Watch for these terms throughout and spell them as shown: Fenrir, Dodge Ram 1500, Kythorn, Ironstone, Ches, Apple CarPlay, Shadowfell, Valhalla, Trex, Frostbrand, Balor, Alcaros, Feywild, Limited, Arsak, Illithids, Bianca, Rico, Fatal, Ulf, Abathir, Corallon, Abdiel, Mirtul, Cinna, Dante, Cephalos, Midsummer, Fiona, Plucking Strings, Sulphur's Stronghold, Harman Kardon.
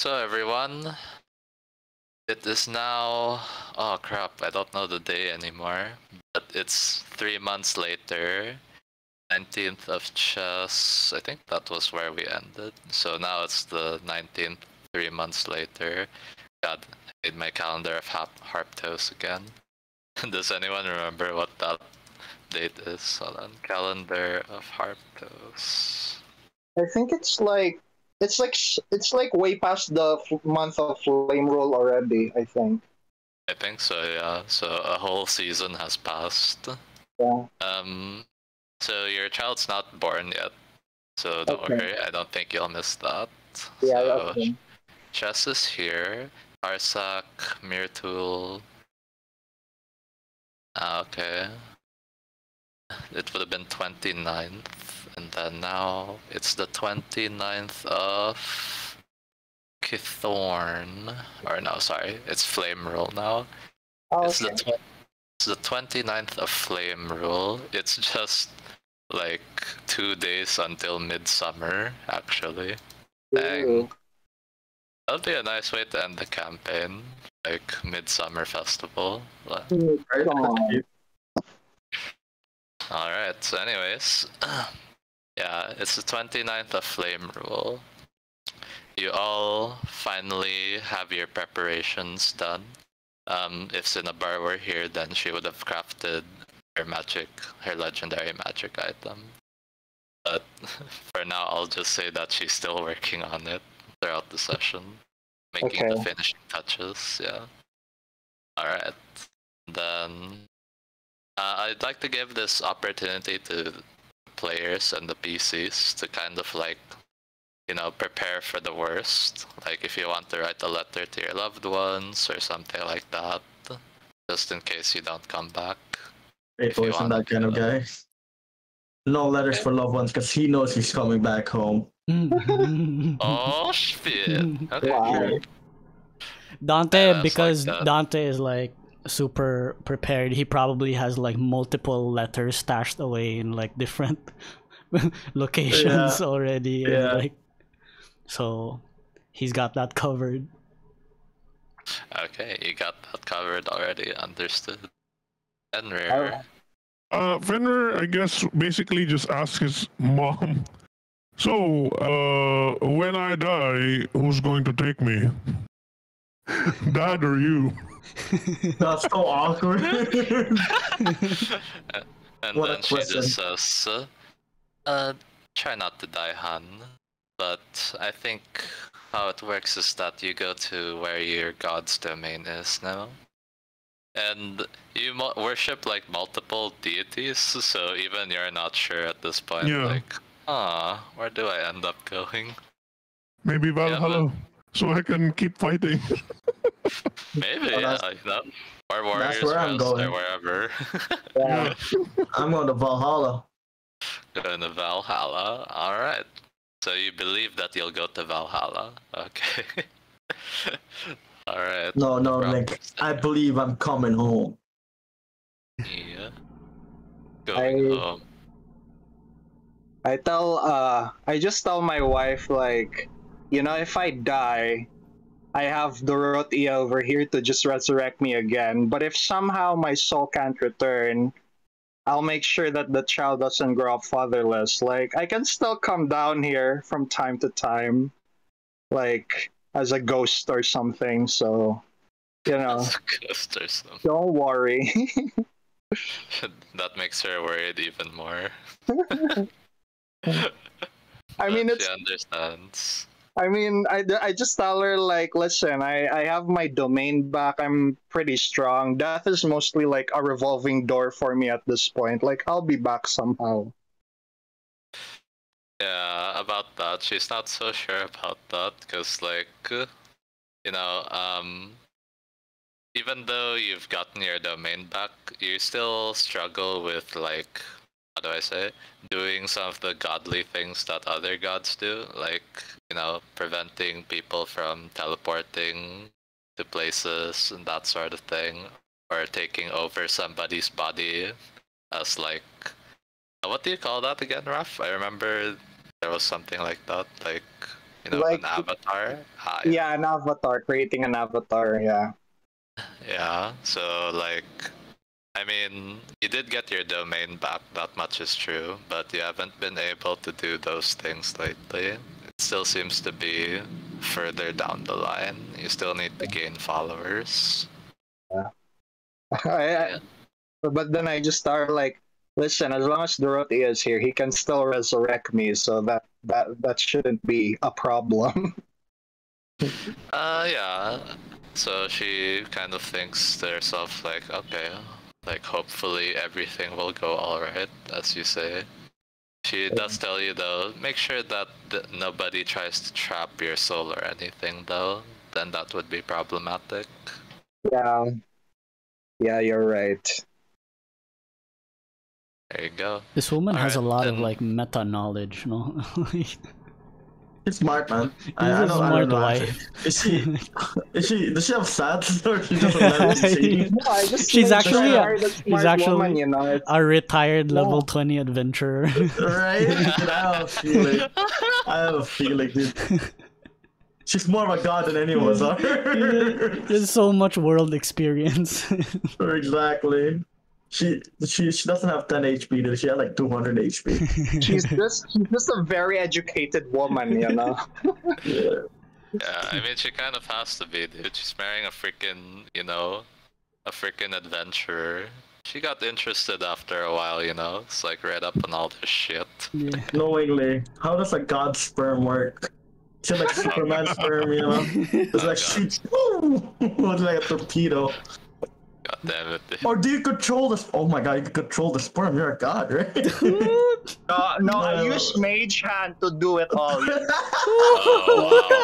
So everyone, it is now, oh crap, I don't know the day anymore, but it's 3 months later, 19th of Ches, I think that was where we ended, so now it's the 19th, 3 months later. God, I made my calendar of Harptos again. Does anyone remember what that date is? Hold on, calendar of Harptos. I think it's like way past the month of Flamerule already, I think. I think so, yeah. So a whole season has passed. Yeah. So your child's not born yet, so don't worry. I don't think you'll miss that. Yeah, so, okay. Ches is here. Arsak, Mirtul. Ah, okay. It would have been 29th, and then now it's the 29th of Kythorn. Or no, sorry, it's Flamerule now. Oh, it's, okay. It's the 29th of Flamerule. It's just like 2 days until Midsummer, actually. Dang. That'd be a nice way to end the campaign, like Midsummer Festival. Right. Alright, so anyways, yeah, it's the 29th of Flamerule. You all finally have your preparations done. If Cinnabar were here, then she would have crafted her legendary magic item. But for now, I'll just say that she's still working on it throughout the session, making the finishing touches, yeah. Alright, then... I'd like to give this opportunity to players and the PCs to kind of like, you know, prepare for the worst. Like if you want to write a letter to your loved ones or something like that, just in case you don't come back. Hey, boys, I'm that kind of guy. No letters for loved ones because he knows he's coming back home. Oh shit! Okay. Wow. Dante, yeah, because like Dante is like super prepared, he probably has like multiple letters stashed away in like different locations already, and, like, so he's got that covered. Okay, you got that covered already, understood. Fenrir, Fenrir, I guess basically just ask his mom, so when I die, who's going to take me? Dad or you? That's so awkward. And what then she just says, try not to die, Han. But I think how it works is that you go to where your god's domain is now. And you worship like multiple deities, so even you're not sure at this point. Yeah. Like, ah, where do I end up going? Maybe Valhalla. Yeah, so I can keep fighting. Maybe, well, yeah, you know, or warriors, or wherever. Yeah. I'm going to Valhalla. Going to Valhalla, alright. So you believe that you'll go to Valhalla, okay. Alright. No, like, I believe I'm coming home. Yeah. Going home. I just tell my wife, like, you know, if I die, I have Dorothea over here to just resurrect me again. But if somehow my soul can't return, I'll make sure that the child doesn't grow up fatherless. Like, I can still come down here from time to time, like, as a ghost or something. So, you know, as a ghost or something. Don't worry. That makes her worried even more. I mean, she understands. I mean, I just tell her, like, listen, I have my domain back, I'm pretty strong. Death is mostly, like, a revolving door for me at this point. Like, I'll be back somehow. Yeah, about that. She's not so sure about that, because, like, you know, even though you've gotten your domain back, you still struggle with, like, how do I say, doing some of the godly things that other gods do, like, you know, preventing people from teleporting to places and that sort of thing, or taking over somebody's body as, like, what do you call that again, Raph? I remember there was something like that, like, You know, like, an avatar? Yeah, an avatar. Creating an avatar, yeah. Yeah, so like... I mean, you did get your domain back, that much is true, but you haven't been able to do those things lately. It still seems to be further down the line. You still need to gain followers. Yeah. Yeah. But then I just started like, listen, as long as Dorothea is here, he can still resurrect me, so that shouldn't be a problem. Yeah. So she kind of thinks to herself like, okay, like hopefully everything will go alright, as you say. She does tell you though, make sure that nobody tries to trap your soul or anything though, then that would be problematic. Yeah. Yeah, you're right. There you go. This woman has a lot of like meta knowledge, no? It's smart, man. I don't, smart I don't know. Life. Is she? Does she have stats? Or she doesn't know? No, she's actually you know, a retired level 20 adventurer. Right? Dude, I have a feeling. Dude. She's more of a god than any of us are. There's so much world experience. Exactly. She doesn't have 10 HP, dude. She had like 200 HP. she's just a very educated woman, you know? Yeah, I mean, she kind of has to be, dude. She's marrying a freaking, you know, a freaking adventurer. She got interested after a while, you know? It's like read up on all this shit. Yeah. Knowingly, how does a god's sperm work? She had like Superman sperm, you know? It's like she... It's like a torpedo. God damn it, dude. Or do you control this? Oh my god, you can control the sperm. You're a god, right? No, I use Mage Hand to do it all. Oh,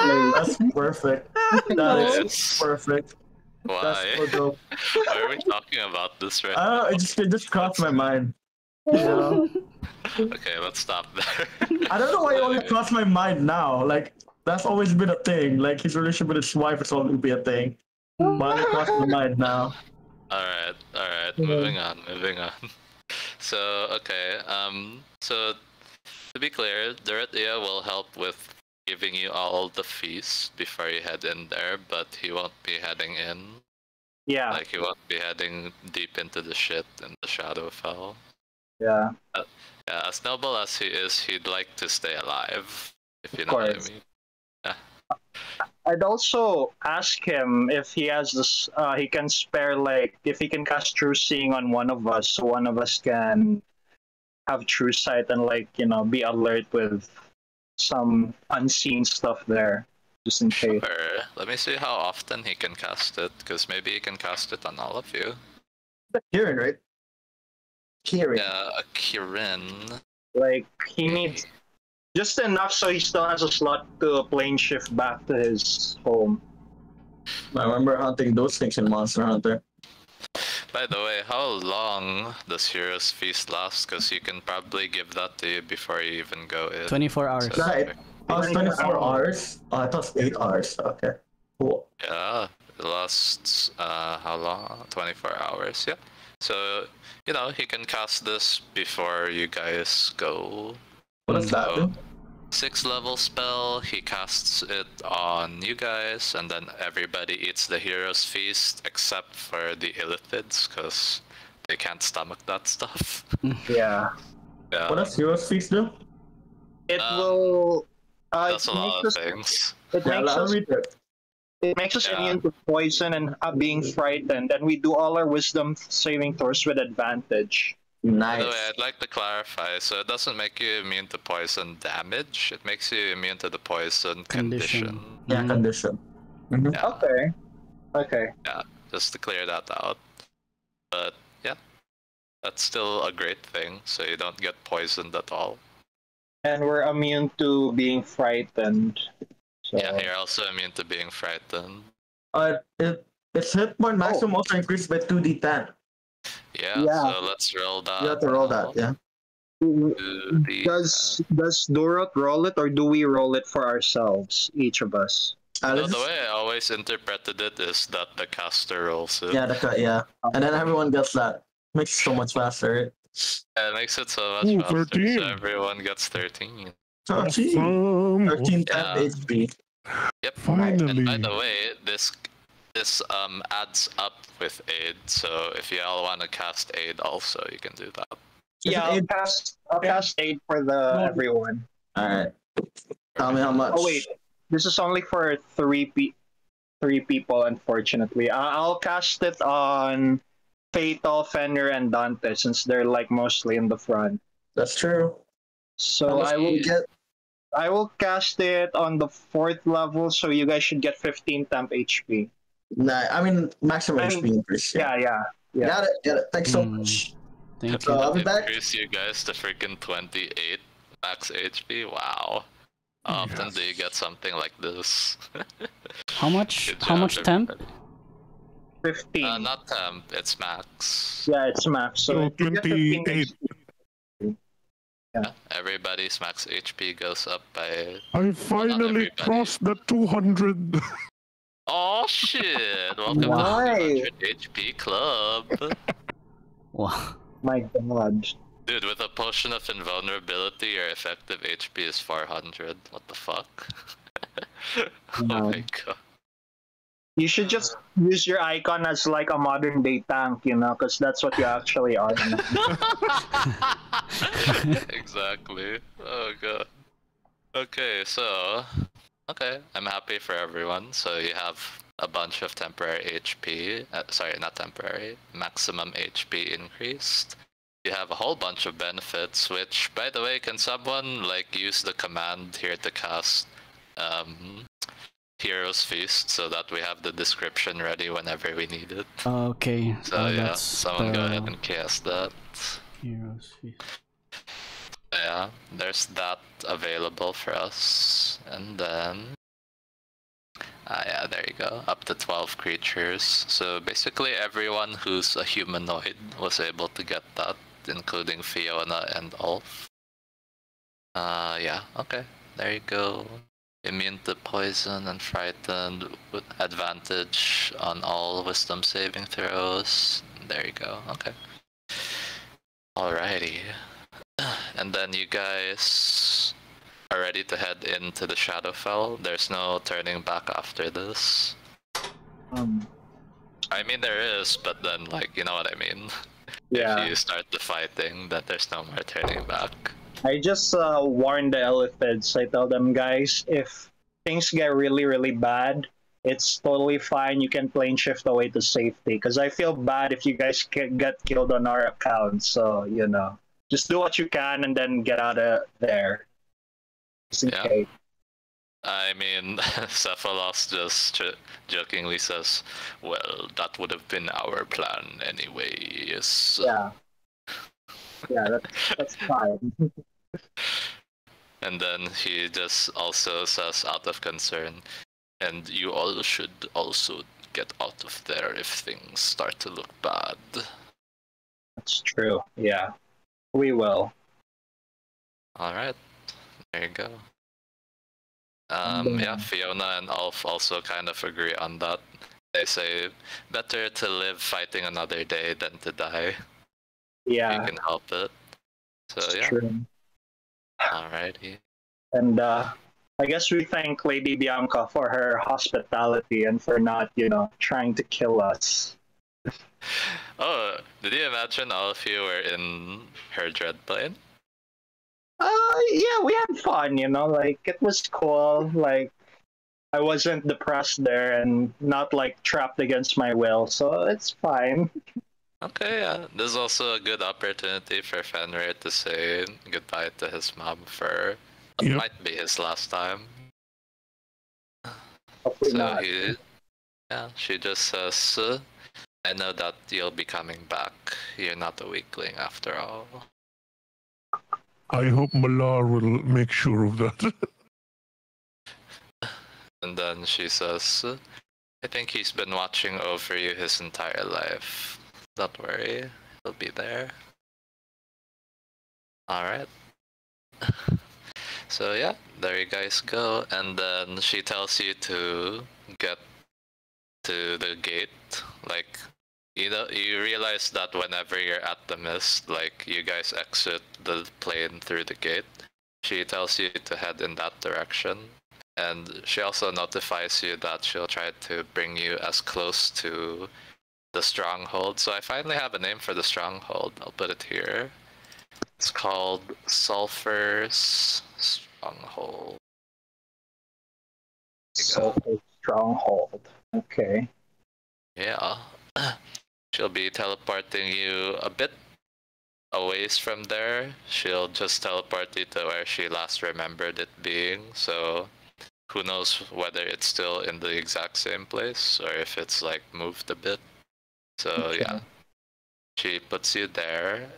wow. That's perfect. That is perfect. Why? That's so dope. Why are we talking about this right now? It just crossed my mind. Yeah. Okay, let's stop there. I don't know why it only crossed my mind now. Like, that's always been a thing. Like, his relationship with his wife has always been a thing. But it crossed my mind now. Alright, yeah. moving on. So, okay, so to be clear, Dorothea will help with giving you all the feasts before you head in there, but he won't be heading in. Yeah. Like, he won't be heading deep into the shit in the Shadowfell. Yeah. Yeah, as noble as he is, he'd like to stay alive, if you know what I mean. Yeah. I'd also ask him if he has this. He can spare, like, if he can cast True Seeing on one of us, so one of us can have True Sight and, like, you know, be alert with some unseen stuff there, just in case. Sure. Let me see how often he can cast it, because maybe he can cast it on all of you. Kirin, right? Kirin. Yeah, Kirin. Like, he needs. Just enough so he still has a slot to plane shift back to his home. I remember hunting those things in Monster Hunter. By the way, how long does Hero's Feast last? Because you can probably give that to you before you even go in. 24 hours. So, right. Oh, it's 24 hours? Oh, I thought it was 8 hours. Okay. Cool. Yeah, it lasts how long? 24 hours, yeah. So, you know, he can cast this before you guys go. What does that do? 6th level spell, he casts it on you guys, and then everybody eats the Hero's Feast except for the Illithids, because they can't stomach that stuff. Yeah. Yeah. What does Hero's Feast do? It will... that's a lot of things. It makes us immune to poison and being frightened, and we do all our wisdom saving throws with advantage. Nice. By the way, I'd like to clarify, so it doesn't make you immune to poison damage, it makes you immune to the poison condition. Yeah, condition. Mm-hmm. Yeah. Okay. Okay. Yeah, just to clear that out. But, yeah. That's still a great thing, so you don't get poisoned at all. And we're immune to being frightened. So... Yeah, you're also immune to being frightened. It's hit point maximum also increased by 2d10. Yeah, so let's roll that. You have to roll that, yeah. Does Doroth roll it, or do we roll it for ourselves, each of us? The way I always interpreted it is that the caster rolls it. Yeah, and then everyone gets that. Makes it so much faster. Yeah, it makes it so much faster, 13. So everyone gets 13. 13 HP. Yep. Finally. And by the way, this adds up with aid, so if you all want to cast aid also, you can do that. Yeah, I'll cast aid for everyone. Alright. Tell me how much. Oh wait, this is only for three people, unfortunately. I'll cast it on Fatal, Fenrir, and Dante, since they're like mostly in the front. That's true. So I will cast it on the 4th level, so you guys should get 15 temp HP. Nah, I mean maximum HP increase. Yeah. Yeah. Got it. Thanks so much. Thank you. I'll be back. Increase you guys to freaking 28 max HP. Wow. How often do you get something like this? How much? How much temp? 15. Not temp. It's max. Yeah, it's max. So 28. Yeah. Everybody's max HP goes up by. I finally crossed the 200. Oh shit! Welcome to the 200 HP club. Wow. My god. Dude, with a potion of invulnerability, your effective HP is 400. What the fuck? No. Oh my god. You should just use your icon as like a modern day tank, you know, because that's what you actually are. Exactly. Oh god. Okay, so... Okay, I'm happy for everyone. So you have a bunch of temporary HP... sorry, not temporary. Maximum HP increased. You have a whole bunch of benefits, which, by the way, can someone, like, use the command here to cast Hero's Feast so that we have the description ready whenever we need it? Okay. So, yeah, someone go ahead and cast that. Hero's Feast. Yeah, there's that available for us. And then... yeah, there you go. Up to 12 creatures. So, basically, everyone who's a humanoid was able to get that, including Fiona and Ulf. Yeah, okay. There you go. Immune to poison and frightened with advantage on all wisdom saving throws. There you go. Okay. Alrighty. And then you guys are ready to head into the Shadowfell. There's no turning back after this. I mean, there is, but then, like, you know what I mean? Yeah. If you start the fighting, then there's no more turning back. I just warn the elephants. I tell them, guys, if things get really, really bad, it's totally fine. You can plane shift away to safety. Because I feel bad if you guys get killed on our account. So, you know, just do what you can and then get out of there. Just in case. I mean, Cephalos just jokingly says, well, that would have been our plan anyways. Yeah. Yeah, that's fine. And then he just also says, out of concern, and you all should also get out of there if things start to look bad. That's true, yeah. We will. Alright, there you go. Yeah, Fiona and Ulf also kind of agree on that. They say, better to live fighting another day than to die. Yeah. You can help it. So, yeah. True. Alrighty. And I guess we thank Lady Bianca for her hospitality and for not, you know, trying to kill us. Oh, did you imagine all of you were in her dread plane? Yeah, we had fun, you know, like, it was cool. Like, I wasn't depressed there and not, like, trapped against my will, so it's fine. Okay, yeah. This is also a good opportunity for Fenrir to say goodbye to his mom for what might be his last time. Hopefully not. Yeah, she just says, I know that you'll be coming back. You're not a weakling after all. I hope Malar will make sure of that. And then she says, I think he's been watching over you his entire life. Don't worry, he'll be there. Alright. So yeah, there you guys go. And then she tells you to get to the gate. Like, you know, you realize that whenever you're at the mist, like, you guys exit the plane through the gate. She tells you to head in that direction, and she also notifies you that she'll try to bring you as close to the stronghold. So I finally have a name for the stronghold. I'll put it here. It's called Sulphur's Stronghold. Sulphur's Stronghold. Okay. Yeah. She'll be teleporting you a bit away from there. She'll just teleport you to where she last remembered it being. So who knows whether it's still in the exact same place or if it's like moved a bit. So okay. Yeah, she puts you there.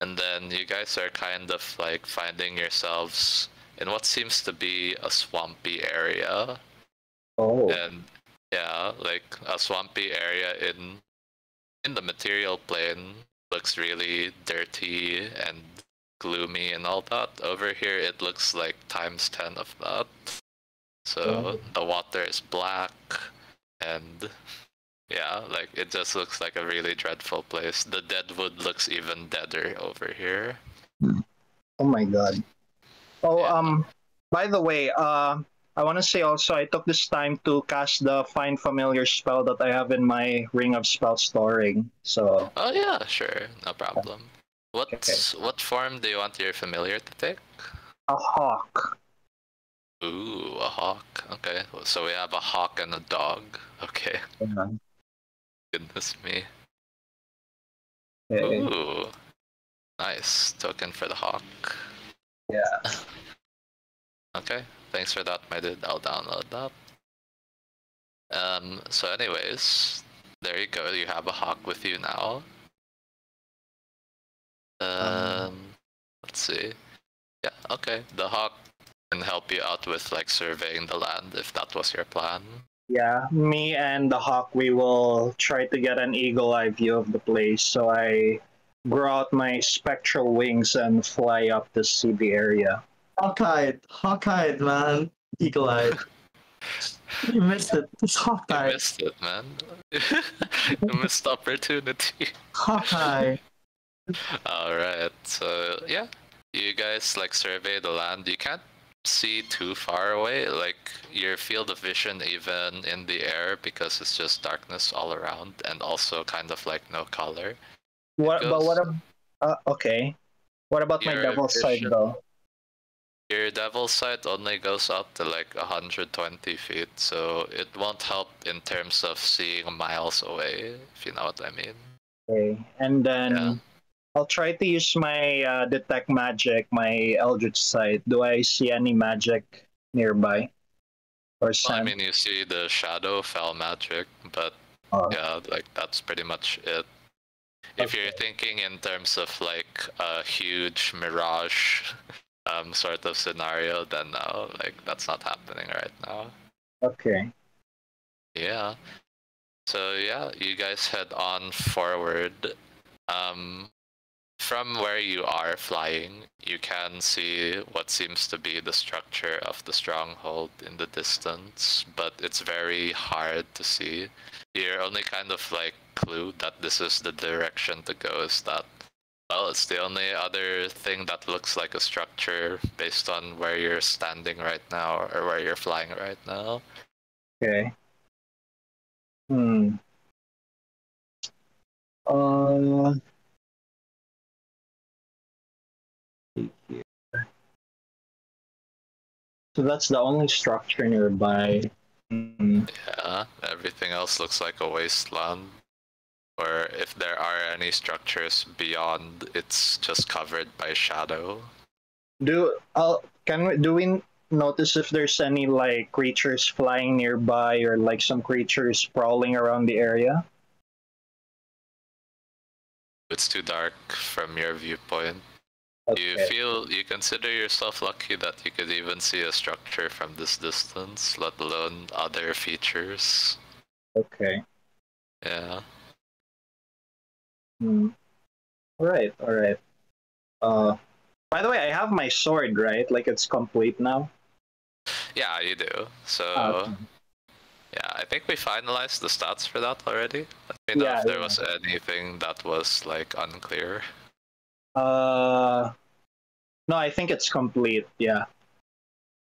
And then you guys are kind of like finding yourselves in what seems to be a swampy area. Oh. And yeah, like a swampy area in the material plane looks really dirty and gloomy and all that. Over here it looks like times 10 of that. So the water is black and yeah, like it just looks like a really dreadful place. The deadwood looks even deader over here. Oh my god. Oh yeah. By the way, I want to say also I took this time to cast the Find Familiar spell that I have in my Ring of Spell Storing. So. Oh yeah, sure, no problem. What form do you want your familiar to take? A hawk. Ooh, a hawk. Okay, so we have a hawk and a dog. Okay. Yeah. Goodness me. Yeah. Ooh, nice token for the hawk. Yeah. Okay. Thanks for that, my dude. I'll download that. So anyways, there you go. You have a hawk with you now. Let's see. Yeah, okay. The hawk can help you out with like surveying the land if that was your plan. Yeah, me and the hawk, we will try to get an eagle-eye view of the place. So I grow out my spectral wings and fly up to see the area. Hawk-eyed, man. Eagle-eyed. You missed it. It's hawk-eyed. You missed it, man. You missed opportunity. Hawk-eyed. Alright, so yeah. You guys, like, survey the land. You can't see too far away. Like, your field of vision even in the air because it's just darkness all around and also kind of, like, no color. What about my devil's side, though? Your devil's sight only goes up to like 120 feet, so it won't help in terms of seeing miles away, if you know what I mean. Okay, and then I'll try to use my detect magic, my eldritch sight. Do I see any magic nearby? Well, I mean, you see the Shadowfell magic, but yeah, like that's pretty much it. If you're thinking in terms of like a huge mirage. Sort of scenario, then no, like that's not happening right now. Okay. Yeah. So yeah, you guys head on forward. From where you are flying, you can see what seems to be the structure of the stronghold in the distance, but it's very hard to see. Your only kind of like clue that this is the direction to go is that, well, it's the only other thing that looks like a structure based on where you're standing right now or where you're flying right now. Okay. So that's the only structure nearby. Yeah, everything else looks like a wasteland. Or if there are any structures beyond, it's just covered by shadow. Do we notice if there's any like creatures flying nearby or like some creatures sprawling around the area? It's too dark from your viewpoint. Okay. You consider yourself lucky that you could even see a structure from this distance, let alone other features. Okay. Yeah. Alright. By the way, I have my sword, right? Like, it's complete now? Yeah, you do. So, yeah, I think we finalized the stats for that already. Let me know if there was anything that was, like, unclear. No, I think it's complete, yeah.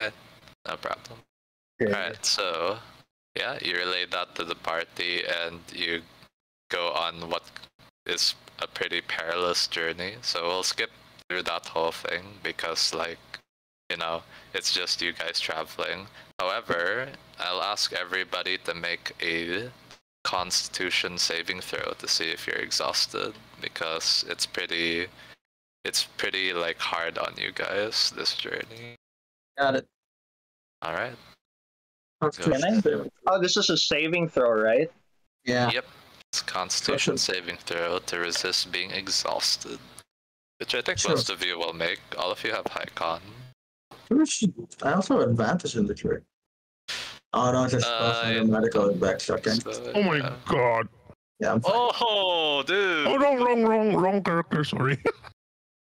Okay, no problem. Okay. Alright, so, yeah, you relay that to the party and you go on what is a pretty perilous journey. So we'll skip through that whole thing because, like, you know, it's just you guys traveling. However, I'll ask everybody to make a Constitution saving throw to see if you're exhausted, because it's pretty like hard on you guys this journey. Got it. All right. Oh, this is a saving throw, right? Yeah. Yep. It's Constitution saving throw to resist being exhausted, which I think most of you will make. All of you have high con. I also have advantage in the trick. Oh no, just medical back second. Oh my god. Yeah, I'm fine. Oh, dude. Oh, wrong character, sorry.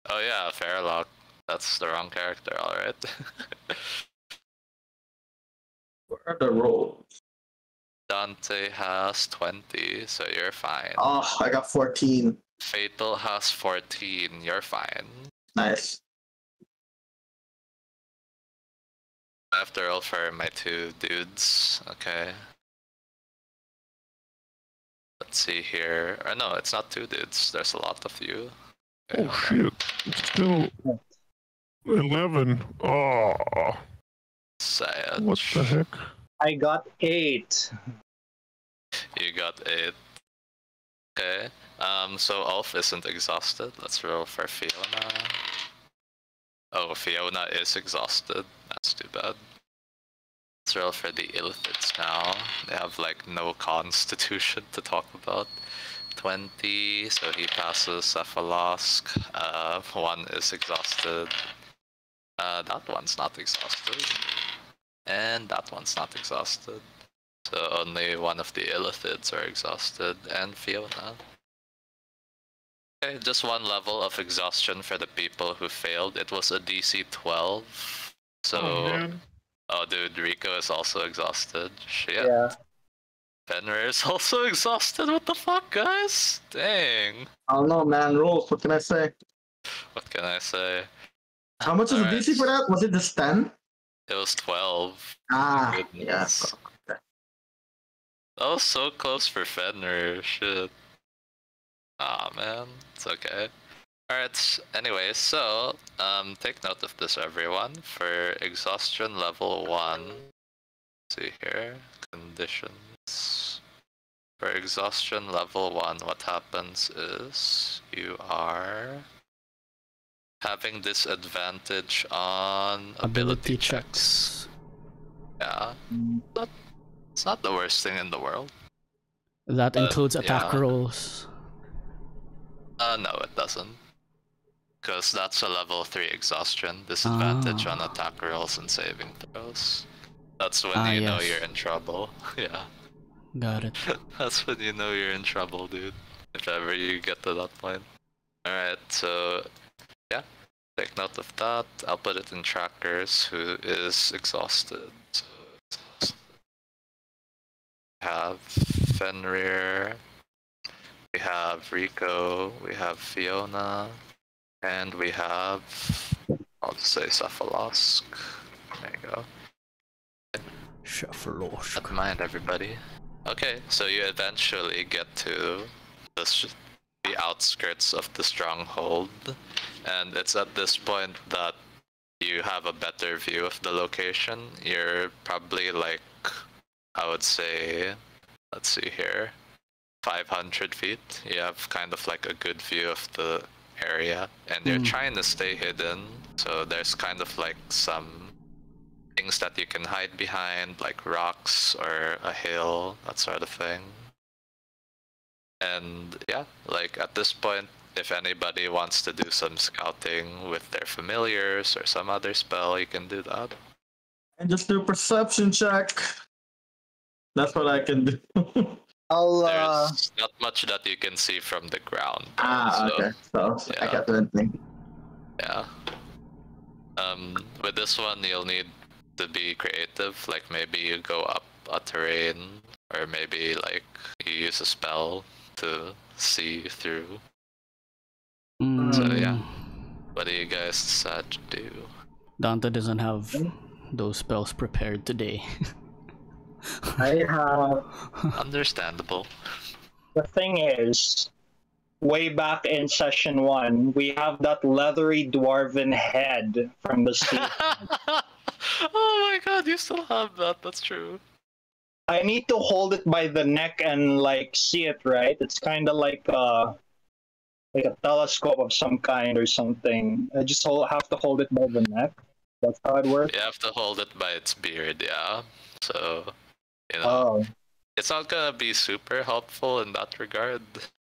Oh yeah, Farlock. That's the wrong character, alright. Where are the rolls? Dante has 20, so you're fine. Oh, I got 14. Fatal has 14, you're fine. Nice. After all, for my two dudes, okay. Let's see here. Or no, it's not two dudes. There's a lot of you. Okay, oh shit! It's still 11. Oh. Sad. What the heck? I got 8. You got 8. Okay. So Ulf isn't exhausted. Let's roll for Fiona. Oh, Fiona is exhausted. That's too bad. Let's roll for the Illithids now. They have, like, no constitution to talk about. 20, so he passes Cephalos. One is exhausted. That one's not exhausted. And that one's not exhausted. So only one of the Illithids are exhausted, and Fiona. Okay, just one level of exhaustion for the people who failed. It was a DC 12. So, oh dude, Rico is also exhausted. Shit. Yeah. Fenrir is also exhausted. What the fuck, guys? Dang. I don't know, man. Rules. What can I say? What can I say? How much was the DC for that? Was it just 10? It was 12. Ah, yes. Yeah. That was so close for Fenrir. Shit. Aw, man, it's okay. Alright, anyway, so, take note of this, everyone. For exhaustion level 1, let's see here, conditions. For exhaustion level 1, what happens is you are having disadvantage on ability checks. Yeah, it's not the worst thing in the world. That includes attack rolls. No, it doesn't. Because that's a level 3 exhaustion, disadvantage on attack rolls and saving throws. That's when you know you're in trouble. Yeah. Got it. That's when you know you're in trouble, dude. If ever you get to that point. Alright, so, yeah. Take note of that. I'll put it in trackers, who is exhausted. So, exhausted. Have Fenrir. We have Rico, we have Fiona, and we have, I'll just say Cephalos. There you go. Cephalos. Don't mind everybody. Okay, so you eventually get to the outskirts of the stronghold, and it's at this point that you have a better view of the location. You're probably like, I would say, let's see here. 500 feet, you have kind of like a good view of the area, and you're trying to stay hidden, so there's kind of like some things that you can hide behind, like rocks or a hill, that sort of thing. And yeah, like at this point, if anybody wants to do some scouting with their familiars or some other spell, you can do that. And just do a perception check. That's what I can do. There's not much that you can see from the ground. Okay. So yeah. I got the thing. Yeah. With this one, you'll need to be creative. Like maybe you go up a terrain, or maybe like you use a spell to see through. So yeah. What do you guys decide to do? Dante doesn't have those spells prepared today. I have. Understandable. The thing is, way back in session 1, we have that leathery dwarven head from the sea. Oh my god, you still have that, that's true. I need to hold it by the neck and like see it, right? It's kind of like a telescope of some kind or something. I just have to hold it by the neck. That's how it works. You have to hold it by its beard, yeah. So, you know, it's not gonna be super helpful in that regard.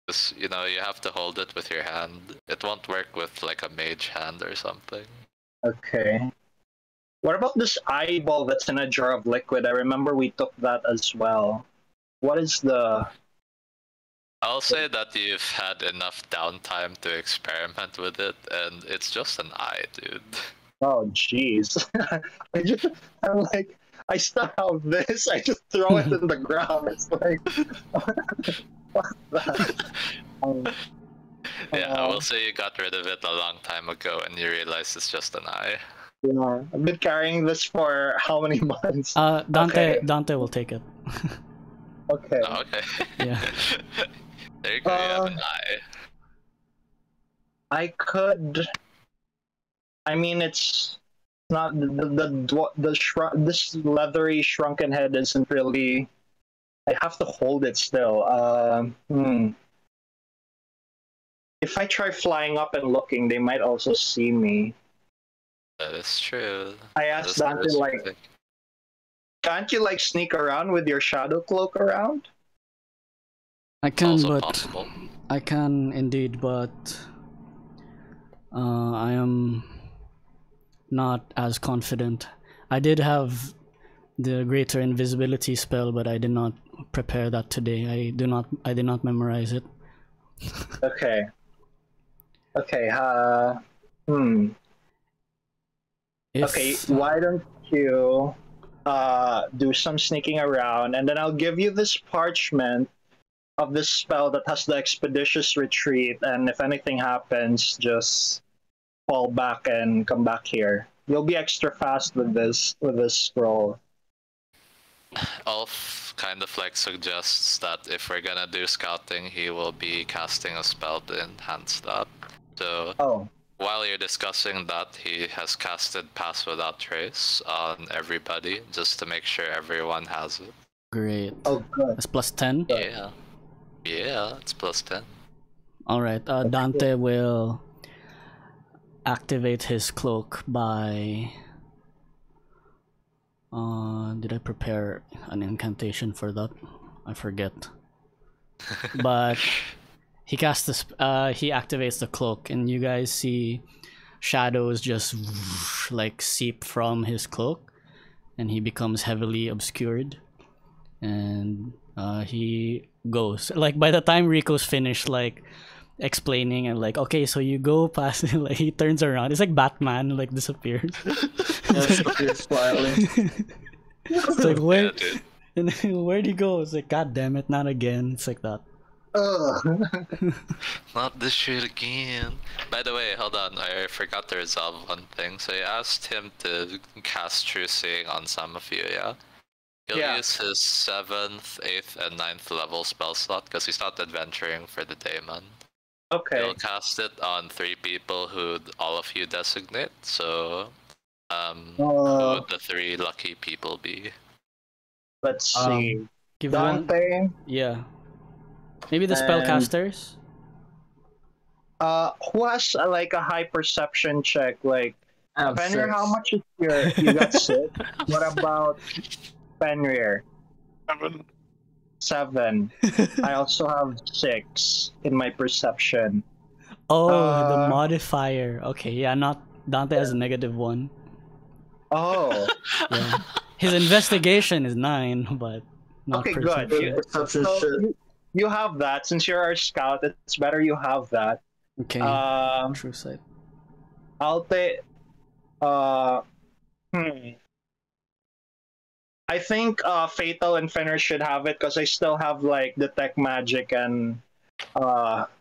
Just, you know, you have to hold it with your hand. It won't work with like a mage hand or something. Okay. What about this eyeball that's in a jar of liquid? I remember we took that as well. What is the... I'll say that you've had enough downtime to experiment with it, and it's just an eye, dude. Oh, jeez. I'm like, I still have this, I just throw it in the ground. It's like, what's that? Yeah, I will say you got rid of it a long time ago, and you realize it's just an eye. Yeah, I've been carrying this for how many months? Dante will take it. Okay. Oh, okay. Yeah. There you go, you have an eye. I could... I mean, it's not... This leathery shrunken head isn't really... I have to hold it still. If I try flying up and looking, they might also see me. That's true. I asked Dante, like, can't you, like, sneak around with your shadow cloak around? I can, but... Possible. I can, indeed, but... I am not as confident. I did have the greater invisibility spell, but I did not prepare that today. I did not memorize it. Okay. Okay, okay, why don't you do some sneaking around, and then I'll give you this parchment of this spell that has the expeditious retreat, and if anything happens, just fall back and come back here. You'll be extra fast with this scroll. Ulf kind of like suggests that if we're gonna do scouting, he will be casting a spell to enhance that. So. Oh. While you're discussing that, he has casted Pass Without Trace on everybody, just to make sure everyone has it. Great. Oh, good. It's +10? Yeah. Yeah, it's +10. Alright, Dante will activate his cloak by... did I prepare an incantation for that? I forget. But... He casts this, he activates the cloak, and you guys see shadows just whoosh, like seep from his cloak, and he becomes heavily obscured, and he goes. Like by the time Rico's finished, like explaining and like, okay, so you go past, and, like he turns around. It's like Batman, like disappears. Disappears quietly. It's like where, and then, where'd he go? It's like, god damn it, not again. It's like that. Not this shit again. By the way, hold on, I forgot to resolve one thing. So you asked him to cast True Seeing on some of you, yeah? He'll use his 7th, 8th, and 9th level spell slot because he's not adventuring for the daemon. Okay. He'll cast it on 3 people who all of you designate, so... who would the 3 lucky people be? Let's see. Give Dante? One... Yeah. Maybe the spellcasters? Who has like a high perception check? Like, Fenrir, how much is your? You got 6. What about Fenrir? 7. I also have 6 in my perception. Oh, the modifier. Okay, yeah, not Dante has a -1. Oh. Yeah. His investigation is 9, but not perception. Okay, good. So, you have that. Since you're our scout, it's better you have that. Okay. True sight. I'll take... I think Fatal and Fenrir should have it because I still have, like, Detect Magic and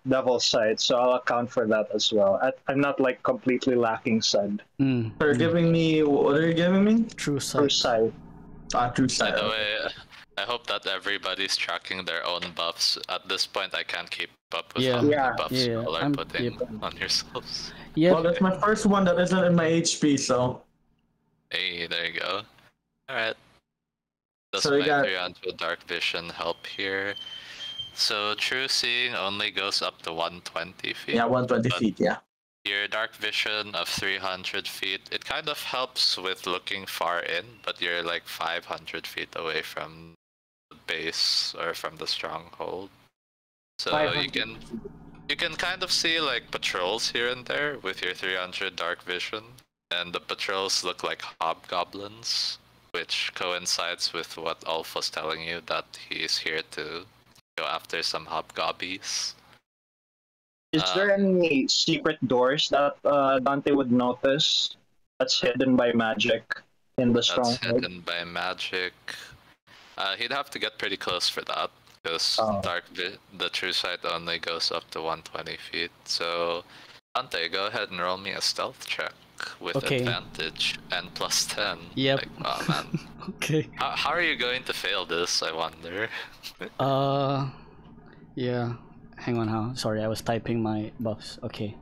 Devil's side, so I'll account for that as well. I'm not like completely lacking side. You're giving me, what are you giving me? True side. True side. Ah, true side. By the way, I hope that everybody's tracking their own buffs. At this point, I can't keep up with how many buffs y'all are putting on yourselves. Yeah. Well, that's my first one that isn't in my HP, so. Hey, there you go. Alright. Does so my three onto dark vision help here? So true seeing only goes up to 120 feet. Yeah, 120 feet, yeah. Your dark vision of 300 feet, it kind of helps with looking far in, but you're like 500 feet away from the base or from the stronghold. So you can kind of see like patrols here and there with your 300 dark vision. And the patrols look like hobgoblins, which coincides with what Ulf was telling you, that he's here to go after some hobgobbies. Is there any secret doors that Dante would notice that's hidden by magic in the stronghold? That's hidden by magic. He'd have to get pretty close for that, because the true sight only goes up to 120 feet. So, Dante, go ahead and roll me a stealth check. With advantage and +10. Yep. Like, oh man. Okay. How are you going to fail this? I wonder. Yeah. Hang on, how? Sorry, I was typing my buffs. Okay.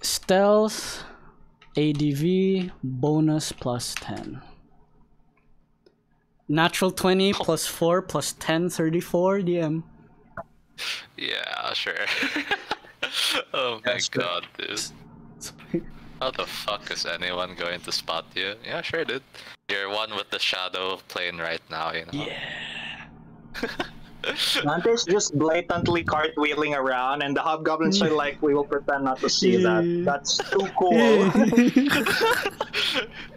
Stealth, ADV, bonus +10. Natural 20 +4 +10, 34 DM. Yeah, sure. Oh my god, dude. How the fuck is anyone going to spot you? Yeah, sure, dude. You're one with the shadow plane right now, you know? Yeah. Dante's just blatantly cartwheeling around, and the hobgoblins are like, we will pretend not to see that. That's too cool.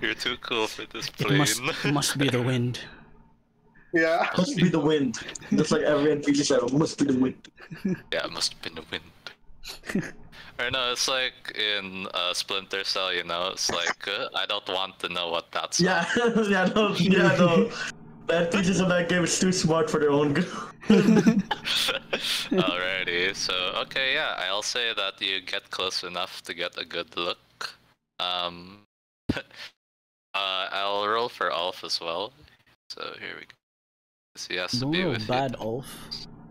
You're too cool for this plane. It must be the wind. Yeah, must be the wind. Just like every NPC said, must be the wind. Yeah, it must be the wind. Or no, it's like in Splinter Cell, you know, it's like, I don't want to know what that's like. Yeah, no. That teachers of that game is too smart for their own good. Alrighty, so, okay, yeah, I'll say that you get close enough to get a good look. I'll roll for Ulf as well. So, here we go. He has to be with you. Bad Ulf.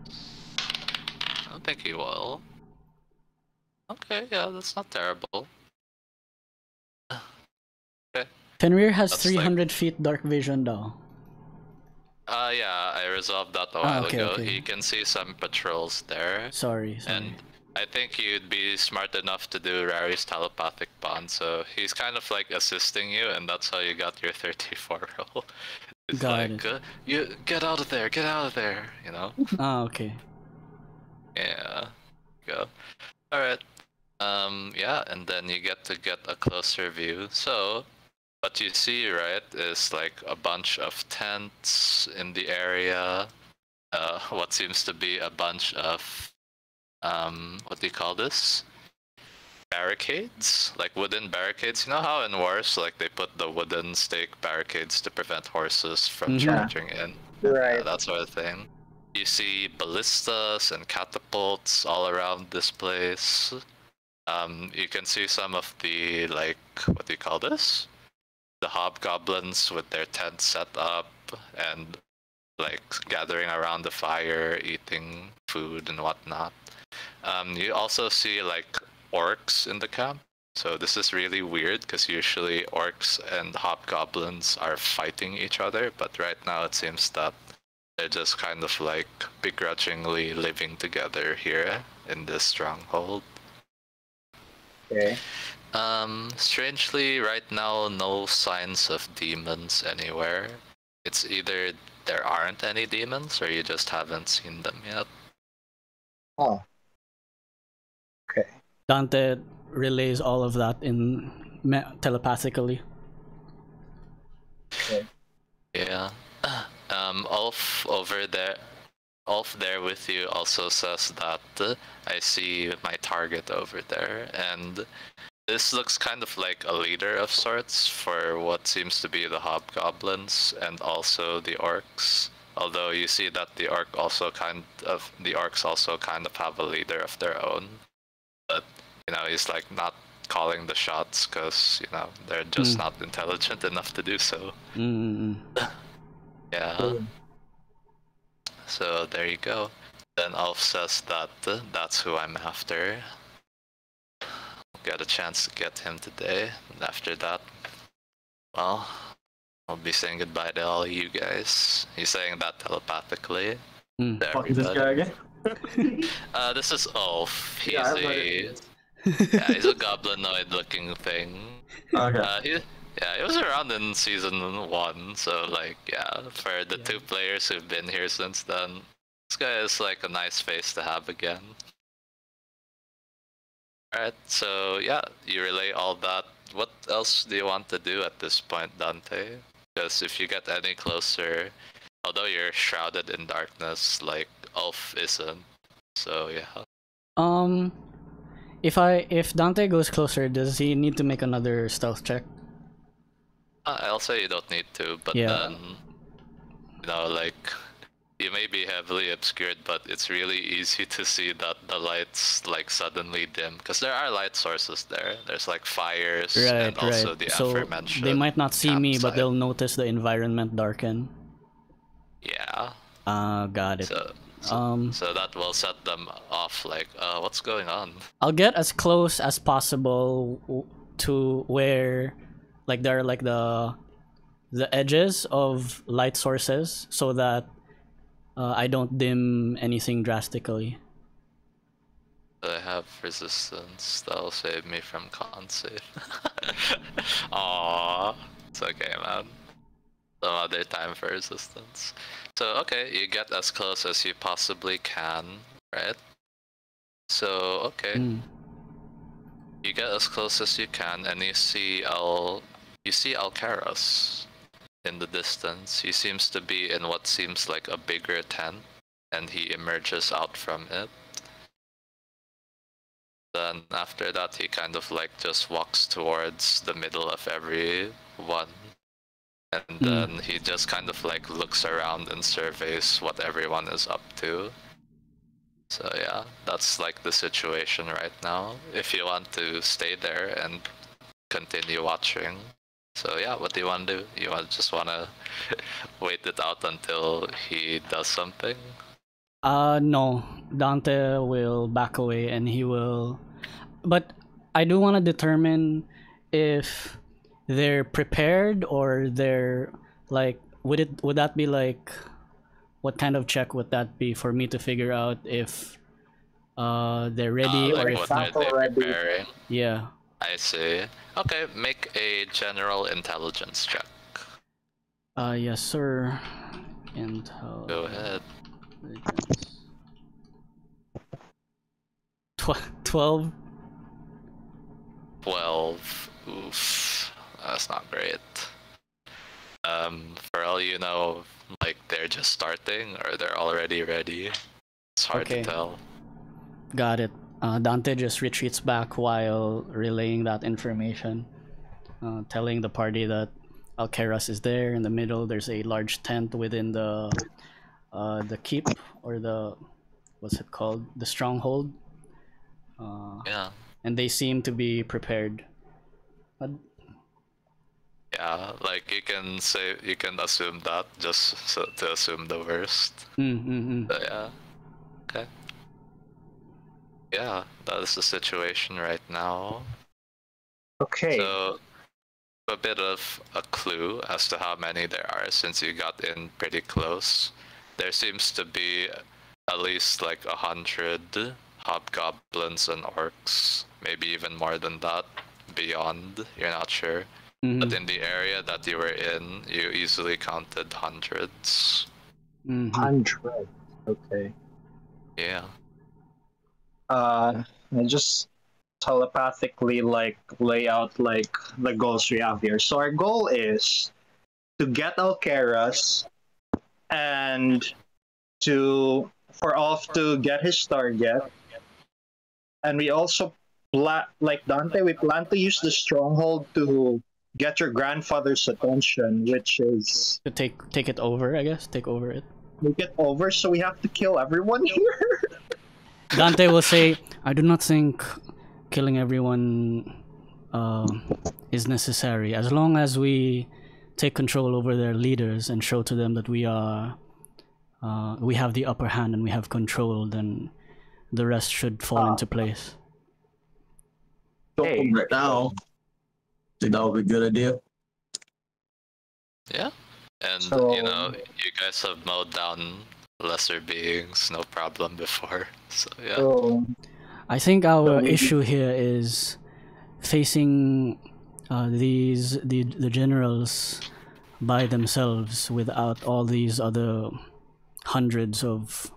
I don't think he will. Okay, yeah, that's not terrible. Okay. Fenrir has 300 feet dark vision though. Yeah, I resolved that a while ago. Okay. You can see some patrols there. Sorry. And I think you'd be smart enough to do Rari's telepathic bond, so he's kind of like assisting you, and that's how you got your 34 roll. It's like, you get out of there, you know? Okay. Yeah, go. Alright. Yeah, and then you get to get a closer view. So, what you see, right, is like a bunch of tents in the area. What seems to be a bunch of, what do you call this? Barricades? Like wooden barricades. You know how in wars, like they put the wooden stake barricades to prevent horses from charging in? Right. That sort of thing. You see ballistas and catapults all around this place. You can see some of the, like, what do you call this? The hobgoblins with their tents set up and, like, gathering around the fire, eating food and whatnot. You also see, like, orcs in the camp. So this is really weird, because usually orcs and hobgoblins are fighting each other, but right now it seems that they're just kind of like begrudgingly living together here in this stronghold. Okay. Strangely, right now, no signs of demons anywhere. It's either there aren't any demons, or you just haven't seen them yet. Oh. Okay. Dante relays all of that telepathically. Okay. Yeah. Ulf over there, Ulf there with you also says that I see my target over there, and this looks kind of like a leader of sorts for what seems to be the hobgoblins and also the orcs. Although you see that the Ark also the Arks also kind of have a leader of their own, but you know, he's like not calling the shots because, you know, they're just not intelligent enough to do so. Yeah. So there you go. Then Ulf says that that's who I'm after. Got a chance to get him today, and after that, well, I'll be saying goodbye to all you guys. He's saying that telepathically. Fucking this guy again? This is Ulf. He's he's a goblinoid-looking thing. Okay. He was around in season 1, so like, yeah, for the 2 players who've been here since then, this guy is like a nice face to have again. Alright, so yeah, you relay all that. What else do you want to do at this point, Dante? Because if you get any closer, although you're shrouded in darkness, like Ulf isn't, so yeah. If Dante goes closer, does he need to make another stealth check? I'll say you don't need to, but then, you know, like, you may be heavily obscured, but it's really easy to see that the lights like suddenly dim, because there are light sources there. There's like fires and also the aforementioned. They might not see me, but they'll notice the environment darken. Yeah. Got it. So that will set them off. Like, what's going on? I'll get as close as possible to where, like, there are like the edges of light sources, so that I don't dim anything drastically. I have resistance. That'll save me from con save. Aww. It's okay, man. Some other time for resistance. So, okay, you get as close as you possibly can, right? So, okay. You get as close as you can, and you see Alcaros. In the distance, he seems to be in what seems like a bigger tent, and he emerges out from it. Then after that, he kind of like just walks towards the middle of everyone, and then he just kind of like looks around and surveys what everyone is up to. So yeah, that's like the situation right now, if you want to stay there and continue watching. So yeah, what do you want to do? You just want to wait it out until he does something? No. Dante will back away and he will... But I do want to determine if they're prepared or they're like... Would that be like... What kind of check would that be for me to figure out if they're ready or if they're ready? Yeah. I see. Okay, make a general intelligence check. Yes, sir. Intel. Go ahead. 12. 12. Oof. That's not great. For all you know, like they're just starting or they're already ready. It's hard to tell. Got it. Dante just retreats back while relaying that information, telling the party that Alcaras is there in the middle. There's a large tent within the keep, or the what's it called, the stronghold. Yeah. And they seem to be prepared. But... yeah, like you can assume that just so to assume the worst. But yeah. Okay. Yeah, that is the situation right now. Okay. So, a bit of a clue as to how many there are since you got in pretty close. There seems to be at least like 100 hobgoblins and orcs, maybe even more than that, beyond, you're not sure. But in the area that you were in, you easily counted hundreds. 100, okay. Yeah. I just telepathically like lay out like the goals we have here. So our goal is to get Alcaras and for Ulf to get his target. And we also like Dante, we plan to use the stronghold to get your grandfather's attention, which is to take it over, I guess. Take over it. take it over, so we have to kill everyone here? Dante will say, I do not think killing everyone is necessary. As long as we take control over their leaders and show to them that we are, we have the upper hand and we have control, then the rest should fall into place. Hey, right now, think that would be a good idea. Yeah, and so, you know, you guys have mowed down lesser beings no problem before, so yeah. So, I think our issue here is facing the generals by themselves without all these other hundreds of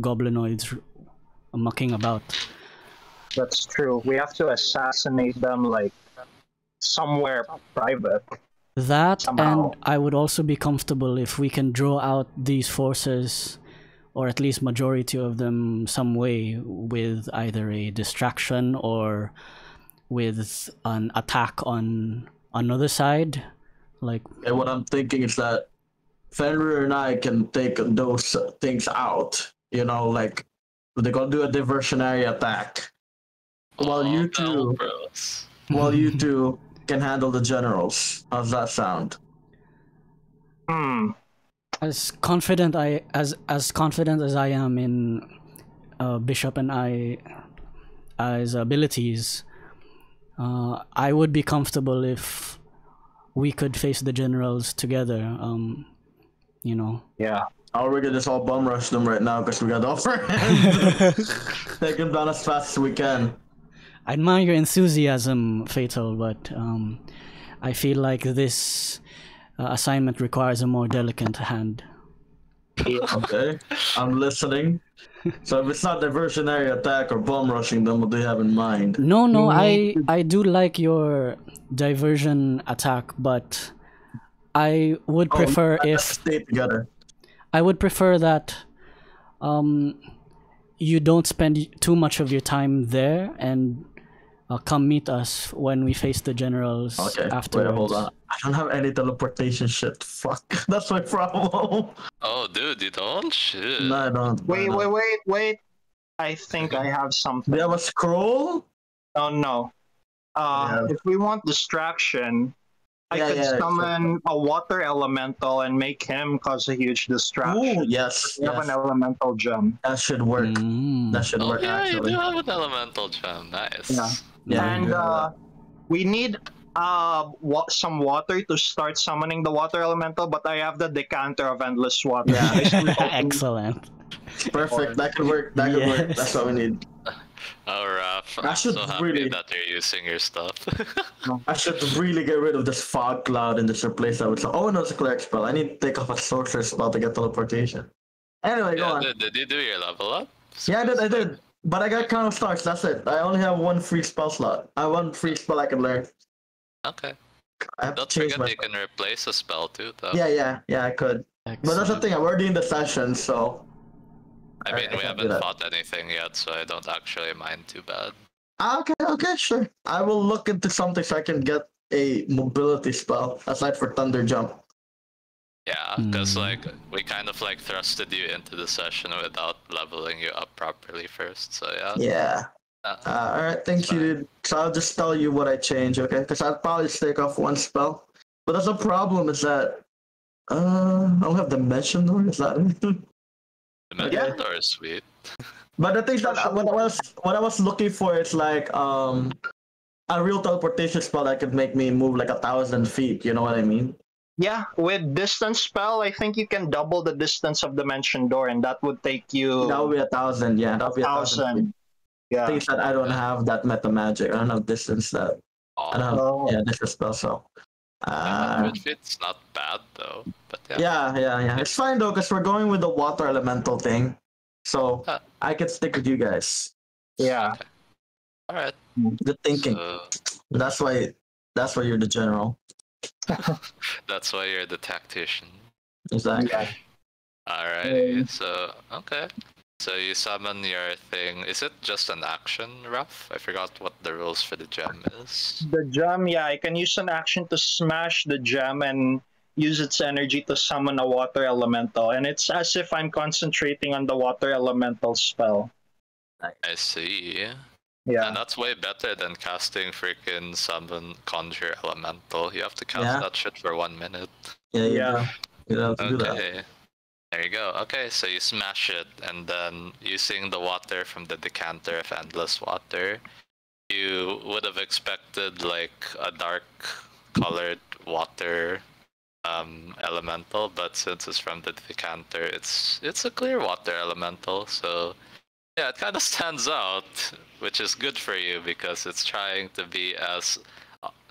goblinoids mucking about. That's true. We have to assassinate them, like, somewhere private. That, somehow. And I would also be comfortable if we can draw out these forces, or at least majority of them, some way, with either a distraction or with an attack on another side. Like, and what I'm thinking is that Fenrir and I can take those things out, you know, like, they're gonna do a diversionary attack. Well, you two, you two can handle the generals. How's that sound? Hmm. As confident as I am in Bishop and I's abilities, I would be comfortable if we could face the generals together. You know. Yeah. Or we could just all bum rush them right now because we got the upper hand. Take them down as fast as we can. I admire your enthusiasm, Fatal, but I feel like this assignment requires a more delicate hand. Okay, I'm listening. So if it's not diversionary attack or bomb rushing them, what do you have in mind? No, no, I do like your diversion attack, but I would prefer I would prefer that you don't spend too much of your time there and come meet us when we face the generals afterwards. Wait, hold on. I don't have any teleportation shit. Fuck. That's my problem. Oh, dude, you don't? Shit. No, I don't. Wait, wait, wait, wait. I think I have something. Do you have a scroll? Oh, no. If we want distraction, I could summon a water elemental and make him cause a huge distraction. Ooh, yes. You have an elemental gem. That should work. Mm. That should work, actually. You do have an elemental gem. Nice. Yeah. And we need some water to start summoning the water elemental, but I have the decanter of endless water. Yeah. Excellent. Perfect. That could work. That could work. That's what we need. Oh, Raph, I'm so happy that they're using your stuff. I should really get rid of this fog cloud and just replace that with some... Oh, no, it's a cleric spell. I need to take off a sorcerer spell to get teleportation. Anyway, go on. Did you do your level up? Yeah, I did. But I got Count of Stars, that's it. I only have one free spell slot. I have one free spell I can learn. Okay. Don't forget you can replace a spell, too, though. Yeah, yeah, yeah, I could. Excellent. But that's the thing, I'm already in the session, so... I mean, we haven't fought anything yet, so I don't actually mind too bad. Okay, okay, sure. I will look into something so I can get a mobility spell, aside for Thunder Jump. Yeah, because, like, we kind of, like, thrusted you into the session without leveling you up properly first, so yeah. Yeah. Alright, thank you, dude. So I'll just tell you what I change, okay? Because I'll probably take off one spell. But that's the problem, is that... I don't have Dimension Door, is that it? Or sweet. But the thing that what I was looking for is like a real teleportation spell that could make me move like 1,000 feet. You know what I mean? Yeah, with distance spell, I think you can double the distance of Dimension Door, and that would take you. That would be 1,000. Yeah, that would be 1,000. Yeah. Things that I don't have that meta magic. I don't have distance that. Oh. I don't have distance spell. So. 100 feet, it's not bad though. But yeah. It's fine though, because we're going with the water elemental thing, so I can stick with you guys. Yeah. Okay. All right. Good thinking. So... That's why you're the general. That's why you're the tactician. Exactly. Yeah. All right. So okay. So you summon your thing. Is it just an action, Raph? I forgot what the rules for the gem is. The gem, yeah, I can use an action to smash the gem and use its energy to summon a water elemental, and it's as if I'm concentrating on the water elemental spell. I see. Yeah. And that's way better than casting freaking summon conjure elemental. You have to cast that shit for 1 minute. Yeah. You have to do that. There you go. Okay, so you smash it, and then using the water from the decanter of endless water, you would have expected like a dark colored water elemental, but since it's from the decanter, it's a clear water elemental, so yeah, it kind of stands out, which is good for you because it's trying to be as,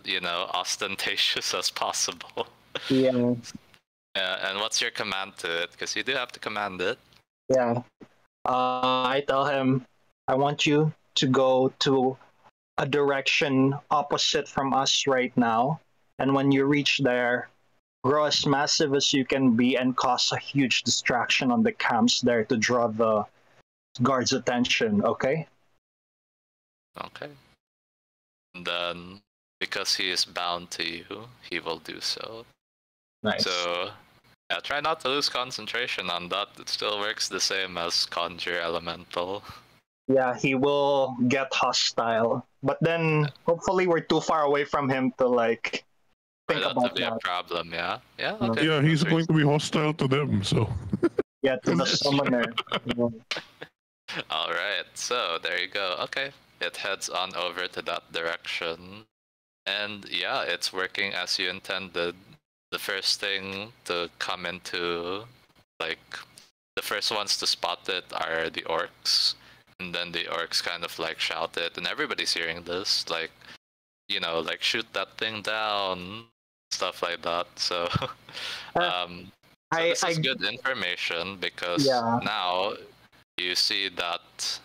you know, ostentatious as possible. Yeah. And what's your command to it? Because you do have to command it. Yeah. I tell him, I want you to go to a direction opposite from us right now, and when you reach there, grow as massive as you can be and cause a huge distraction on the camps there to draw the guards' attention, okay? Okay. And then, because he is bound to you, he will do so. Nice. So, yeah, try not to lose concentration on that. It still works the same as Conjure Elemental. Yeah, he will get hostile. But then, hopefully we're too far away from him to, like, think about that. That to be a problem, yeah? Yeah, okay. Yeah, he's going to be hostile to them, so... Yeah, to the summoner. Alright, so there you go. Okay, it heads on over to that direction. And yeah, it's working as you intended. The first thing to come into, like, the first ones to spot it are the orcs. And then the orcs kind of like shout it, and everybody's hearing this, like, you know, like, shoot that thing down, stuff like that. So, this is good information because now you see that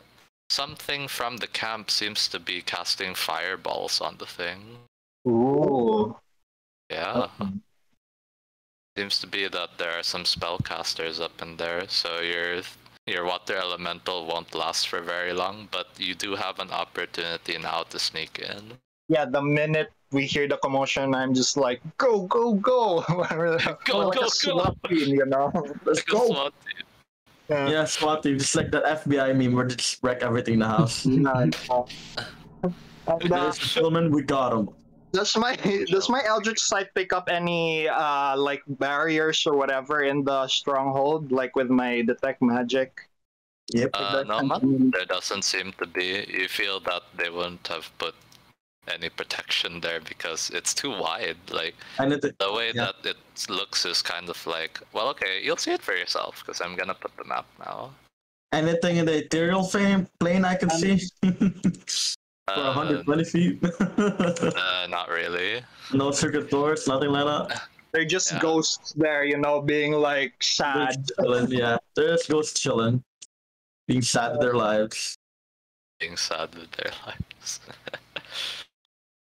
something from the camp seems to be casting fireballs on the thing. Ooh. Yeah. Okay. Seems to be that there are some spellcasters up in there, so your water elemental won't last for very long, but you do have an opportunity now to sneak in. Yeah, the minute we hear the commotion, I'm just like, go, go, go! go, like a SWAT team, you know? Let's go! SWAT team. Yeah, SWAT team, just like that FBI meme where they just wreck everything in the house. Gentlemen, we got him. Does my Eldritch Sight pick up any, like, barriers or whatever in the stronghold, like with my Detect Magic? Yep. No, there doesn't seem to be. You feel that they wouldn't have put any protection there because it's too wide. Like, the way that it looks is kind of like, well, okay, you'll see it for yourself because I'm gonna put the map now. Anything in the ethereal plane I can see? For 120 feet? Not really. No circuit doors, nothing like that? They're just ghosts there, you know, being like sad. They're just ghosts chilling. Being sad with their lives.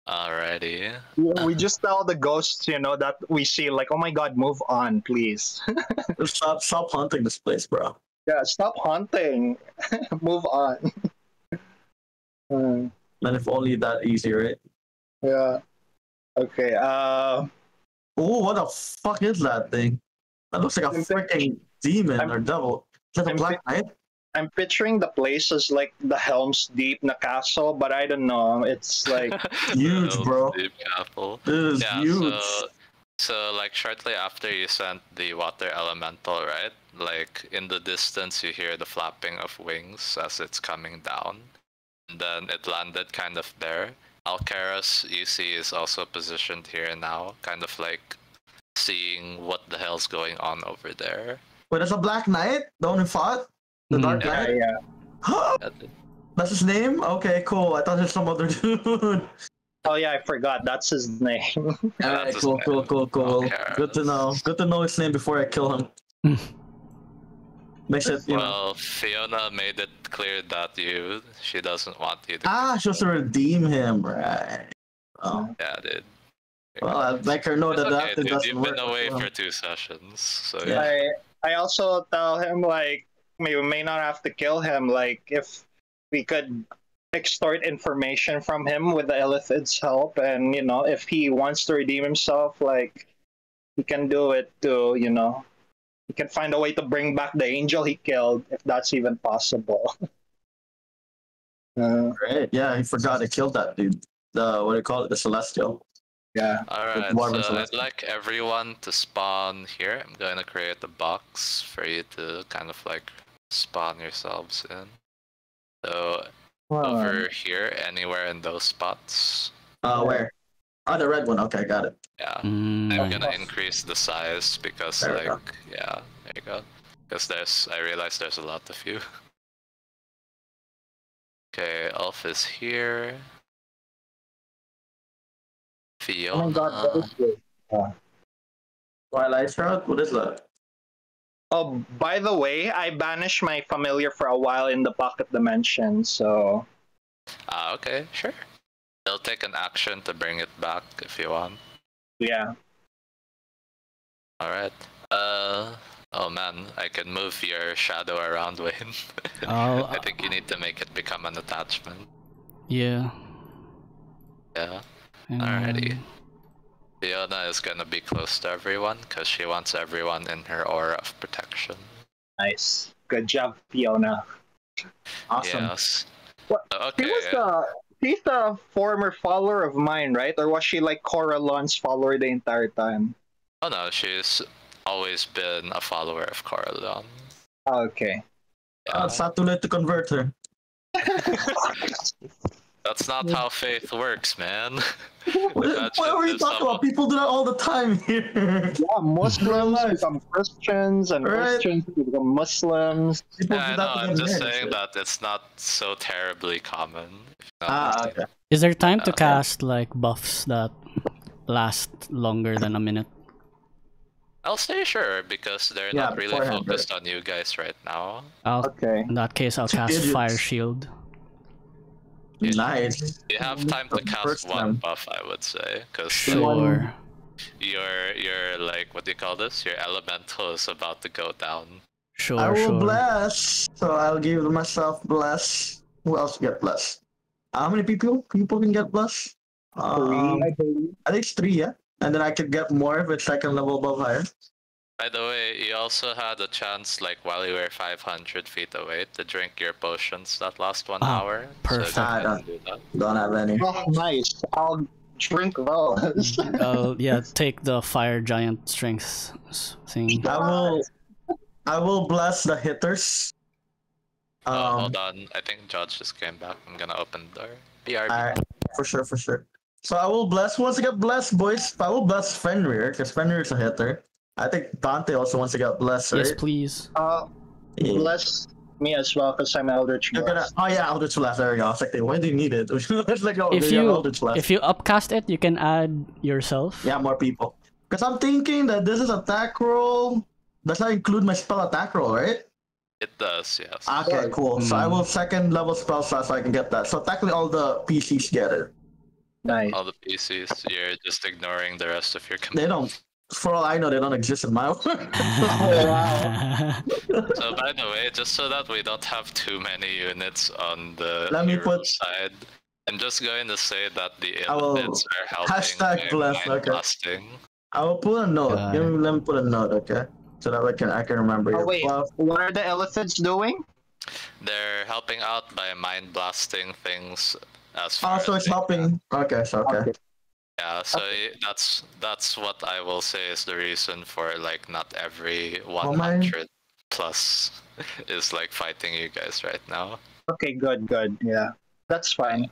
Alrighty. Yeah, we just tell the ghosts, you know, that we see, like, oh my god, move on, please. stop haunting this place, bro. Yeah, stop haunting. Move on. And if only that easy, right? Yeah. Okay, oh, what the fuck is that thing? That looks like a freaking demon or devil. Is that a black knight? I'm picturing the place as like the Helm's Deep na castle, but I don't know. It's like... huge, bro. This is huge. So, like, shortly after you sent the water elemental, right? Like, in the distance, you hear the flapping of wings as it's coming down. And then it landed kind of there. Alcaros, you see, is also positioned here now, kind of like seeing what the hell's going on over there. Wait, that's a Black Knight? The one who fought? The Dark Knight? Yeah. That's his name? Okay, cool. I thought it was some other dude. Oh yeah, I forgot. That's his name. Alright, cool. Alcaros. Good to know. Good to know his name before I kill him. Well, Fiona made it clear that she doesn't want you to... she wants to redeem him, right? Oh. Yeah, dude. Well, I'd make her know that dude, doesn't work. You've been away for 2 sessions, so yeah. I also tell him, like, we may not have to kill him, like, if we could extort information from him with the Illithid's help, and, you know, if he wants to redeem himself, like, he can do it too, you know. He can find a way to bring back the angel he killed, if that's even possible. Right. Yeah, he forgot he killed that dude. The, what do you call it? The Celestial. Yeah. Alright, so I'd like everyone to spawn here. I'm going to create a box for you to kind of like spawn yourselves in. So, over here, anywhere in those spots. Where? Oh, the red one. Okay, got it. Yeah. I'm gonna increase the size because, there like, yeah, there you go. Because there's, I realize there's a lot of you. Okay, Ulf is here. Fiona. Oh my god, what is this? Twilight Shroud? What is that? Oh, by the way, I banished my familiar for a while in the pocket dimension, so... Ah, okay, sure. They'll take an action to bring it back if you want. Yeah. Alright. Oh man, I can move your shadow around, Wayne. I think you need to make it become an attachment. Yeah. Yeah. Alrighty. Fiona is gonna be close to everyone because she wants everyone in her aura of protection. Nice. Good job, Fiona. Awesome. Yes. What? Okay. She was the... She's the former follower of mine, right? Or was she like Corallon's follower the entire time? Oh no, she's always been a follower of Corallon. Okay. Yeah. It's not too late to convert her. That's not how faith works, man. What are you talking about? People do that all the time here. Yeah, Muslims become Christians, and Christians become Muslims. People do that. I'm just saying that it's not so terribly common. Okay. Is there time to cast like buffs that last longer than a minute? I'll say sure, because they're not really focused on you guys right now. Okay. In that case, I'll cast Fire Shield. You, nice. You have time to cast one buff, I would say, because sure. Your like what do you call this? Your elemental is about to go down. Sure. I will bless. So I'll give myself bless. Who else get blessed? How many people can get blessed? 3, I think it's 3, yeah. And then I could get more if it's second level above higher. By the way, you also had a chance, like, while you were 500 feet away, to drink your potions that last 1 hour. Perfect. So I don't have any. Oh, nice. I'll drink those. Yeah, take the fire giant strength thing. I will bless the hitters. Oh, hold on. I think Judge just came back. I'm gonna open the door. BRB. Alright, for sure, for sure. So I will bless, once I get blessed, boys, I will bless Fenrir, because Fenrir is a hitter. I think Dante also wants to get blessed, right? Yes, please. Bless me as well, because I'm Eldritch Blast. Oh yeah, Eldritch Blast, there we go. I was like, why do you need it? Let's let go. If you upcast it, you can add yourself. Yeah, more people. Because I'm thinking that this is attack roll. Does that include my spell attack roll, right? It does, yes. Okay, cool. So I will second level spell slot so I can get that. So technically all the PCs get it. Nice. All the PCs, you're just ignoring the rest of your community. They don't. For all I know, they don't exist in my world. So by the way, just so that we don't have too many units on the side, I'm just going to say that the units are helping. Hashtag bless, okay. Blasting. I will put a note. Let me put a note, okay? So that I can remember. Oh wait, what are the elephants doing? They're helping out by mind blasting things as far as it's helping. Okay, so okay. Yeah, so that's what I will say is the reason for like not every 100 plus is like fighting you guys right now. Okay, good, good. Yeah, that's fine.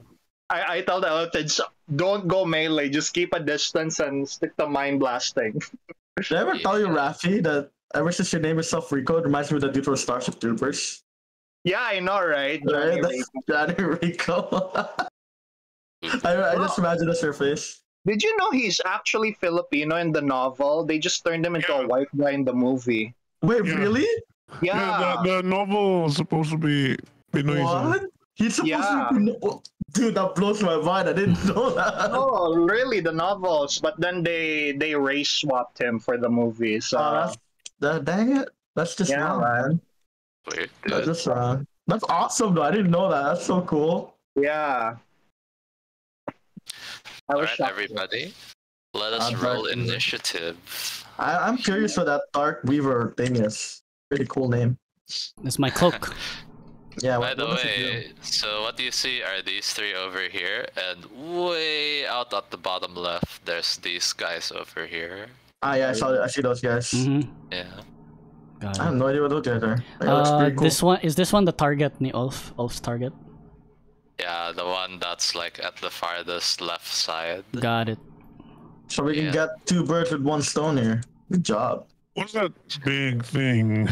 I tell the elephants, don't go melee, just keep a distance and stick to mind blasting. Did I ever tell you, Rafi, that ever since your name is Self-Rico, it reminds me of the dude from Starship Troopers? Yeah, I know, right? Johnny Rico. I just imagine that's your face. Did you know he's actually Filipino in the novel? They just turned him into a white guy in the movie. Wait, really? Yeah. The novel was supposed to be Pinoy. What? He's supposed to be Pinoy. Dude, that blows my mind. I didn't know that. Oh, really? The novels. But then they race swapped him for the movie. So dang it. That's just wrong, man. Wait, that's just wrong. That's awesome, though. I didn't know that. That's so cool. Yeah. Alright, everybody, let us roll initiative. I'm curious what that Dark Weaver thing is. Pretty cool name. It's my cloak. Yeah. By the way, so what you see are these three over here, and way out at the bottom left, there's these guys over here. Ah, yeah, I saw. I see those guys. Mm-hmm. Yeah. Got it. I have no idea what those guys are. It looks pretty cool. This one is the target, Ulf's target. Yeah, the one that's like at the farthest left side. Got it. So we can get two birds with one stone here. Good job. What's that big thing?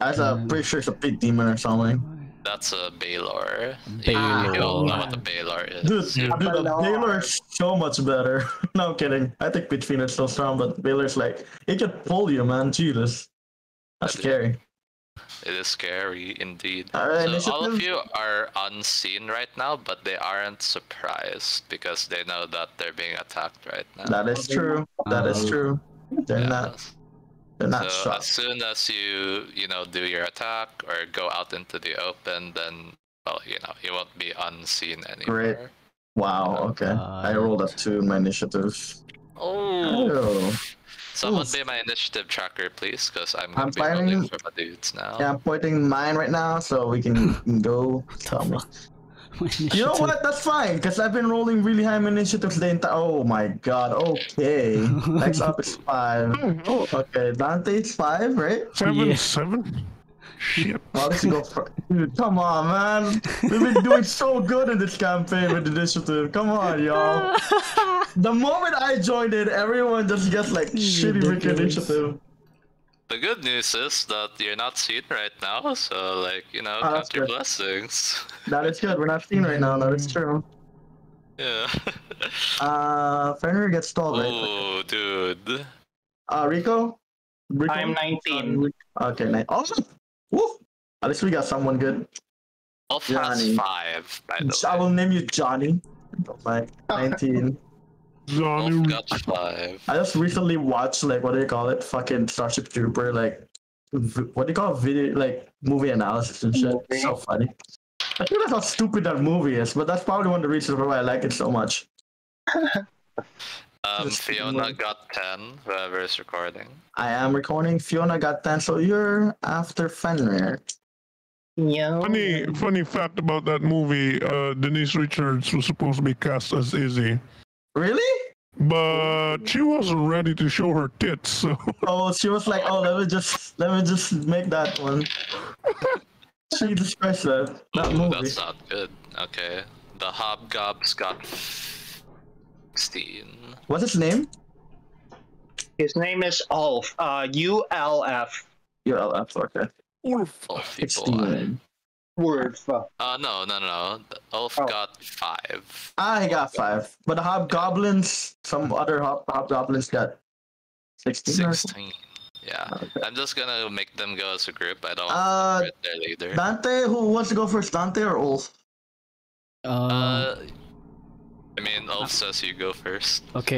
I'm pretty sure it's a big demon or something. That's a Balor. Yeah, you all know what the Balor is. Dude, the Balor is so much better. No, I'm kidding. I think Pitchfiend is so strong, but Balor's like, it could pull you, man. Jesus. That's scary. It is scary indeed. Right, so all of you are unseen right now, but they aren't surprised because they know that they're being attacked right now. That is true. That is true. They're not. They're not so shocked. As soon as you know, do your attack or go out into the open, then you know, you won't be unseen anymore. Great. Wow. Okay. I rolled up 2 in my initiative. Oh. Someone be my initiative tracker, please, because I'm firing for my dudes now. Yeah, I'm pointing mine right now, so we can go. You know what? That's fine, because I've been rolling really high initiatives the entire. Oh my god. Okay. Next up is 5. Oh, okay. Dante's 5, right? 7. Shit. Dude, come on, man. We've been doing so good in this campaign with initiative. Come on, y'all. The moment I joined it, everyone just gets like shitty with initiative. The good news is that you're not seen right now, so like, you know, count your blessings. That is good. We're not seen right now. That is true. Yeah. Fenrir gets stalled. Oh, right? Dude. Rico? I'm 19. Okay, 19. Awesome. Woo! At least we got someone good. Ulf has 5, by the way. I will name you Johnny. Like 19. Johnny got 5. I just recently watched, like, what do you call it? Fucking Starship Trooper, like, what do you call it? Video, like, movie analysis and shit. It's so funny. I think that's how stupid that movie is, but that's probably one of the reasons why I like it so much. Fiona got 10, whoever is recording. I am recording. Fiona got 10, so you're after Fenrir. Yo. Funny fact about that movie, Denise Richards was supposed to be cast as Izzy. Really? But she wasn't ready to show her tits, so... Oh, she was like, oh, let me just make that one. She discussed that movie. That's not good. Okay. The Hobgob's got... What's his name? His name is Ulf. ULF. ULF, okay. Ulf. No. Ulf got 5. Ah, he got 5. But the hobgoblins, some other hobgoblins got 16. 16. Yeah. Okay. I'm just gonna make them go as a group. I don't want to right there later. Dante, who wants to go first? Dante or Ulf? I mean, Ulf says you go first. Okay.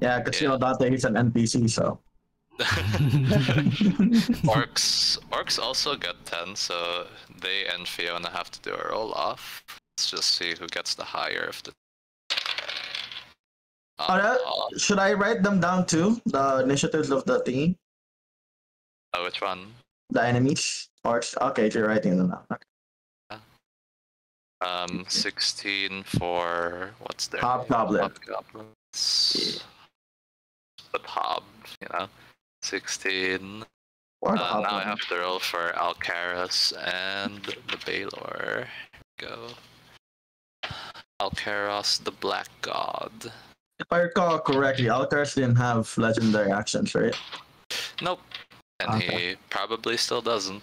Yeah, because you know Dante, he's an NPC, so... Orcs also got 10, so they and Fiona have to do a roll-off. Let's just see who gets the higher of the... should I write them down too? The initiatives of the thingy? Which one? The enemies? Orcs? Okay, you're writing them down. Okay. 16 for what's their hobgoblins. But hob, you know, 16. Now I have to roll for Alcaros and the Balor. Go. Alcaros, the Black God. If I recall correctly, Alcaros didn't have legendary actions, right? Nope, and he probably still doesn't.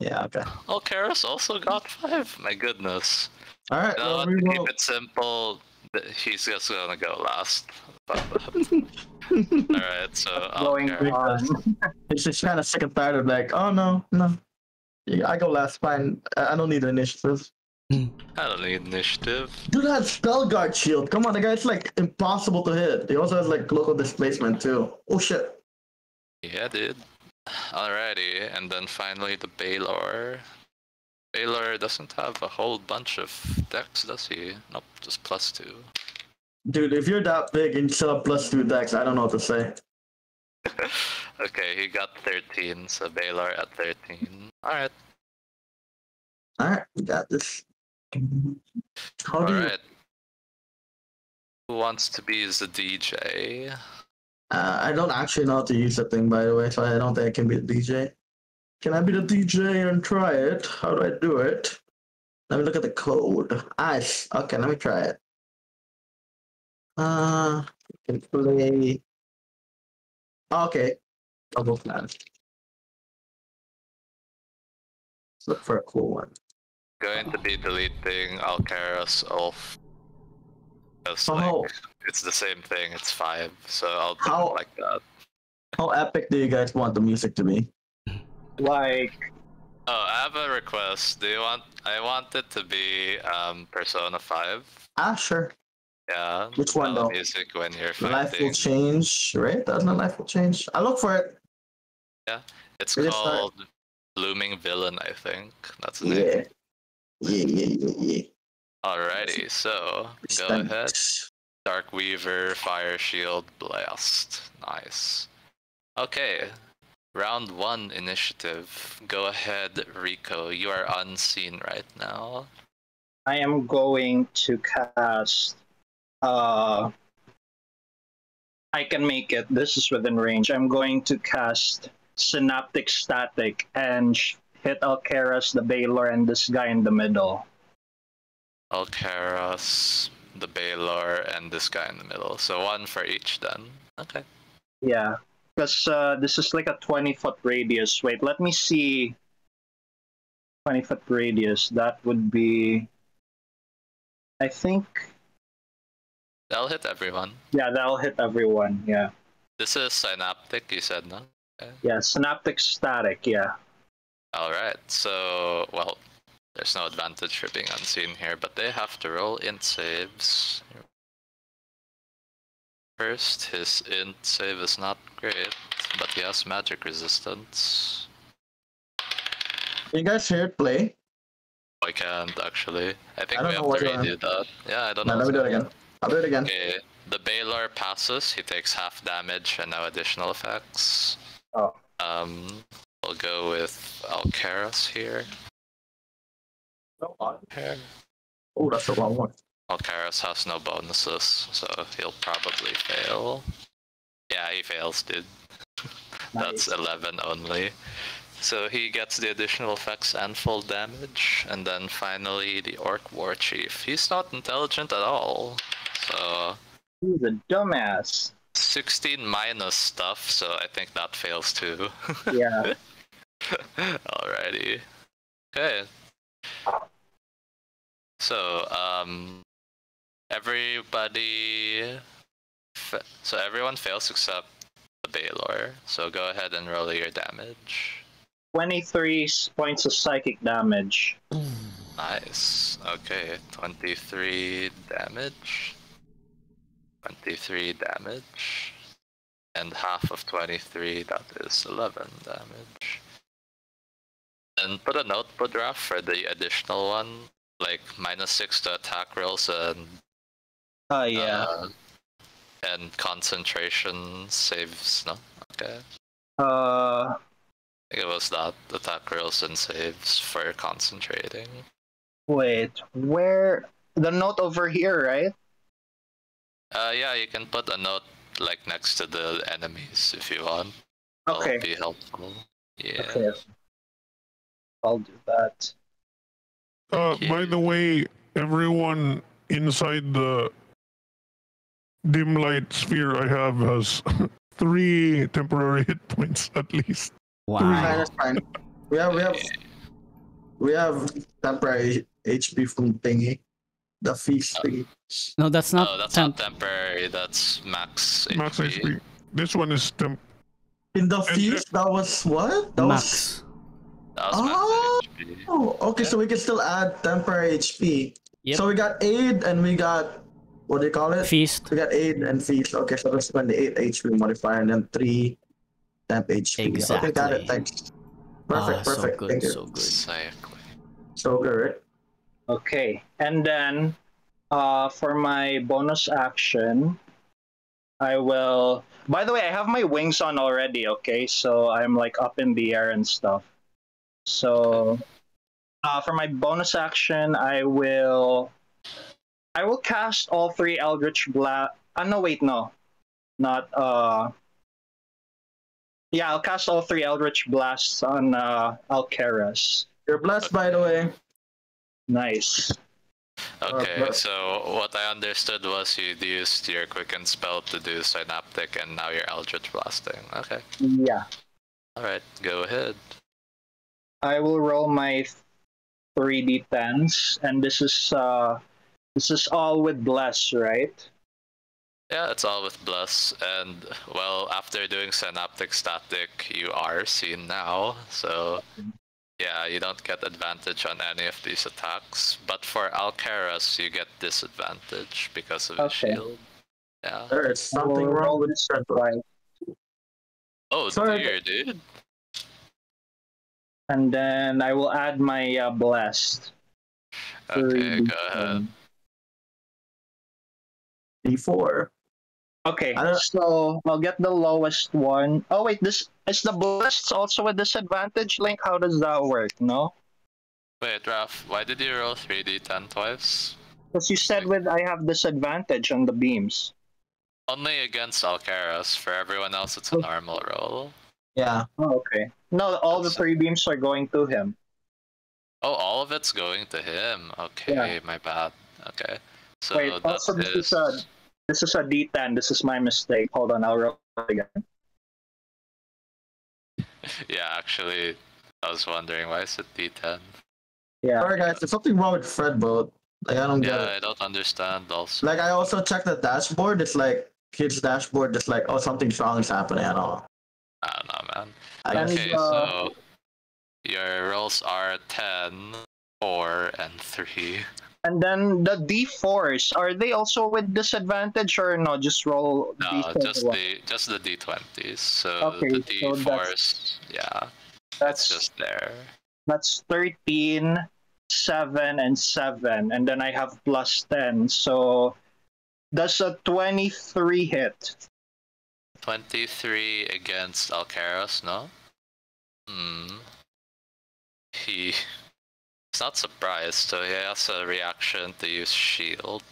Yeah, okay. Alcaros also got 5. My goodness. Alright, well, to keep it simple, he's just gonna go last. Alright, so Alcaros. It's just kind of sick and tired of like, oh no. I go last, fine. I don't need initiative. Dude had Spellguard Shield. Come on, the guy's like impossible to hit. He also has like local displacement too. Oh shit. Yeah, dude. Alrighty, and then finally the Balor. Balor doesn't have a whole bunch of decks, does he? Nope, just +2. Dude, if you're that big and set up +2 dex, I don't know what to say. Okay, he got 13, so Balor at 13. Alright. Alright, we got this. Alright. Who wants to be the DJ? I don't actually know how to use that thing, by the way, so I don't think I can be the DJ. Can I be the DJ and try it? How do I do it? Let me look at the code. Ice. Okay, let me try it. You can play... Okay. I'll go for that. Let's look for a cool one. Going to be deleting Alcaros, Ulf. Like, it's the same thing, it's 5, so I'll do it like that. How epic do you guys want the music to be? Like... Oh, I have a request. Do you want... I want it to be Persona 5. Ah, sure. Yeah. Which one though? Music when you're fighting. Life will change, right? Doesn't it? Life will change. I'll look for it. Yeah. It's called Blooming Villain, I think. That's the name. Yeah. Alrighty, so go ahead. Dark Weaver, Fire Shield, Blast. Nice. Okay. Round 1 initiative. Go ahead, Rico. You are unseen right now. I am going to cast. I can make it. This is within range. I'm going to cast Synaptic Static and hit Alcaros, the Balor, and this guy in the middle. Alcaros, the Balor, and this guy in the middle. So one for each then. Okay. Yeah. Because this is like a 20-foot radius. Wait, let me see. 20-foot radius. That would be... I think... That'll hit everyone. Yeah, that'll hit everyone, yeah. This is Synaptic, you said, no? Okay. Yeah, Synaptic Static, yeah. Alright, so... Well, there's no advantage for being unseen here, but they have to roll int saves. First, his int save is not great, but he has magic resistance. Can you guys hear it play? I can't, actually. I think we have to redo that. Yeah, I don't know. Let me do it again. I'll do it again. Okay, the Balor passes, he takes half damage and no additional effects. Oh. We'll go with Alcaros here. Oh, that's the wrong one. Alcaros has no bonuses, so he'll probably fail. Yeah, he fails, dude. That's nice. 11 only. So he gets the additional effects and full damage. And then finally, the Orc War Chief. He's not intelligent at all, so... He's a dumbass. 16 minus stuff, so I think that fails too. Yeah. Alrighty. Okay. So, everyone fails except the Balor, so go ahead and roll your damage. 23 points of psychic damage. Nice. Okay, 23 damage. 23 damage. And half of 23, that is 11 damage. And put a notebook draft for the additional one. Like, -6 to attack rolls and... Oh, yeah. And concentration saves, no? Okay. I think it was that, attack rolls and saves for concentrating. Wait, where... The note over here, right? Yeah, you can put a note, like, next to the enemies if you want. Okay. That'll be helpful. Yeah. Okay. I'll do that. By the way, everyone inside the dim light sphere I have has 3 temporary hit points at least. Wow. That's fine. We have temporary HP from thingy, the feast thingy. No, that's not. No, that's not temporary. That's max HP. Max HP. This one is temp. In the feast, that was what? That max. Was oh. Max HP. Oh, okay. Yeah. So we can still add temporary HP. Yep. So we got aid and we got what do you call it? Feast. We got aid and feast. Okay, so let's spend the 8 HP modifier and then 3. Temp HP. Exactly. Okay, got it. Thanks. Perfect, perfect. So good, so good. So good. Okay, and then For my bonus action, I will... By the way, I have my wings on already, okay? So I'm like up in the air and stuff. So for my bonus action, I will cast all three Eldritch Blast... no, wait, no. Not... Yeah, I'll cast all three Eldritch Blasts on Alcaros. You're blessed, by the way. Nice. Okay, so what I understood was you used your Quicken spell to do Synaptic, and now you're Eldritch Blasting. Okay. Yeah. Alright, go ahead. I will roll my 3d10s, and this is all with Bless, right? Yeah, it's all with Bless, and well, after doing Synaptic Static, you are seen now, so... Yeah, you don't get advantage on any of these attacks, but for Alcaros, you get disadvantage because of the shield. Yeah. There's something wrong with strength, right? Oh, dear, dude. And then I will add my blast. Okay, go ahead. D4. Okay, so I'll get the lowest one. Oh wait, this is the blast also a disadvantage, Link? How does that work? No? Wait, Raph, why did you roll 3d10 twice? Because you said with I have disadvantage on the beams. Only against Alcaros. For everyone else, it's a normal roll. Yeah. Oh, okay. No, all the three beams are going to him. Oh, all of it's going to him. Okay, yeah. My bad. Okay. So wait, also this is a D10. This is my mistake. Hold on, I'll roll again. Yeah, actually, I was wondering why is it D10. Yeah. Alright, guys, there's something wrong with Fredboat. Like I don't get it. Yeah, I don't understand. Also, like I also checked the dashboard. It's like his dashboard. It's like, oh, something wrong is happening at all. I don't know, man. Okay, so your rolls are 10, 4, and 3. And then the D4s, are they also with disadvantage or no? Just roll D4. No, just the D20s. So okay, the D4s, so that's, yeah, that's just there. That's 13, 7, and 7. And then I have plus 10. So that's a 23 hit. 23 against Alcaros, no? Hmm. He's not surprised, so he has a reaction to use shield.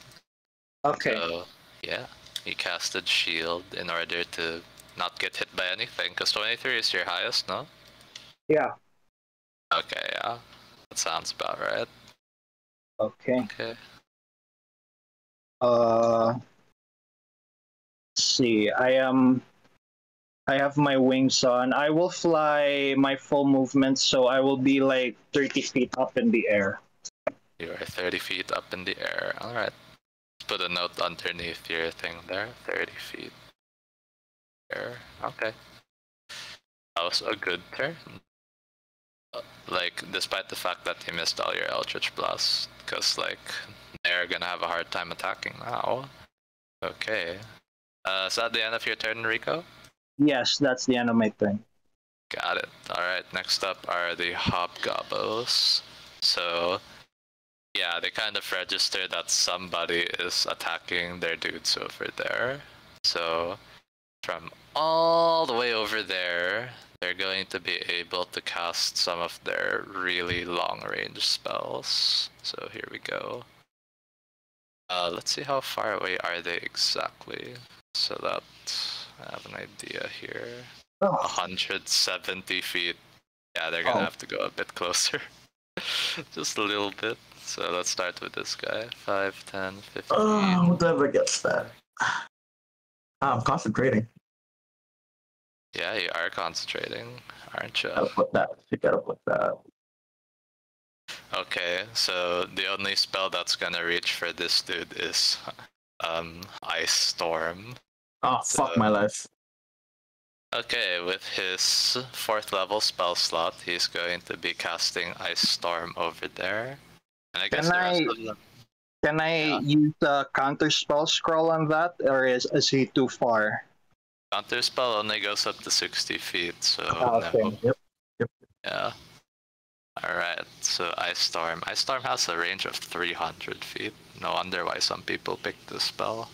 Okay. So, yeah, he casted shield in order to not get hit by anything, because 23 is your highest, no? Yeah. Okay, yeah. That sounds about right. Okay. Okay. Let's see, I have my wings on. I will fly my full movement, so I will be like 30 feet up in the air. You are 30 feet up in the air. Alright. Put a note underneath your thing there. 30 feet. Air. Okay. That was a good turn. Like, despite the fact that he missed all your Eldritch Blasts, because, like, they're gonna have a hard time attacking now. Okay. Is that the end of your turn, Rico? Yes, that's the animate thing. Got it. Alright, next up are the Hobgoblins. So, yeah, they kind of register that somebody is attacking their dudes over there. So, from all the way over there, they're going to be able to cast some of their really long-range spells. So, here we go. Let's see how far away are they exactly. So that's... I have an idea here. Oh. 170 feet. Yeah, they're gonna have to go a bit closer. Just a little bit. So let's start with this guy. 5, 10, 15. Oh, whoever gets that. I'm concentrating. Yeah, you are concentrating, aren't you? You gotta put that. You gotta put that. Okay, so the only spell that's gonna reach for this dude is Ice Storm. Oh, fuck my life. Okay, with his 4th level spell slot, he's going to be casting Ice Storm over there. And I guess Can I use the Counter Spell Scroll on that, or is he too far? Counter Spell only goes up to 60 feet, so... Oh, okay. No. Yep. Yeah. Alright, so Ice Storm. Ice Storm has a range of 300 feet. No wonder why some people picked this spell.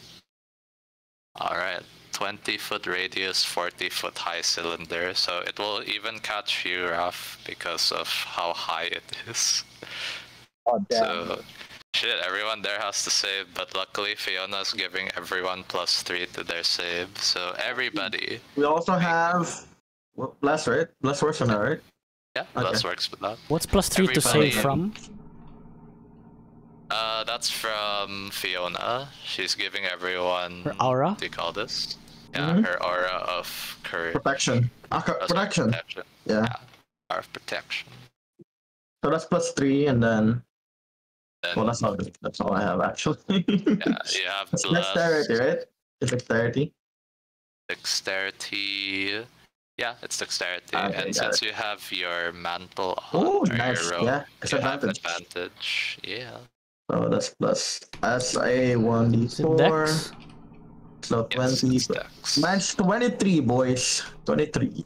Alright, 20-foot radius, 40-foot high cylinder, so it will even catch you, Raph, because of how high it is. Oh, damn. So, shit, everyone there has to save, but luckily Fiona's giving everyone +3 to their save, so everybody... We also have... Well, Bless, right? Bless works on that, right? Yeah, Bless works for that. What's +3 everybody... to save from? That's from Fiona. She's giving everyone... Her aura? What do you call this? Yeah, her aura of courage. Protection. Protection. Yeah. Aura of protection. So that's +3 and then... Well, that's all I have, actually. Yeah, you have plus... Dexterity, right? It's dexterity. Dexterity... Yeah, it's dexterity. Okay, and since you have your mantle on, ooh, nice. Your robe, it's advantage. Have advantage. Yeah. So that's plus. That's a 1d4. So 20. Mine's 23, boys. 23.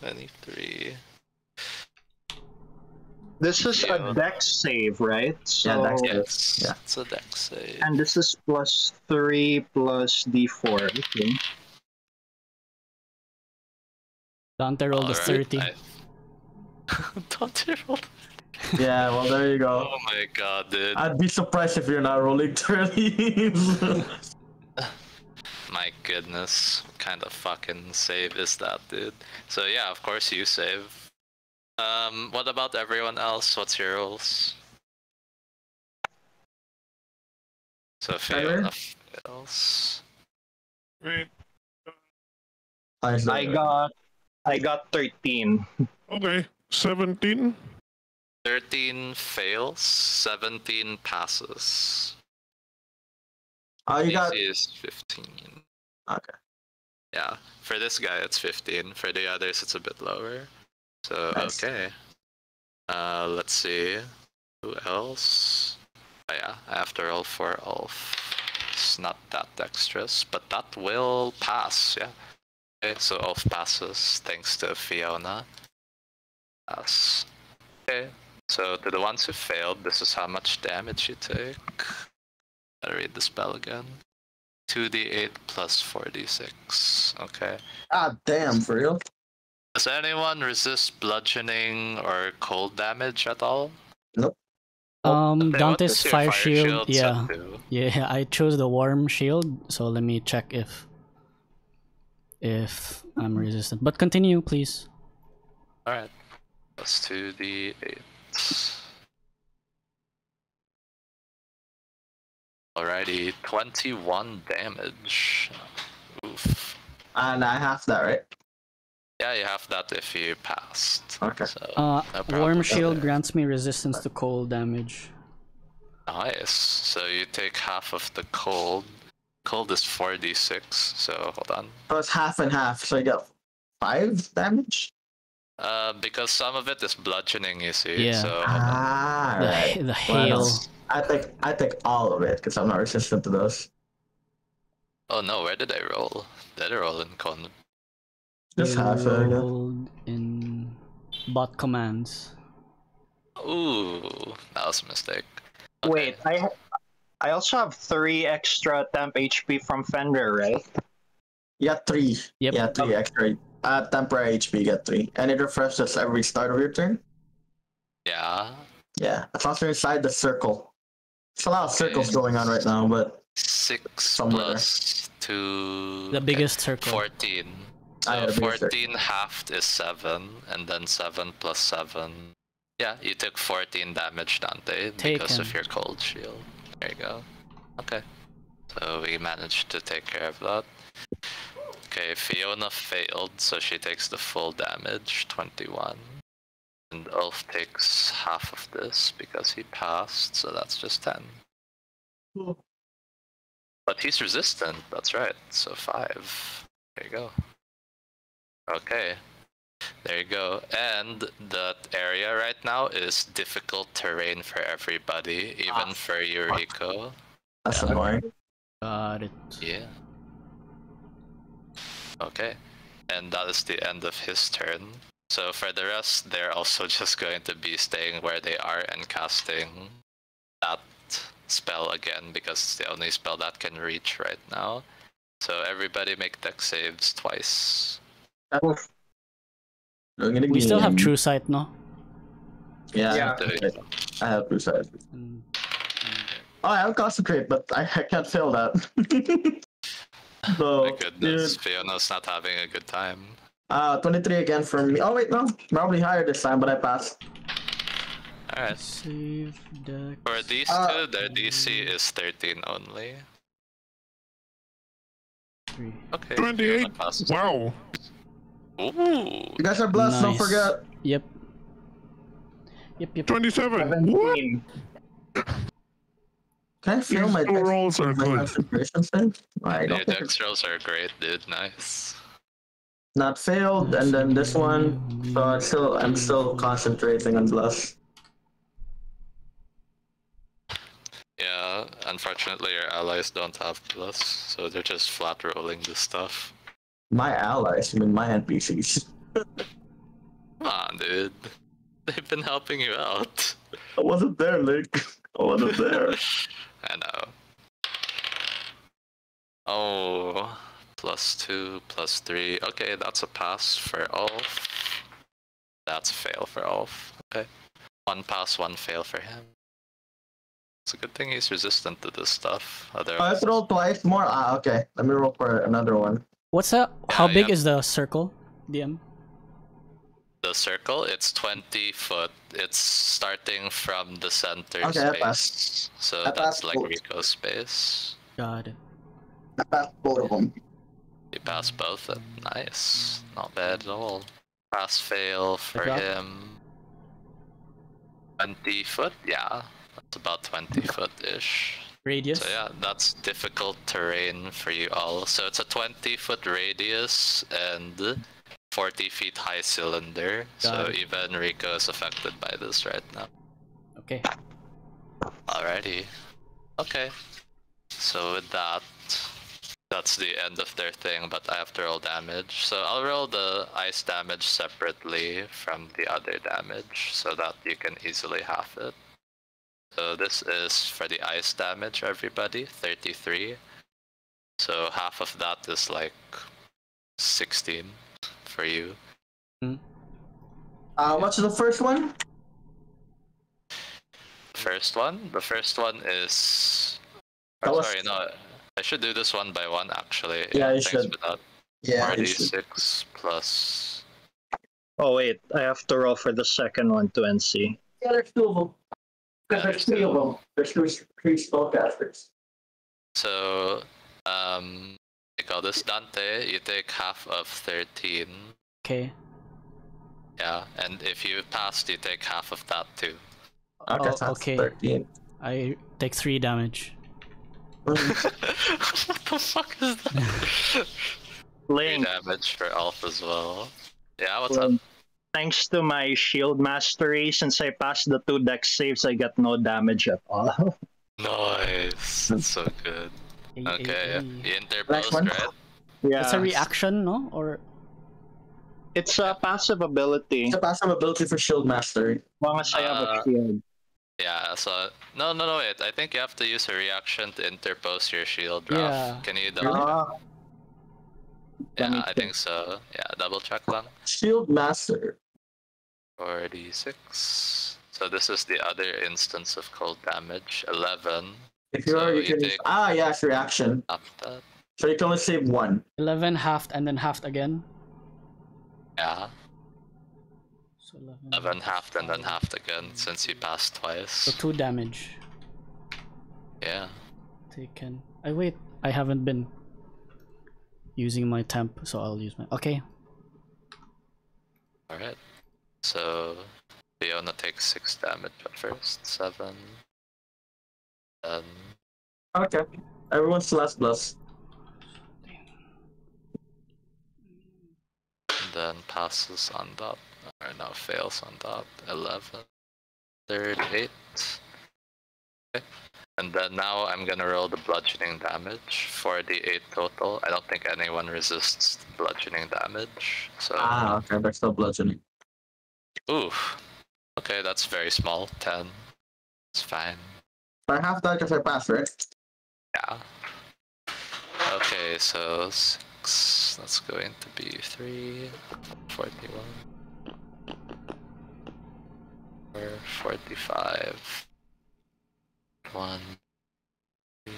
23. This is a dex save, right? So... Yeah, dex save. Yes. Yeah, it's a dex save. And this is +3 plus d4. Okay. Dante rolled a 30. Dante rolled. Yeah, well, there you go. Oh my god, dude. I'd be surprised if you're not rolling 30s. My goodness, what kind of fucking save is that, dude? So yeah, of course you save. What about everyone else? What's your rolls? So Fiona fails. I got 13. Okay, 17. 13 fails, 17 passes. Oh, you got... is 15. Okay. Yeah, for this guy it's 15. For the others it's a bit lower. So, nice. Okay. Let's see. Who else? Oh yeah, after all for Ulf. It's not that dexterous, but that will pass, yeah. Okay, so Ulf passes, thanks to Fiona. Pass. Okay. So, to the ones who failed, this is how much damage you take. Gotta read the spell again. 2d8 plus 4d6. Okay. Ah, damn, for real? Does anyone resist bludgeoning or cold damage at all? Nope. Dante's fire shield, yeah. Yeah, I chose the warm shield, so let me check if I'm resistant. But continue, please. Alright. Plus 2d8. Alrighty, 21 damage. Oof. And I have that, right? Yeah, you have that if you passed. Okay. So, no warm shield grants me resistance to cold damage. Nice. So you take half of the cold. Cold is 4d6, so hold on. So it's half and half, so you got 5 damage? Because some of it is bludgeoning, you see. Yeah. So the hail. Well, I take all of it because I'm not resistant to those. Oh no! Where did I roll? Did I roll in con? Just half. Rolled in bot commands. Ooh, that was a mistake. Okay. Wait, I also have 3 extra temp HP from Fender, right? Yeah, 3. Yep. Yeah, 3 extra. Temporary HP, you get 3. And it refreshes every start of your turn? Yeah. Yeah, as long as you're inside the circle. There's a lot of circles going on right now, but... 6 plus 2... The biggest circle. 14. So 14 halved is 7, and then 7 plus 7... Yeah, you took 14 damage, Dante, because of your cold shield. There you go. Okay. So we managed to take care of that. Okay, Fiona failed, so she takes the full damage, 21. And Ulf takes half of this because he passed, so that's just 10. Cool. But he's resistant, that's right, so 5. There you go. Okay, there you go. And that area right now is difficult terrain for everybody, even for Yuriko. That's annoying. Got it. Yeah. Okay, and that is the end of his turn. So for the rest, they're also just going to be staying where they are and casting that spell again, because it's the only spell that can reach right now. So everybody make deck saves twice. We still have True Sight, no? Yeah. I have True Sight. Oh, I'll concentrate, but I can't fail that. So, my goodness, Fiona's not having a good time. 23 again from me. Oh wait, no, probably higher this time, but I passed. Alright. Save deck. For these two, their DC is 13 only. Okay. 28. Wow. Ooh. You guys are blessed. Nice. Don't forget. Yep. 27. What? Can I feel my dex rolls are good? Your dex rolls are great, dude. Nice. Not failed, and then this one. So I'm still concentrating on bluff. Yeah, unfortunately your allies don't have plus, so they're just flat rolling this stuff. My allies? I mean my NPCs. Come on, dude. They've been helping you out. I wasn't there, Link. I wasn't there. I know. Oh, +2, +3. Okay, that's a pass for Ulf. That's a fail for Ulf. Okay. One pass, one fail for him. It's a good thing he's resistant to this stuff. Otherwise... I rolled twice more. Ah, okay. Let me roll for another one. What's that? How big is the circle, DM? The circle? It's 20 foot. It's starting from the center space. I passed. So I that's like both. Rico's space. Got it. I passed both of them. You passed both of them. Nice. Not bad at all. Pass fail for him. 20 foot? Yeah. That's about 20 foot-ish. Radius? So yeah, that's difficult terrain for you all. So it's a 20 foot radius and 40 feet high cylinder. Got it. Even Rico is affected by this right now. Okay. Alrighty. Okay. So with that, that's the end of their thing, but I have to roll damage. So I'll roll the ice damage separately from the other damage so that you can easily half it. So this is for the ice damage, everybody, 33. So half of that is like 16 for you. What's the first one? First one? The first one is... Oh, sorry, no. I should do this one by one, actually. Yeah, you should. Yeah, 46 plus... Oh, wait. I have to roll for the second one to NC. Yeah, there's two of them. Because there's three of them. There's three spellcasters. So, you call this Dante, you take half of 13. Okay. Yeah, and if you passed, you take half of that too. Okay, oh, okay. 13. I take 3 damage. What the fuck is that? 3 damage for Alpha as well. Yeah, what's up? Thanks to my shield mastery, since I passed the 2 dex saves, I got no damage at all. Nice. That's so good. Okay, you interposed, right? Yeah. It's a reaction, no? Or it's a passive ability. It's a passive ability for shield mastery. As long as I have a shield. Yeah, so... No, wait. I think you have to use a reaction to interpose your shield, Raph. Yeah. Can you double check? Yeah, I think so. Yeah, double check one. Shield master. 46. So this is the other instance of cold damage. 11. If you are, you can take... Ah, yeah, it's reaction. After. So you can only save 1. 11 halved and then halved again. Yeah. So 11 halved and then halved again since you passed twice. So 2 damage. Yeah. Taken. I wait. I haven't been using my temp, so I'll use my... Okay. Alright. So, Fiona takes 6 damage at first. 7. Okay. Everyone's last plus. And then passes on that. Or no, fails on that. 11. 38. Okay. And then now I'm gonna roll the bludgeoning damage, 48 total. I don't think anyone resists bludgeoning damage, so... Ah, okay, they're still bludgeoning. Oof. Okay, that's very small, 10. It's fine. I have to because I passed, right? Yeah. Okay, so 6, that's going to be 3, 41, or 45, 1, 3,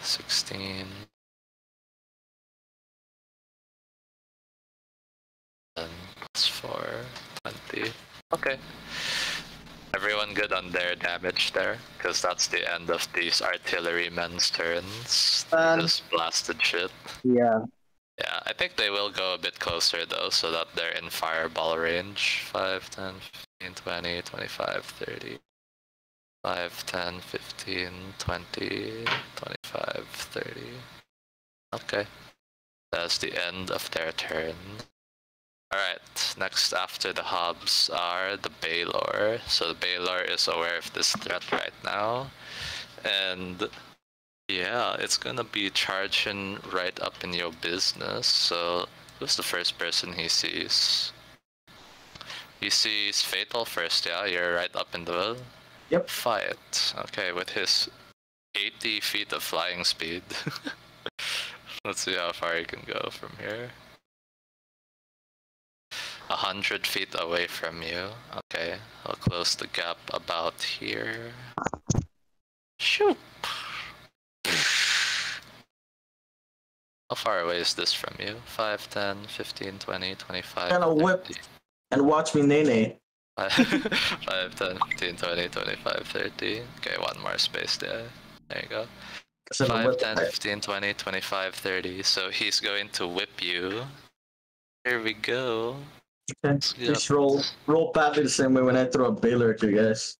16, 10, plus 4, 20. Okay. Everyone good on their damage there? Because that's the end of these artillerymen's turns. Just blasted shit. Yeah. Yeah, I think they will go a bit closer though, so that they're in fireball range. 5, 10, 15, 20, 25, 30. 5, 10, 15, 20, 25, 30. Okay. That's the end of their turn. Alright, next after the Hobs are the Balor. So the Balor is aware of this threat right now. And yeah, it's gonna be charging right up in your business. So who's the first person he sees? He sees Fatal first, yeah? You're right up in the... Yep. Fight. Okay, with his 80 feet of flying speed. Let's see how far he can go from here. 100 feet away from you. Okay, I'll close the gap about here. Shoop! How far away is this from you? 5, 10, 15, 20, 25, and a whip and watch me nene. 5, 10, 15, 20, 25, 30. Okay, one more space there. There you go. 5, 10, 15, 20, 25, 30. So he's going to whip you. Here we go. Okay. Just roll badly the same way when I throw a Balor at you guys.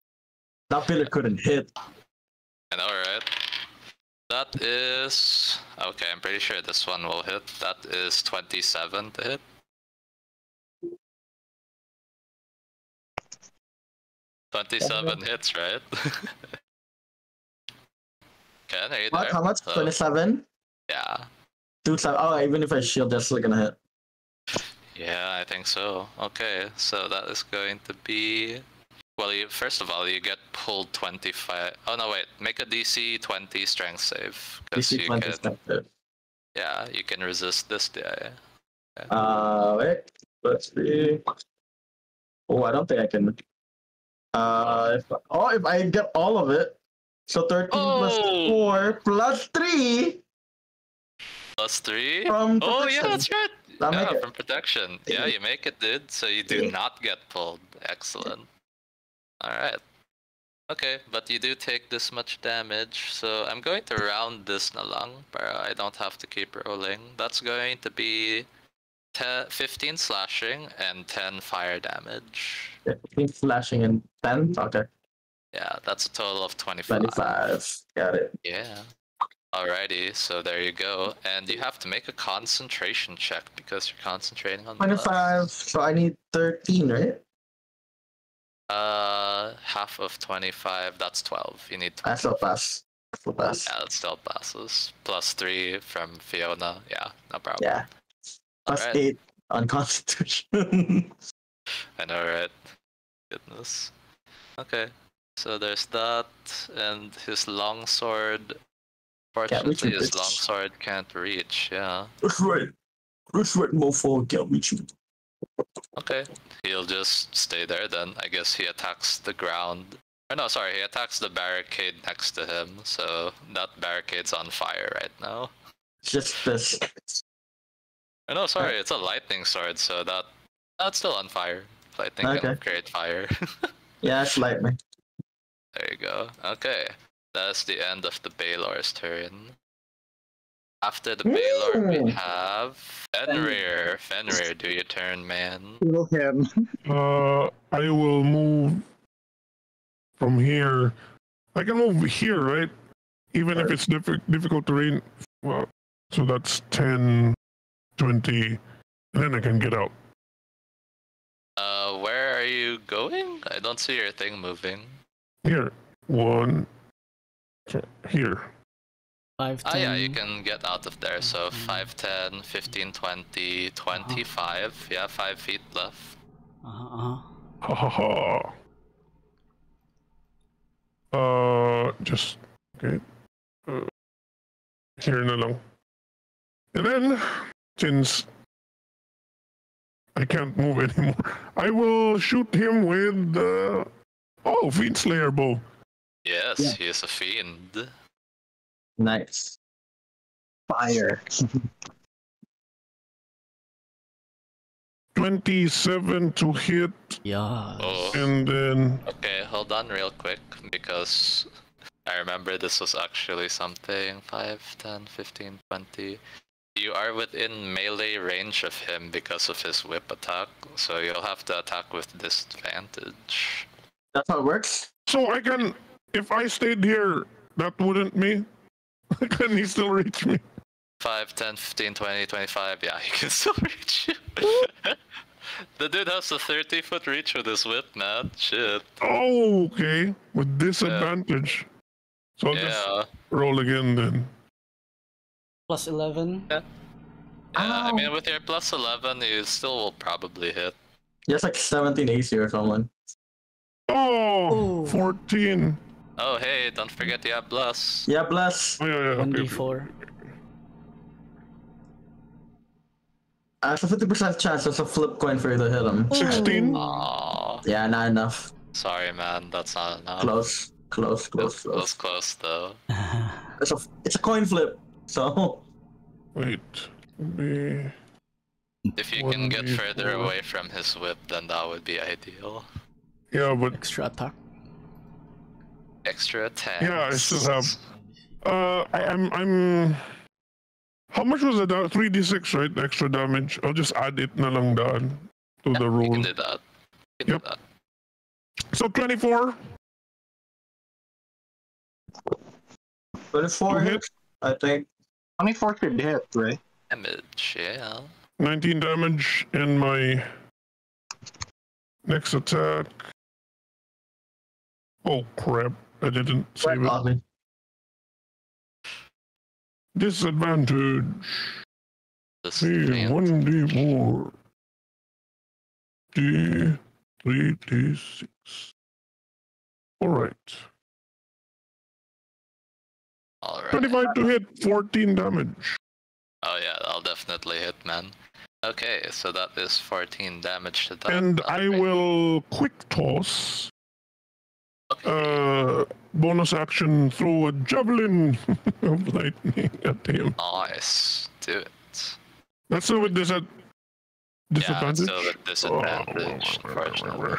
That Balor couldn't hit. And alright. That is... Okay, I'm pretty sure this one will hit. That is 27 to hit. 27 hits, right? Ken, are you there? How much? 27? Yeah. 27. Oh, even if I shield, that's still gonna hit. Yeah, I think so. Okay, so that is going to be... Well, you, first of all, you get pulled 25... Oh, no, wait. Make a DC 20 strength save. DC 20 strength save. Yeah, you can resist this die. Okay. Wait. Let's see... Oh, I don't think I can... if I get all of it... So 13 plus 4 plus 3... Plus 3? From protection. Oh, yeah, that's right! Yeah, from protection. Yeah, you make it, dude. So you do not get pulled. Excellent. Alright. Okay, but you do take this much damage. So I'm going to round this na lang, para I don't have to keep rolling. That's going to be 15 slashing and 10 fire damage. 15 slashing and 10? Okay. Yeah, that's a total of 25. 25. Got it. Yeah. Alrighty, so there you go, and you have to make a concentration check because you're concentrating on 25. So I need 13, right? Half of 25. That's 12. You need 12. That's still pass. Yeah, that still passes. Plus 3 from Fiona. Yeah, no problem. Yeah. Plus 8 on Constitution. I know, right? Goodness. Okay, so there's that, and his longsword. Unfortunately, his longsword can't reach, yeah. That's right. That's right, mofo, can't reach you. Okay, he'll just stay there then. I guess he attacks the ground. Or no, sorry, he attacks the barricade next to him, so that barricade's on fire right now. Just this. Oh, no, sorry, it's a lightning sword, so that's still on fire. Lightning can create fire. Yeah, it's lightning. There you go. Okay. That's the end of the Balor's turn. After the Balor, we have Fenrir. Fenrir, do your turn, man. I will move from here. I can move here, right? Even if it's difficult terrain. Well, so that's 10, 20, and then I can get out. Where are you going? I don't see your thing moving. Here. Here. 5, 10. Oh yeah, you can get out of there, so 5, 10, 15, 20, 25, yeah, 5 feet left. Just, okay. Here and along. And then, since I can't move anymore, I will shoot him with the... oh, Fiend Slayer bow. Yes, yeah. He is a fiend. Nice. Fire. 27 to hit. Yeah. Oh. And then... okay, hold on real quick, because I remember this was actually something. 5, 10, 15, 20... you are within melee range of him because of his whip attack, so you'll have to attack with disadvantage. That's how it works? So I can... if I stayed here, that wouldn't me? Can he still reach me? 5, 10, 15, 20, 25, yeah, he can still reach you. The dude has a 30-foot reach with his whip, man. Shit. Oh, okay. With disadvantage. Yeah. So I'll just roll again then. Plus 11. Yeah, I mean, with your plus 11, you still will probably hit. Just like 17 AC or something. Oh, ooh. 14. Oh, hey, don't forget you have plus. Yeah, plus. Oh, yeah, yeah. 1d4. I have a 50% chance to flip coin for you to hit him. 16? Aww. Yeah, not enough. Sorry, man, that's not enough. Close, close, close, close. It was close, though. It's a coin flip. So, wait. If you can get further away from his whip, then that would be ideal. Yeah, but extra attack. Extra attack. Yeah, I still have. I'm. How much was the 3d6, right? Extra damage. I'll just add it na lang daan to the roll. You can do that. You can do that. So 24. 24 hits, I think. 24 could hit, right? Damage, yeah. 19 damage, and my next attack. Oh crap, I didn't save it. Disadvantage. Hey, 1d4. D3d6. Alright. 25 to hit, 14 damage. Oh yeah, I'll definitely hit, man. Okay, so that is 14 damage to that. And I will quick toss. Okay. Bonus action, throw a javelin of lightning at him. Nice, do it. That's still with disadvantage? Yeah, still with disadvantage, unfortunately.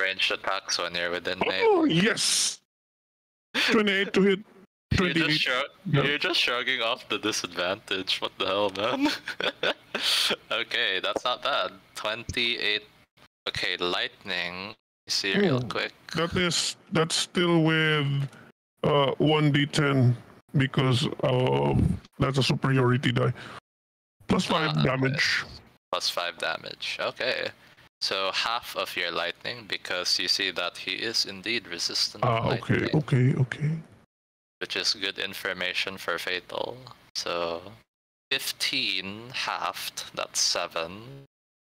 Ranged attacks when you're within melee. Oh, yes! 28 to hit. 28. You're just shrugging off the disadvantage. What the hell, man? Okay, that's not bad. 28. Okay, lightning. See real quick. That's still with 1d10 because that's a superiority die. Plus 5 damage. Okay. Plus 5 damage. Okay. So half of your lightning, because you see that he is indeed resistant to lightning. Okay, okay, okay. Which is good information for fatal. So 15 halved, that's 7.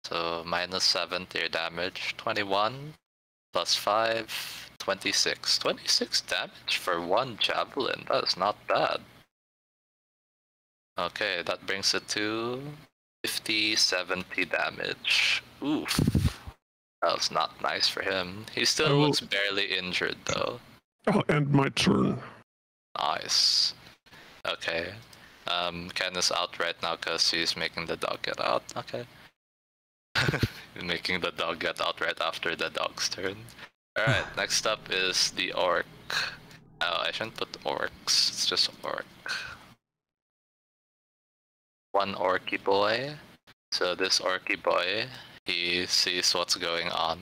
So minus 7 to your damage, 21. Plus 5, 26. 26 damage for one javelin, that is not bad. Okay, that brings it to 50, 70 damage. Oof. That was not nice for him. He still looks barely injured, though. I'll end my turn. Nice. Okay. Ken is out right now because he's making the dog get out. Okay. Making the dog get out right after the dog's turn. Alright, next up is the orc. Oh, I shouldn't put orcs. It's just orc. One orky boy. So this orky boy, he sees what's going on.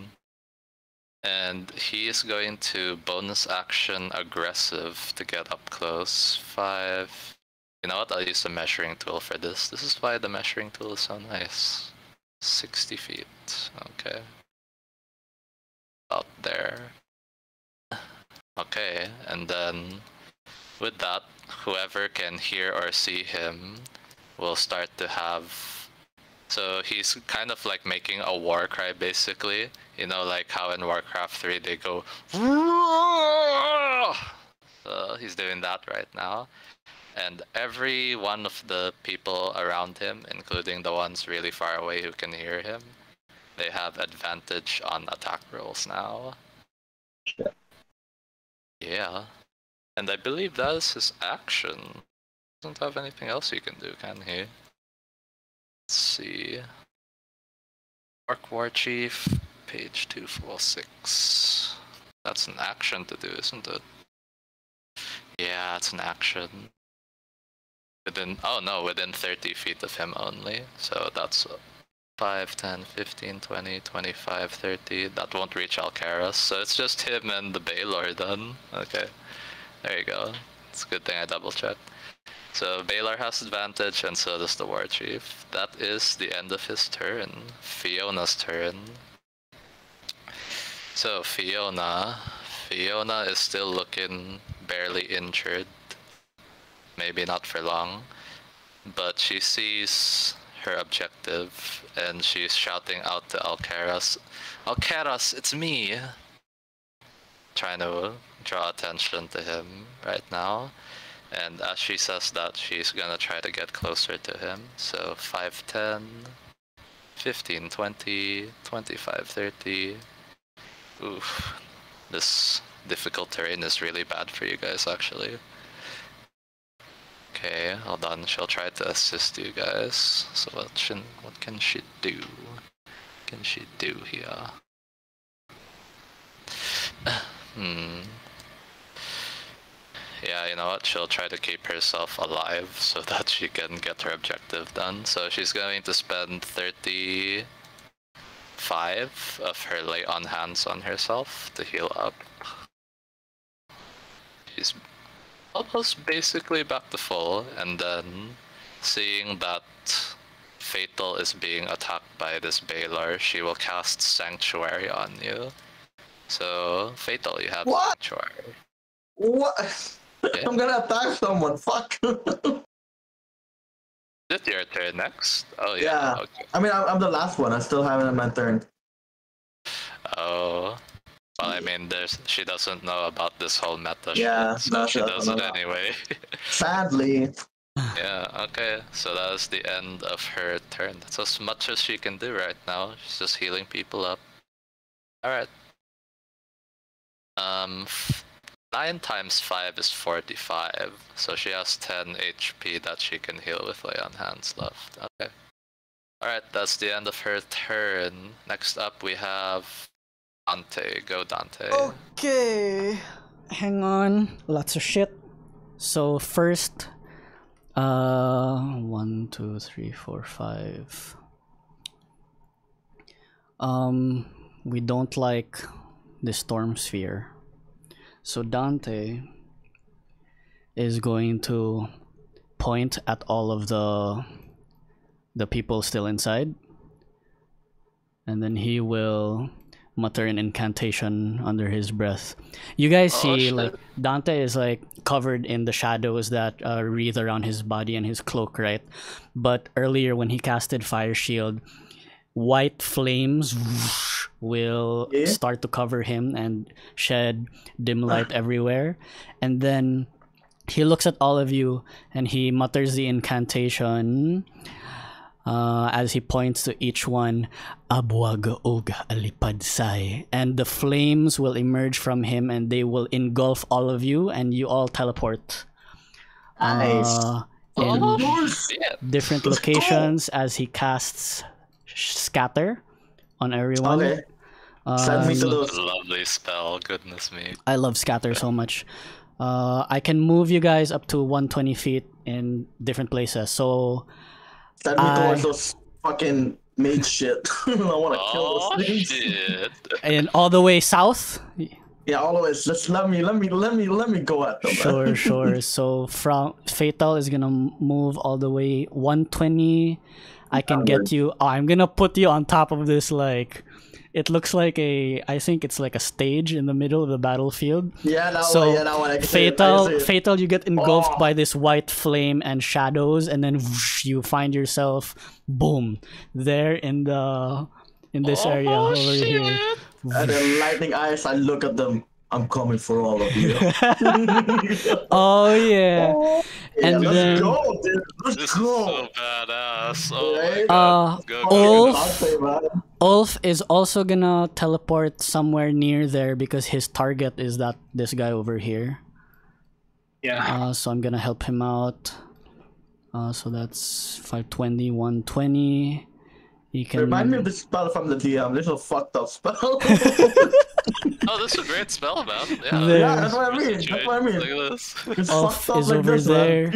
And he is going to bonus action aggressive to get up close. 5. You know what? I'll use the measuring tool for this. This is why the measuring tool is so nice. 60 feet. Okay. Out there. Okay, and then with that, whoever can hear or see him will start to have So he's kind of like making a war cry, basically. You know, like how in Warcraft 3 they go Roar! So he's doing that right now. And every one of the people around him, including the ones really far away who can hear him, they have advantage on attack rolls now. Yeah. Yeah. And I believe that is his action. Doesn't have anything else he can do, can he? Let's see. Orc War Chief, page 246. That's an action to do, isn't it? Yeah, it's an action. Within, oh no, within 30 feet of him only. So that's 5, 10, 15, 20, 25, 30. That won't reach Alcaros. So it's just him and the Balor then. Okay. There you go. It's a good thing I double checked. So Balor has advantage and so does the War Chief. That is the end of his turn. Fiona's turn. So Fiona is still looking barely injured. Maybe not for long, but she sees her objective and she's shouting out to Alcaros, "Alcaros, it's me!" Trying to draw attention to him right now. And as she says that, she's gonna try to get closer to him. So 5, 10, 15, 20, 25, 30. Oof. This difficult terrain is really bad for you guys, actually. Okay, hold on, she'll try to assist you guys. So what can she do? What can she do here? Yeah, you know what, she'll try to keep herself alive so that she can get her objective done. So she's going to spend 35 of her lay on hands on herself to heal up. She's almost basically back to full, and then seeing that Fatal is being attacked by this Balor, she will cast Sanctuary on you. So, Fatal, you have what? Sanctuary. What? Yeah. I'm gonna attack someone, fuck! Is it your turn next? Oh yeah. Yeah. Okay. I mean, I'm the last one, I still haven't had my turn. Oh. Well, I mean, she doesn't know about this whole meta shit, so she does it anyway. Sadly. Yeah, okay. So that is the end of her turn. That's as much as she can do right now. She's just healing people up. Alright. 9 times 5 is 45, so she has 10 HP that she can heal with lay on hands left. Okay. Alright, that's the end of her turn. Next up we have Dante. Go, Dante. Okay. Hang on. Lots of shit. So first, 1, 2, 3, 4, 5. We don't like the Storm Sphere. So Dante is going to point at all of the people still inside. And then he will mutter an incantation under his breath. You guys see, like, Dante is like covered in the shadows that wreathe around his body and his cloak, right? But earlier when he casted Fire Shield, white flames whoosh, will start to cover him and shed dim light everywhere. And then he looks at all of you and he mutters the incantation. As he points to each one, Abwaga-oga alipadsai, and the flames will emerge from him and they will engulf all of you and you all teleport in different locations as he casts Scatter on everyone. Okay. Lovely spell, goodness me. I love Scatter so much. I can move you guys up to 120 feet in different places, so send me towards those fucking mage shit. I want to kill those things. Shit. And all the way south? Yeah, all the way. Just let me go at them. Sure, sure. So from Fatal is gonna move all the way 120 I can get you. Oh, I'm gonna put you on top of this, like, it looks like a, I think it's like a stage in the middle of the battlefield. Yeah, that so one. Yeah, that one. Fatal, you get engulfed by this white flame and shadows, and then whoosh, you find yourself, boom, there in the, in this area over here. And the lightning eyes, I look at them. I'm coming for all of you. Oh yeah. Oh, yeah. And let's then go, dude. Let's this go. Is so badass. Oh my God. Go, Ulf is also gonna teleport somewhere near there because his target is that this guy over here. Yeah. So I'm gonna help him out. So that's 520, 120. You can remind me of the spell from the DM. This is a fucked up spell. Oh, this is a great spell, man. Yeah, yeah, that's what I mean. That's what I mean. Look at this. It's Ulf is like over there.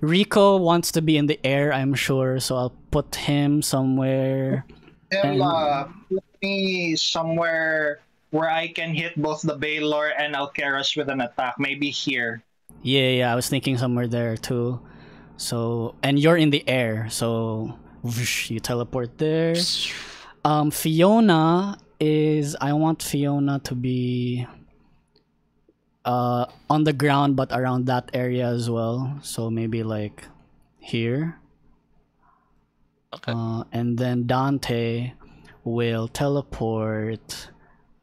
Rico wants to be in the air, I'm sure, so I'll put him somewhere. Put me somewhere where I can hit both the Balor and Alcaros with an attack. Maybe here. Yeah, yeah, I was thinking somewhere there too. So, and you're in the air, so whoosh, you teleport there. Fiona is, I want Fiona to be on the ground but around that area as well, so maybe like here. Okay. And then Dante will teleport,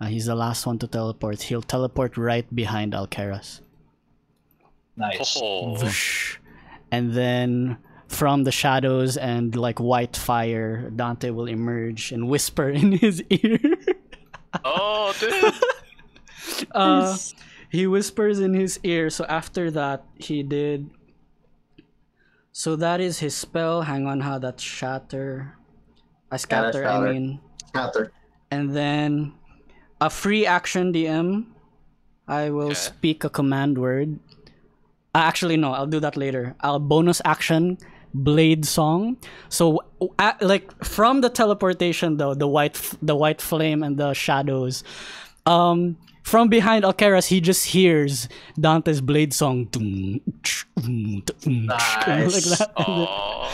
he's the last one to teleport. He'll teleport right behind Alcaras. Nice. And then from the shadows and like white fire, Dante will emerge and whisper in his ear. Oh, dude. He whispers in his ear. So after that, he did. So that is his spell. Hang on, how that shatter. Scatter. And then a free action, DM. I will speak a command word. Actually, no, I'll do that later. I'll bonus action. Blade Song. So like from the teleportation though, the white flame and the shadows, from behind Alcaras, he just hears Dante's Blade Song. Nice. Like that. Aww,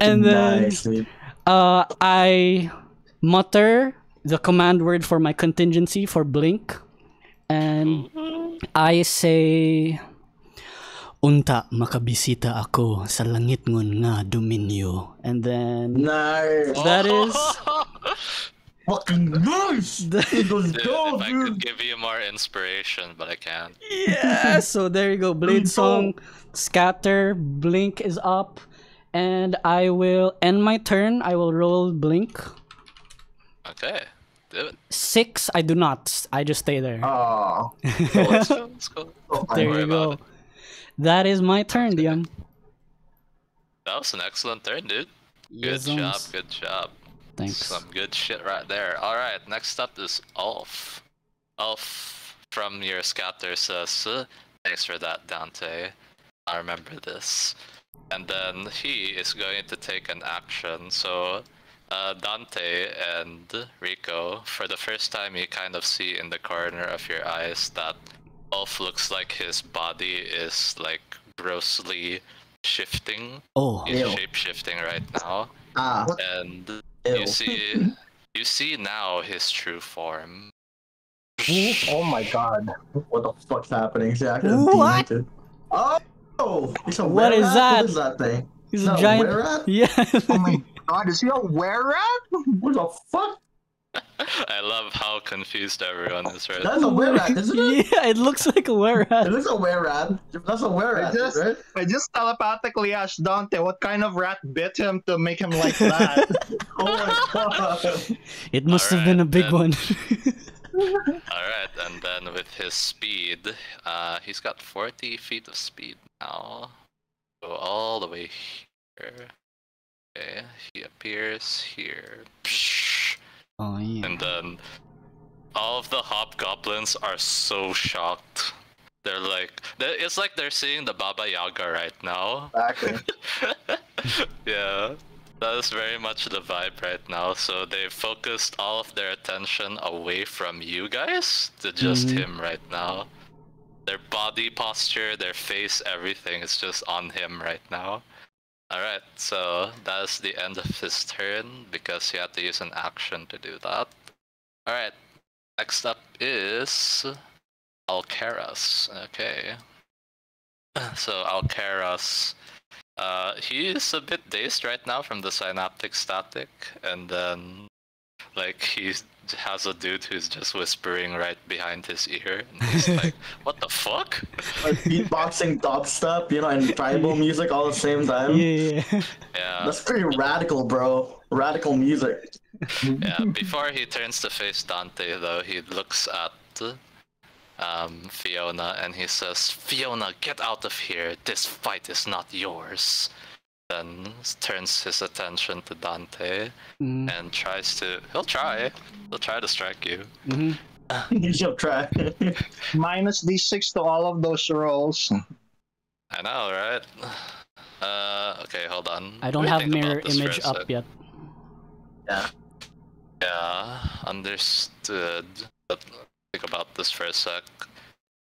and then nice, I mutter the command word for my contingency for blink, and I say, Unta makabisita ako sa langit ngon nga dominio. And then nice. That is fucking nice. Dude, if I could give you more inspiration, but I can't. Yeah, so there you go. Blade Song, Scatter, Blink is up, and I will end my turn. I will roll Blink. Okay. Do it. 6. I do not. I just stay there. Oh, cool. Let's go. There you go. That is my turn, Dion. That was an excellent turn, dude. Yes, good job, good job. Thanks. Some good shit right there. Alright, next up is Ulf. Ulf from your scatter says, thanks for that, Dante. I remember this. And then he is going to take an action. So, Dante and Rico, for the first time you kind of see in the corner of your eyes that Ulf looks like his body is like grossly shifting. Oh, he's shape-shifting right now. And you see now his true form. Oh my God! What the fuck's happening exactly? What? Oh, he's a what is that? What is that thing? He's a giant. A Oh my God! Is he a were-rat? What the fuck? I love how confused everyone is right now. That's a were-rat, isn't it? Yeah, it looks like a were-rat. It looks a were-rat. That's a were-rat, right? I just telepathically asked Dante what kind of rat bit him to make him like that. Oh my God. It must have been a big one. Alright, and then with his speed, he's got 40 feet of speed now. Go all the way here. Okay, he appears here. Oh, yeah. And then all of the hobgoblins are so shocked. They're like, it's like they're seeing the Baba Yaga right now. Exactly. Yeah, that is very much the vibe right now. So they focused all of their attention away from you guys to just him right now. Their body posture, their face, everything is just on him right now. Alright, so that's the end of his turn because he had to use an action to do that. Alright, next up is Alcaros. Okay. So Alcaros, he's a bit dazed right now from the synaptic static, and then like he has a dude who's just whispering right behind his ear, and he's like, "What the fuck?" Like beatboxing dubstep, you know, and tribal music all at the same time. Yeah. That's pretty radical, bro. Radical music. Yeah. Before he turns to face Dante, though, he looks at Fiona and he says, "Fiona, get out of here. This fight is not yours." Then turns his attention to Dante and tries to. He'll try to strike you. He'll try. Minus D6 to all of those rolls. I know, right? Okay, hold on. I don't have mirror image up yet. Yeah. Yeah, understood. But think about this for a sec.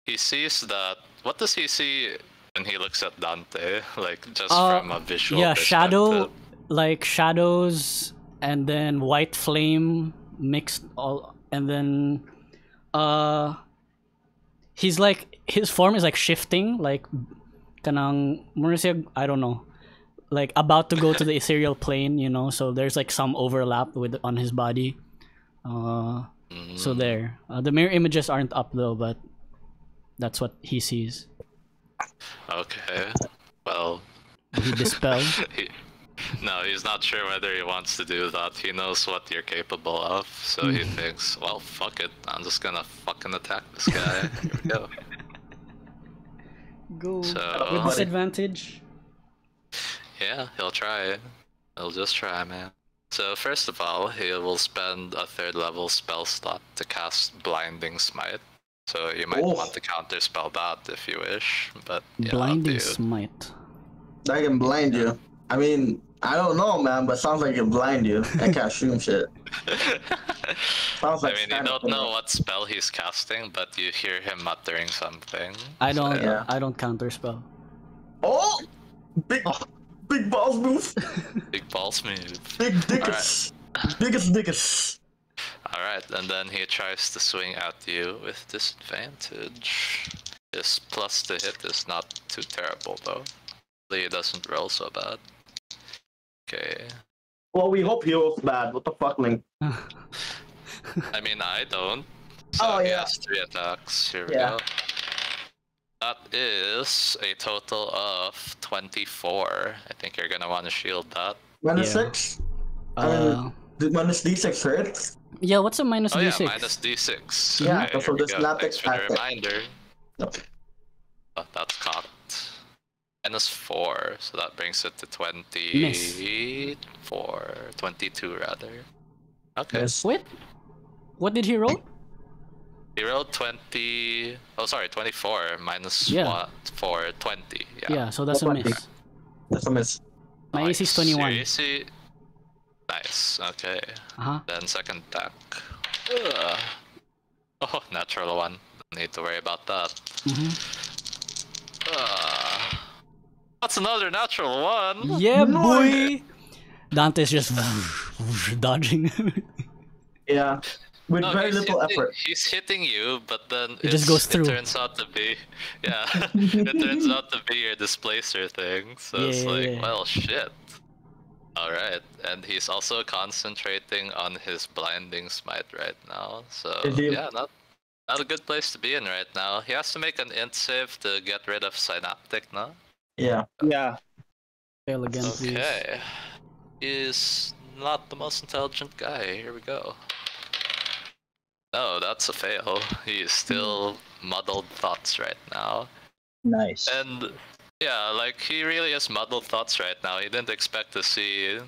He sees that. What does he see? And he looks at Dante, like, just from a visual perspective. Shadow, like, shadows, and then white flame mixed all, and then, he's like, his form is, like, shifting, like, kanang, I don't know, like, about to go to the ethereal plane, you know, so there's, like, some overlap with on his body, so there. The mirror images aren't up, though, but that's what he sees. Okay, well... He dispelled? No, he's not sure whether he wants to do that. He knows what you're capable of, so he thinks, well, fuck it. I'm just gonna fucking attack this guy. Here we go. Go. So, with disadvantage? Yeah, he'll try it. He'll just try, man. So first of all, he will spend a 3rd level spell slot to cast Blinding Smite. So you might want to counterspell that if you wish, but yeah, Blinding Smite. That can blind you. I mean, I don't know, man, but sounds like it can blind you. I can't assume shit. Sounds like, I mean, you don't know what spell he's casting, but you hear him muttering something. I don't. So. Yeah. I don't counterspell. Oh, big balls move. Big balls move. Big dickus. Right. Biggest dickus. Alright, and then he tries to swing at you with disadvantage. His plus to hit is not too terrible, though. He doesn't roll so bad. Okay. Well, we hope he rolls bad. What the fuck, Link? I mean, I don't. So he has 3 attacks. Here we go. That is a total of 24. I think you're gonna want to shield that. -6? Did -D6 hurt? Yeah, what's a minus D6? Oh yeah, minus D6. Yeah, okay, so this lapis tactic. Reminder. Nope. Oh, that's caught. -4, so that brings it to 24. 22 rather. Okay. Yes. Wait, what did he roll? He rolled 20. Oh, sorry, 24 minus 4, 20. Yeah. Yeah, so that's a miss. That's a miss. My AC is 21. AC... Nice, okay. Then second attack. Oh, natural 1. Don't need to worry about that. That's another natural 1! Yeah, boy! Dante's just dodging. Yeah, with very little effort. He's hitting you, but then it just goes through. It turns out to be, it turns out to be your displacer thing. So it's like, well, shit. Alright, and he's also concentrating on his Blinding Smite right now, so yeah, not a good place to be in right now. He has to make an int save to get rid of Synaptic, no? Yeah. Yeah. Fail again, okay. Please. He's not the most intelligent guy, here we go. No, that's a fail. He's still muddled thoughts right now. Nice. And... yeah, like, he really has muddled thoughts right now. He didn't expect to see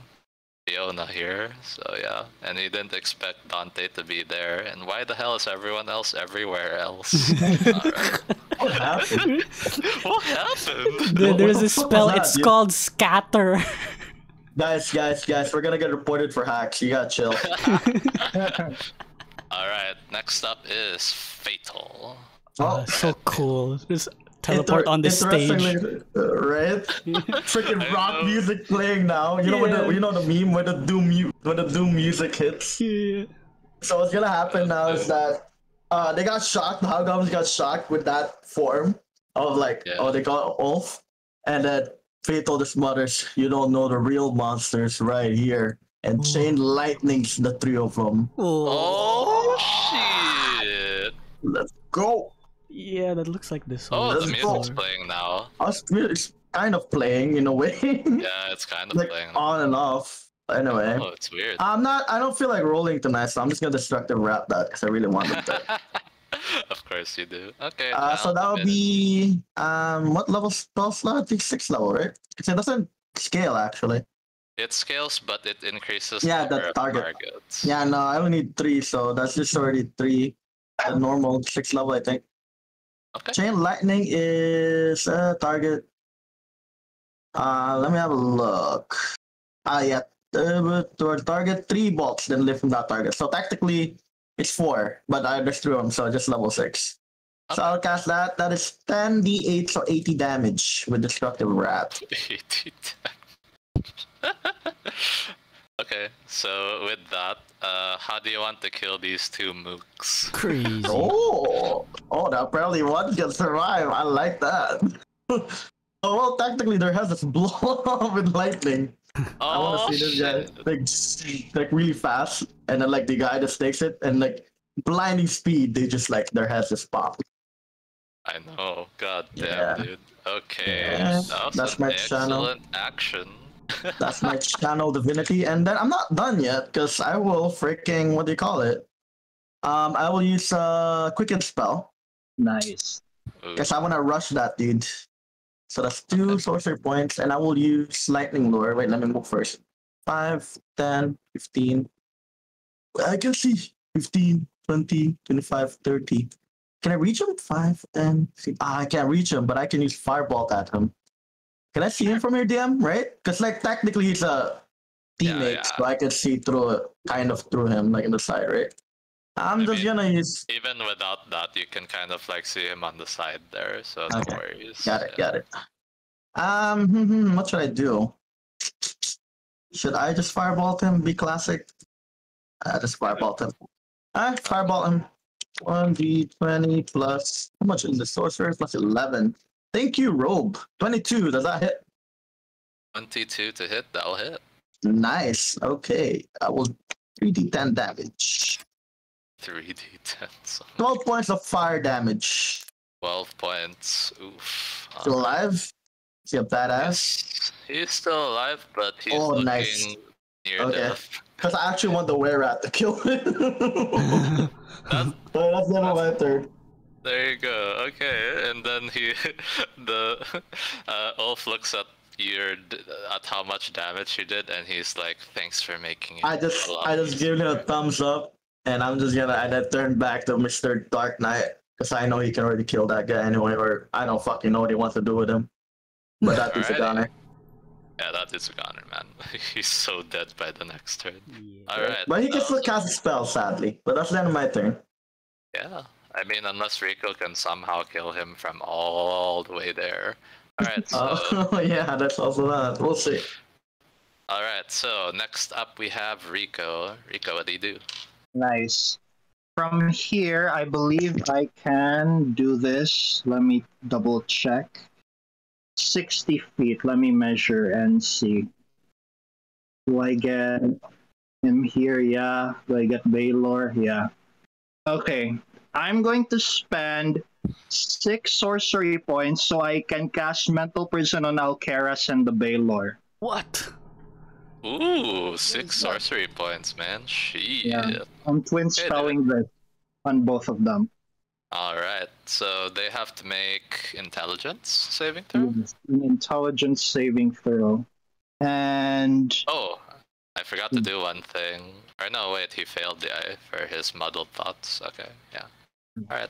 Fiona here, so yeah. And he didn't expect Dante to be there. And why the hell is everyone else everywhere else? What happened? What happened? There's a spell, it's called Scatter. Guys, we're gonna get reported for hacks. You gotta chill. Alright, next up is Fatal. Oh, so cool. Just teleport on this stage. Right? Freaking rock music playing now. You know when the, you know the meme when the doom music hits. Yeah. So what's gonna happen now is that they got shocked. The Hobgoblins got shocked with that form of like oh they got Ulf, and then Fate told his mothers, "You don't know the real monsters right here," and chain lightnings the three of them. Oh shit! Let's go. Yeah, that looks like this one. Oh, the music's playing now. It's kind of playing in a way. Yeah, it's kind of like playing. On and off. Anyway. Oh, it's weird. I don't feel like rolling tonight, so I'm just gonna destructive wrap that because I really want to. Of course you do. Okay. So that would be what level spell slot? I think 6th level, right? Because it doesn't scale actually. It scales, but it increases. Yeah, the targets. Yeah, no, I only need 3, so that's just already 3. The normal 6th level, I think. Okay. Chain lightning is a target. Let me have a look. Yeah, target 3 bolts, then lift from that target. So tactically, it's 4, but I just threw them, so just level 6. Okay. So I'll cast that. That is 10d8, so 80 damage with destructive wrath. 80 damage. Okay, so with that, how do you want to kill these 2 mooks? Crazy. Oh, now apparently one can survive. I like that. Oh, well, technically there has this blow up with lightning. Oh, I want to see this guy like really fast, and then like the guy just takes it, and like blinding speed, they just like their heads just pop. I know. God damn, dude. Okay, yeah, that's my excellent action. That's my channel divinity, and then I'm not done yet because I will freaking what do you call it? I will use a quicken spell. Nice. Because I want to rush that dude. So that's 2 sorcery points, and I will use lightning lure. Wait, let me move first. 5, 10, 15. I can see 15, 20, 25, 30. Can I reach him? 5, 10, 15. I can't reach him, but I can use fireball at him. Can I see him from here, DM? Right? Because like technically he's a teammate, so I can see through through him, like in the side, right? I mean, just gonna use. Even without that, you can kind of like see him on the side there, so no worries. Got it, got it. What should I do? Should I just fireball him? Be classic. Just fireball him. Alright, fireball him. 1d20 plus how much is the sorcerer? Plus 11. Thank you, Robe. 22, does that hit? 22 to hit, that'll hit. Nice, okay. I will 3d10 damage. 3d10, so 12 points of fire damage. 12 points, oof. Still alive? Is he a badass? He's still alive, but he's looking near death. Because I actually want the were-rat to kill him. That's level my third. There you go. Okay, and then he, Ulf looks at how much damage he did, and he's like, "Thanks for making it." I just give him a thumbs up, and I'm just gonna turn back to Mr. Dark Knight because I know he can already kill that guy anyway, or I don't fucking know what he wants to do with him. But that is a goner. Yeah, that is a goner, man. He's so dead by the next turn. Yeah. All right. But he can still cast a spell, sadly. But that's the end of my turn. Yeah. I mean, unless Rico can somehow kill him from all the way there. Alright, so... Oh, yeah, that's also that. We'll see. Alright, so next up we have Rico. Rico, what do you do? Nice. From here, I believe I can do this. Let me double check. 60 feet. Let me measure and see. Do I get him here? Yeah. Do I get Balor? Yeah. Okay. I'm going to spend 6 sorcery points so I can cast Mental Prison on Alcaros and the Balor. What? Ooh, 6 sorcery points, man. Shit. Yeah, I'm twin spelling this on both of them. Alright, so they have to make intelligence saving throw? An intelligence saving throw. And... Oh, I forgot to do one thing. Or no, wait, he failed the eye for his muddled thoughts. Okay, yeah. Alright.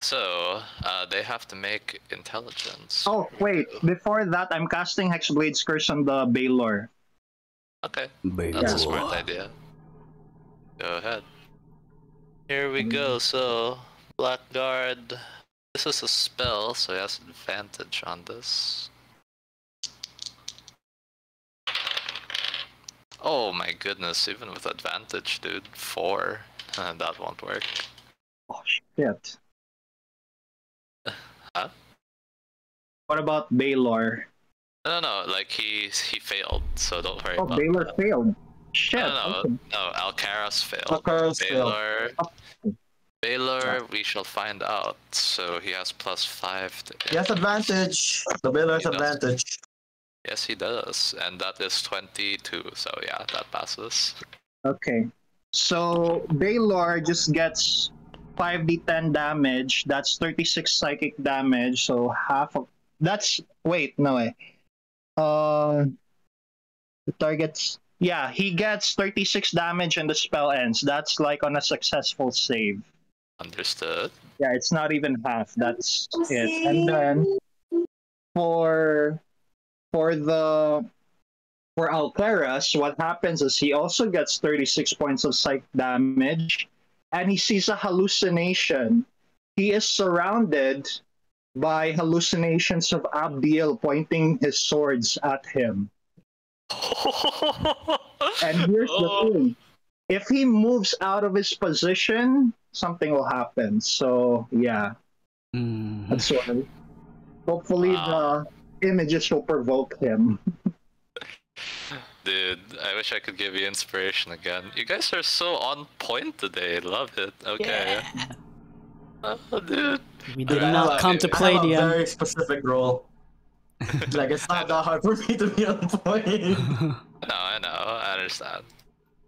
So, they have to make intelligence. Oh, wait. Before that, I'm casting Hexblade's Curse on the Balor. Okay. Balor. That's a smart idea. Go ahead. Here we go. So, Blackguard. This is a spell, so he has advantage on this. Oh my goodness, even with advantage, dude, 4. That won't work. Oh shit. Huh? What about Balor? No, like he failed, so don't worry about Balor that. Failed? Shit. No, Alcaros failed. Alcaros Balor, failed. Balor, we shall find out. So he has +5 to hit. He has advantage. So Balor has advantage. Yes, he does, and that is 22, so yeah, that passes. Okay, so Balor just gets 5d10 damage, that's 36 psychic damage, so half of... That's... wait, no way. The targets... Yeah, he gets 36 damage and the spell ends. That's like on a successful save. Understood. Yeah, it's not even half, that's it. And then, For Alcaras, what happens is he also gets 36 points of psych damage, and he sees a hallucination. He is surrounded by hallucinations of Abdiel pointing his swords at him. And here's the thing. If he moves out of his position, something will happen. So, yeah. Mm. That's why. Hopefully the images will provoke him. Dude, I wish I could give you inspiration again. You guys are so on point today. Love it. Okay. Yeah. Oh, dude. We did not contemplate you. I have a very specific role. Like, it's not that hard for me to be on point. No, I know. I understand.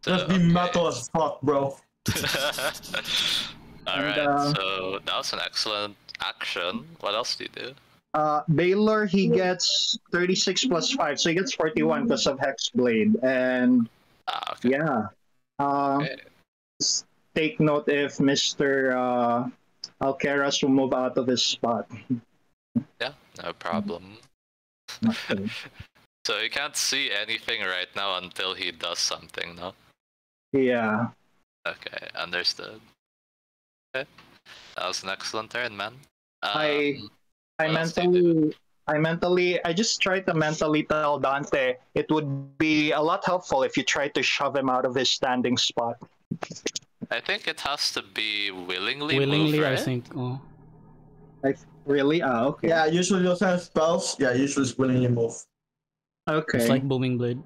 So, just be metal as fuck, bro. Alright, so that was an excellent action. What else do you do? Balor, he gets 36 plus 5, so he gets 41 because of Hexblade, and okay. Yeah. Okay. Take note if Mr. Alcaras will move out of his spot. Yeah, no problem. Okay. So you can't see anything right now until he does something, no? Yeah. Okay, understood. Okay. That was an excellent turn, man. I just tried to mentally tell Dante it would be a lot helpful if you tried to shove him out of his standing spot. I think it has to be willingly. Willingly, I think. Oh. Like, really? Oh, okay. Yeah, usually those kind of spells. Yeah, usually it's willingly move. Okay. It's like booming blade.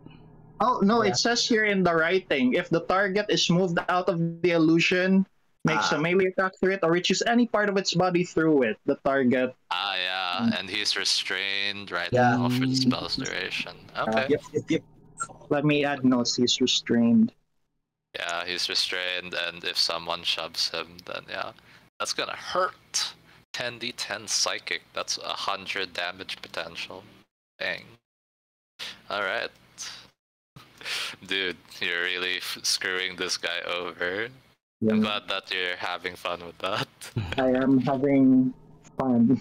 Oh no! Yeah. It says here in the writing, if the target is moved out of the illusion. Makes a melee attack through it or reaches any part of its body through it, the target. Ah, yeah, and he's restrained right now for the spell's duration. Okay. Yep. Let me add notes, he's restrained. Yeah, he's restrained, and if someone shoves him, then yeah. That's gonna hurt. 10d10 psychic, that's 100 damage potential. Dang. Alright. Dude, you're really screwing this guy over. I'm glad that you're having fun with that. I am having fun.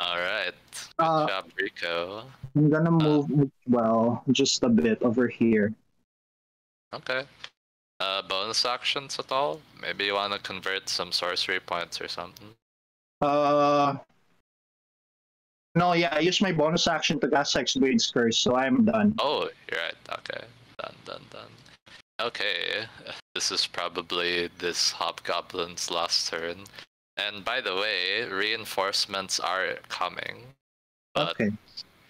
Alright. Good job, Rico. I'm gonna move as well, just a bit over here. Okay. Bonus actions at all? Maybe you wanna convert some sorcery points or something? No, yeah, I used my bonus action to cast Hexblade's Curse, so I'm done. Oh, you're right. Okay. Done. Okay, this is probably this hobgoblin's last turn. And by the way, reinforcements are coming. But okay.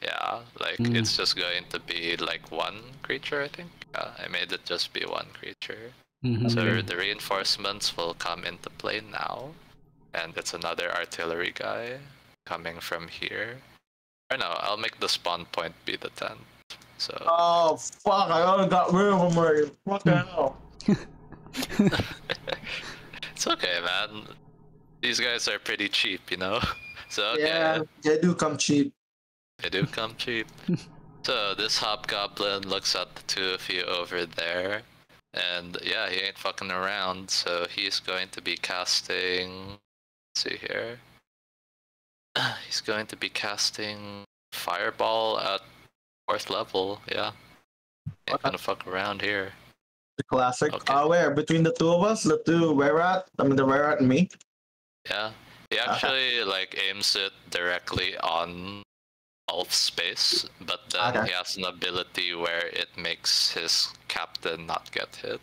Yeah, like it's just going to be like one creature, I think. I made it just be one creature. Mm-hmm. So the reinforcements will come into play now. And it's another artillery guy coming from here. Or no, I'll make the spawn point be the 10. So. Oh fuck! I only got rid of him already. What the hell? It's okay, man. These guys are pretty cheap, you know. So okay. Yeah, they do come cheap. So this hobgoblin looks at the two of you over there, and yeah, he ain't fucking around. So he's going to be casting. Let's see here. He's going to be casting Fireball at 4th level, yeah. Ain't gonna fuck around here. The classic. Okay. Where? Between the two of us? The two Werat? I mean, the Werat and me? Yeah. He actually like aims it directly on Ulf's base, but then he has an ability where it makes his captain not get hit.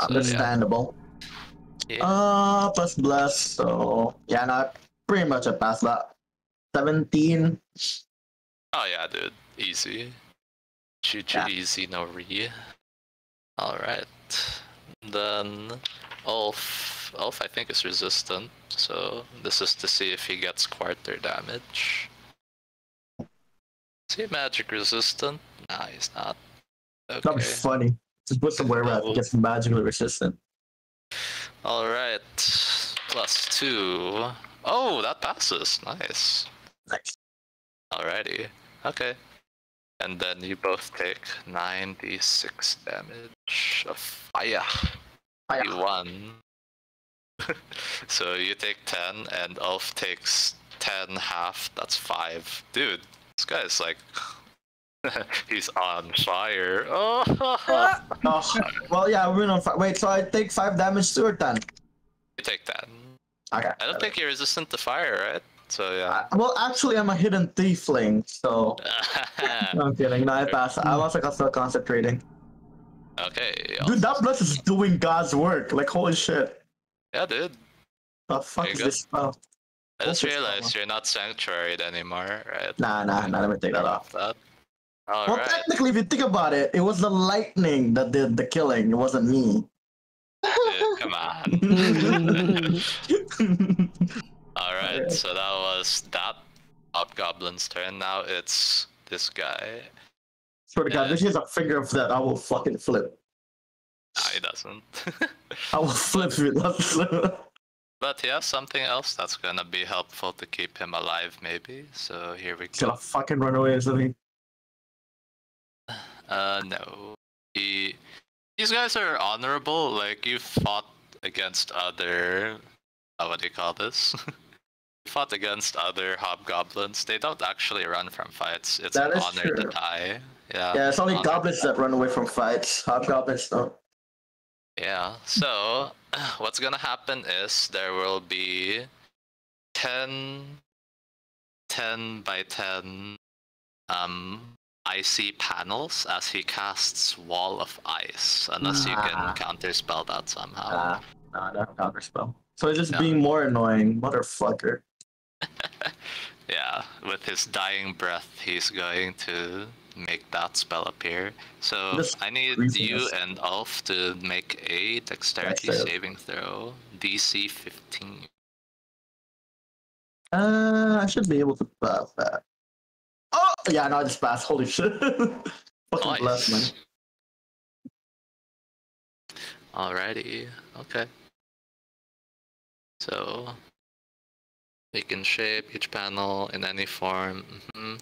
So, understandable. Yeah. Plus bless, so yeah, no, pretty much I passed that. 17. Oh yeah, dude, easy. Easy, no re. All right. Then Ulf, I think, is resistant, so this is to see if he gets quarter damage. Is he magic resistant? Nah, he's not. Okay. That'd be funny. Just put somewhere where he gets magically resistant. Alright. +2. Oh, that passes. Nice. Nice. Alrighty. Okay. And then you both take 9d6 damage of fire. You won. So you take 10, and Ulf takes 10 half. That's 5. Dude, this guy is like... he's on fire. Oh. Well, yeah, we're on fire. Wait, so I take 5 damage to or 10? You take 10. Okay. I don't think you're resistant to fire, right? So yeah. Well, actually, I'm a hidden thiefling, so no, I'm kidding. No, I passed. I was like still concentrating. Okay. Dude, that bless is doing God's work. Like, holy shit. Yeah, dude. The fuck is this spell? I just realized you're not sanctuaried anymore, right? Nah. Let me take that off. Well, technically, if you think about it, it was the lightning that did the killing. It wasn't me. Dude, come on. Alright, so that was that Hobgoblin's turn. Now it's this guy. Swear to God, if he has a finger of that, I will fucking flip. Nah, he doesn't. I will flip if he doesn't. But he has something else that's gonna be helpful to keep him alive, maybe. So here we go. He's gonna fucking run away or something. No. These guys are honorable. Like, you fought against other... what do you call this? Fought against other hobgoblins. They don't actually run from fights. It's an honor to die. Yeah, it's only goblins that run away from fights. Hobgoblins don't. Yeah, so what's gonna happen is there will be 10 by 10 icy panels as he casts Wall of Ice, unless you can counterspell that somehow. No, counterspell. So he's just being more annoying, motherfucker. Yeah, with his dying breath, he's going to make that spell appear. So I need you and Ulf to make a dexterity saving throw, DC 15. I should be able to pass that. Oh! Yeah, no, I just passed. Holy shit. Fucking blessed, man. Alrighty, okay. So, we can shape each panel in any form. The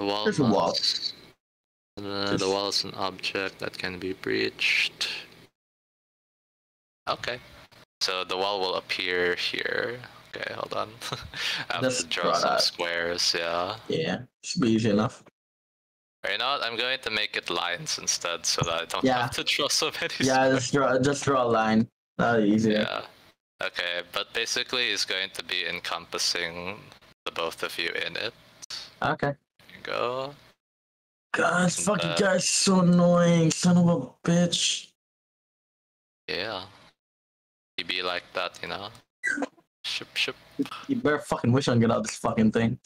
wall is the wall is an object that can be breached. Okay. So the wall will appear here. Okay, hold on. I have to draw some squares, yeah. Yeah, should be easy enough. You know what? I'm going to make it lines instead so that I don't have to draw so many squares. Yeah, just draw a line. That'll be easier. Yeah. Okay, but basically it's going to be encompassing the both of you in it. Okay. There you go. God, fucking guy's so annoying, son of a bitch. Yeah. He be like that, you know? Ship. You better fucking wish I can get out of this fucking thing.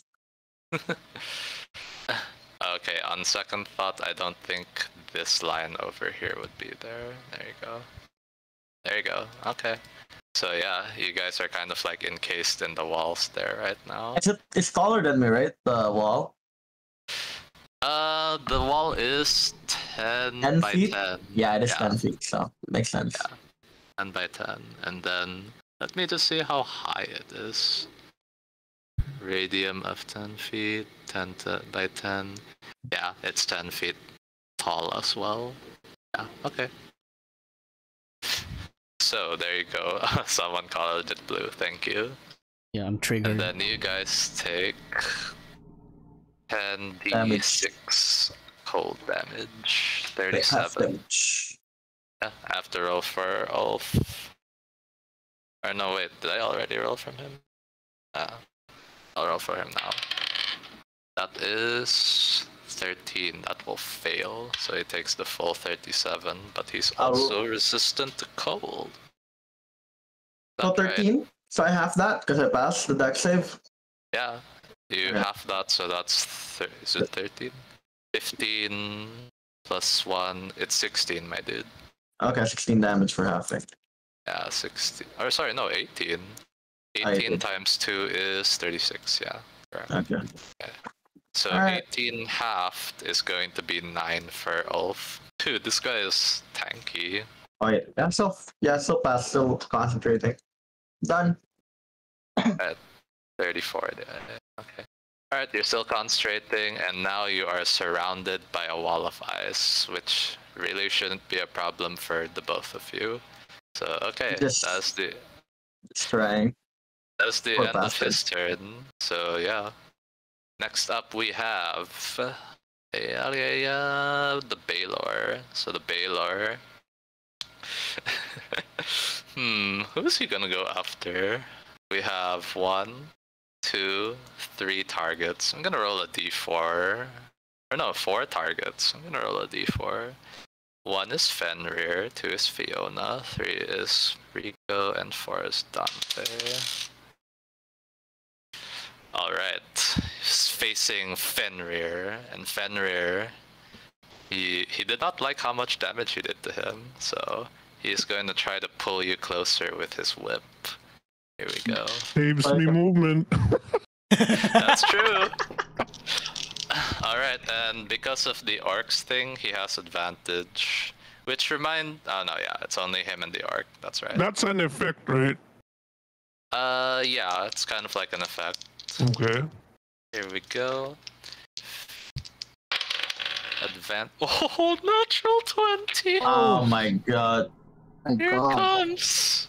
Okay, on second thought, I don't think this line over here would be there. There you go. There you go. Okay. So yeah, you guys are kind of like encased in the walls there right now. It's taller than me, right? The wall? The wall is 10 by 10. Yeah, it is 10 feet, so it makes sense. Yeah. 10 by 10. And then, let me just see how high it is. Radium of 10 feet, 10 by 10. Yeah, it's 10 feet tall as well. Yeah, okay. So, there you go. Someone colored it blue, thank you. Yeah, I'm triggered. And then you guys take 10d6 cold damage, 37. Damage. Yeah, I have to roll for Ulf. Or no, wait, did I already roll from him? I'll roll for him now. That is 13. That will fail, so he takes the full 37, but he's also resistant to cold. So 13? Right? So I have that, because I passed the dex save. Yeah, you have that, so that's... is it 13? 15 plus 1, it's 16, my dude. Okay, 16 damage for halfing. Yeah, 16... or sorry, no, 18. 18 times 2 is 36, yeah. Correct. Okay. Okay. So right. 18 halved is going to be 9 for Ulf. Dude, this guy is tanky. Oh yeah, I'm still, fast, still concentrating. Done. At 34, okay. Alright, you're still concentrating, and now you are surrounded by a wall of ice, which really shouldn't be a problem for the both of you. So, okay, that's the... That's the end of his turn, so yeah. Next up we have... the Balor. So the Balor... who's he gonna go after? We have 1, 2, 3 targets. I'm gonna roll a d4. Or no, 4 targets. I'm gonna roll a d4. 1 is Fenrir, 2 is Fiona, 3 is Rico, and 4 is Dante. Alright, he's facing Fenrir, and Fenrir, he did not like how much damage you did to him, so he's going to try to pull you closer with his whip. Here we go. Saves me movement. That's true. Alright, and because of the orcs thing, he has advantage. Which remind... oh no, yeah, it's only him and the orc, that's right. That's an effect, right? Yeah, it's kind of like an effect. Okay. Here we go. Oh, natural 20! Oh my god. Here it comes!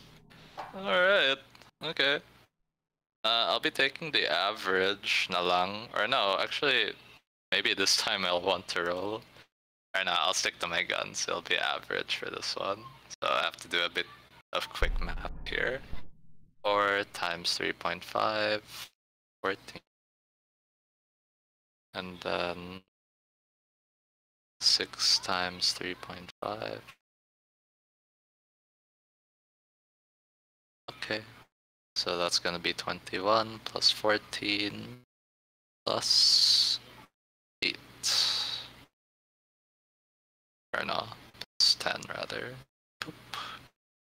Alright, okay. I'll be taking the average na lang. Or no, actually, maybe this time I'll want to roll. Or no, I'll stick to my guns, it'll be average for this one. So I have to do a bit of quick math here. 4 times 3.5, 14. And then... 6 times 3.5. Okay. So that's going to be 21 plus 14 plus 8. Or no, plus 10 rather. Boop.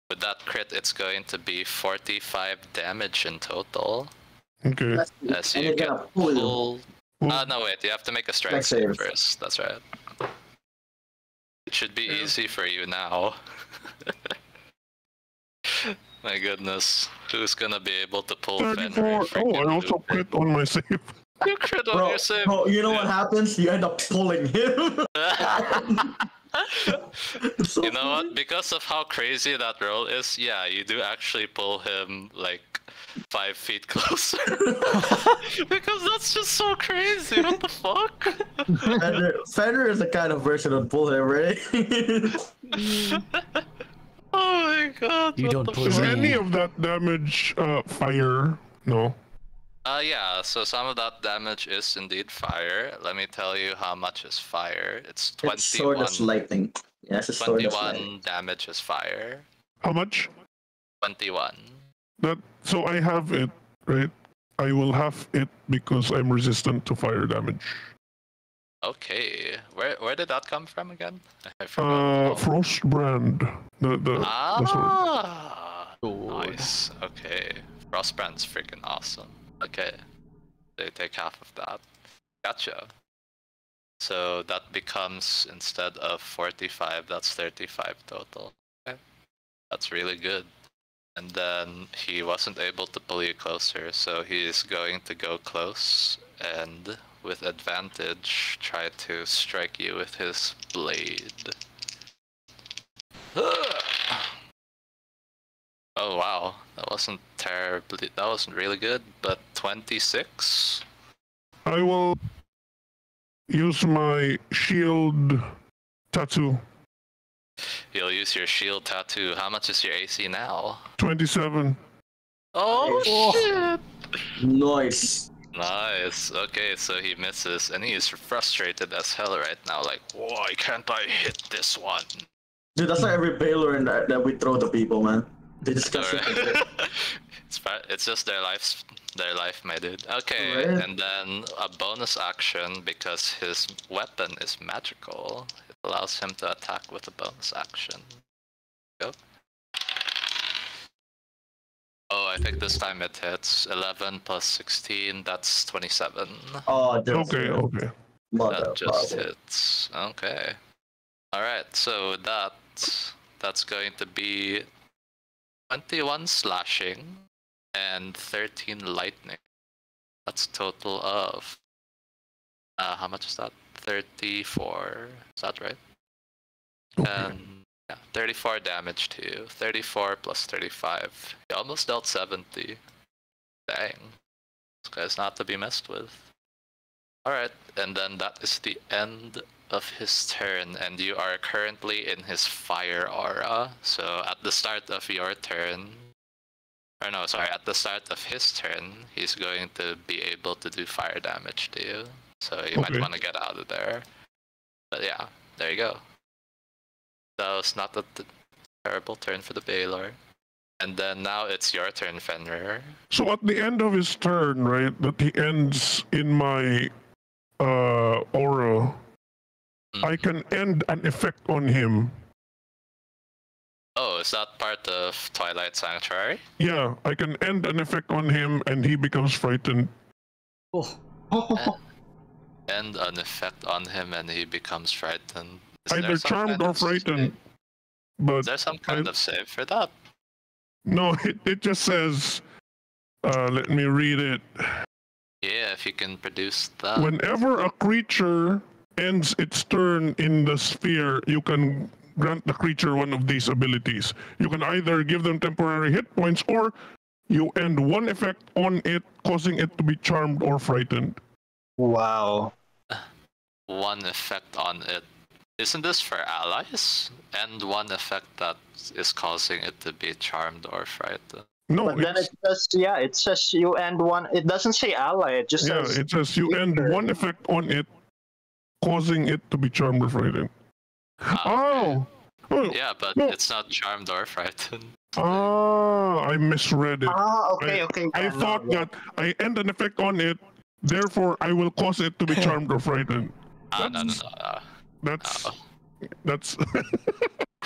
With that crit, it's going to be 45 damage in total. Okay. So you get full... no, wait, you have to make a strength save first. That's right. It should be easy for you now. My goodness, who's gonna be able to pull Fenrir? Oh, I also crit on my save. You crit on your save. Bro, you know what happens? You end up pulling him. So you know what? Because of how crazy that roll is, yeah, you do actually pull him like 5 feet closer. Because that's just so crazy. What the fuck? Fenrir is the kind of person that pull him, right? Oh my god! You don't pull any of that damage fire? No. Yeah, so some of that damage is indeed fire. Let me tell you how much is fire. It's 21. It's sword of lightning. Yes, it's 21 sword of lightning. Damage is fire. How much? 21. That, so I have it, right? I will have it because I'm resistant to fire damage. Okay. Where did that come from again? I forgot. Frostbrand. The sword. Nice. Okay. Frostbrand's freaking awesome. Okay, they take half of that. Gotcha. So that becomes, instead of 45, that's 35 total. Okay. That's really good. And then he wasn't able to pull you closer, so he is going to go close and, with advantage, try to strike you with his blade. Oh wow, that wasn't terribly, that wasn't really good, but 26? I will use my shield tattoo. You'll use your shield tattoo. How much is your AC now? 27. Oh shit! Nice. Nice. Okay, so he misses, and he is frustrated as hell right now. Like, why can't I hit this one? Dude, that's like every Balor in that we throw the people, man. They just can't right. It's just their life, my dude. Okay, right. And then a bonus action because his weapon is magical. It allows him to attack with a bonus action. Go. Oh, I think this time it hits. 11 plus 16, that's 27. Oh, okay, okay. That just hits. Okay. Alright, so that's going to be 21 slashing and 13 lightning. That's a total of... how much is that? 34. Is that right? Okay. Yeah, 34 damage to you. 34 plus 35. You almost dealt 70. Dang. This guy's not to be messed with. Alright, and then that is the end of his turn, and you are currently in his fire aura. So at the start of your turn... Or no, sorry, at the start of his turn, he's going to be able to do fire damage to you. So you might want to get out of there. But yeah, there you go. That was not a terrible turn for the Balor. And then now it's your turn, Fenrir. So at the end of his turn, right, that he ends in my aura, I can end an effect on him. Oh, is that part of Twilight Sanctuary? Yeah, I can end an effect on him and he becomes frightened. Oh. End an effect on him and he becomes frightened. Either charmed or frightened. But is there some kind of save for that? No, it just says, let me read it. Yeah, if you can produce that. Whenever a creature ends its turn in the sphere, you can grant the creature one of these abilities. You can either give them temporary hit points or you end one effect on it, causing it to be charmed or frightened. Wow. One effect on it. Isn't this for allies? And one effect that is causing it to be charmed or frightened. No, but then it says, yeah, it says you end one. It doesn't say ally, it just says... Yeah, it says you end one effect on it, causing it to be charmed or frightened. Oh! Okay. Yeah, but it's not charmed or frightened. Ah, I misread it. Ah, okay, okay. I thought that I end an effect on it, therefore I will cause it to be charmed or frightened. Ah, no, no, no. That's okay.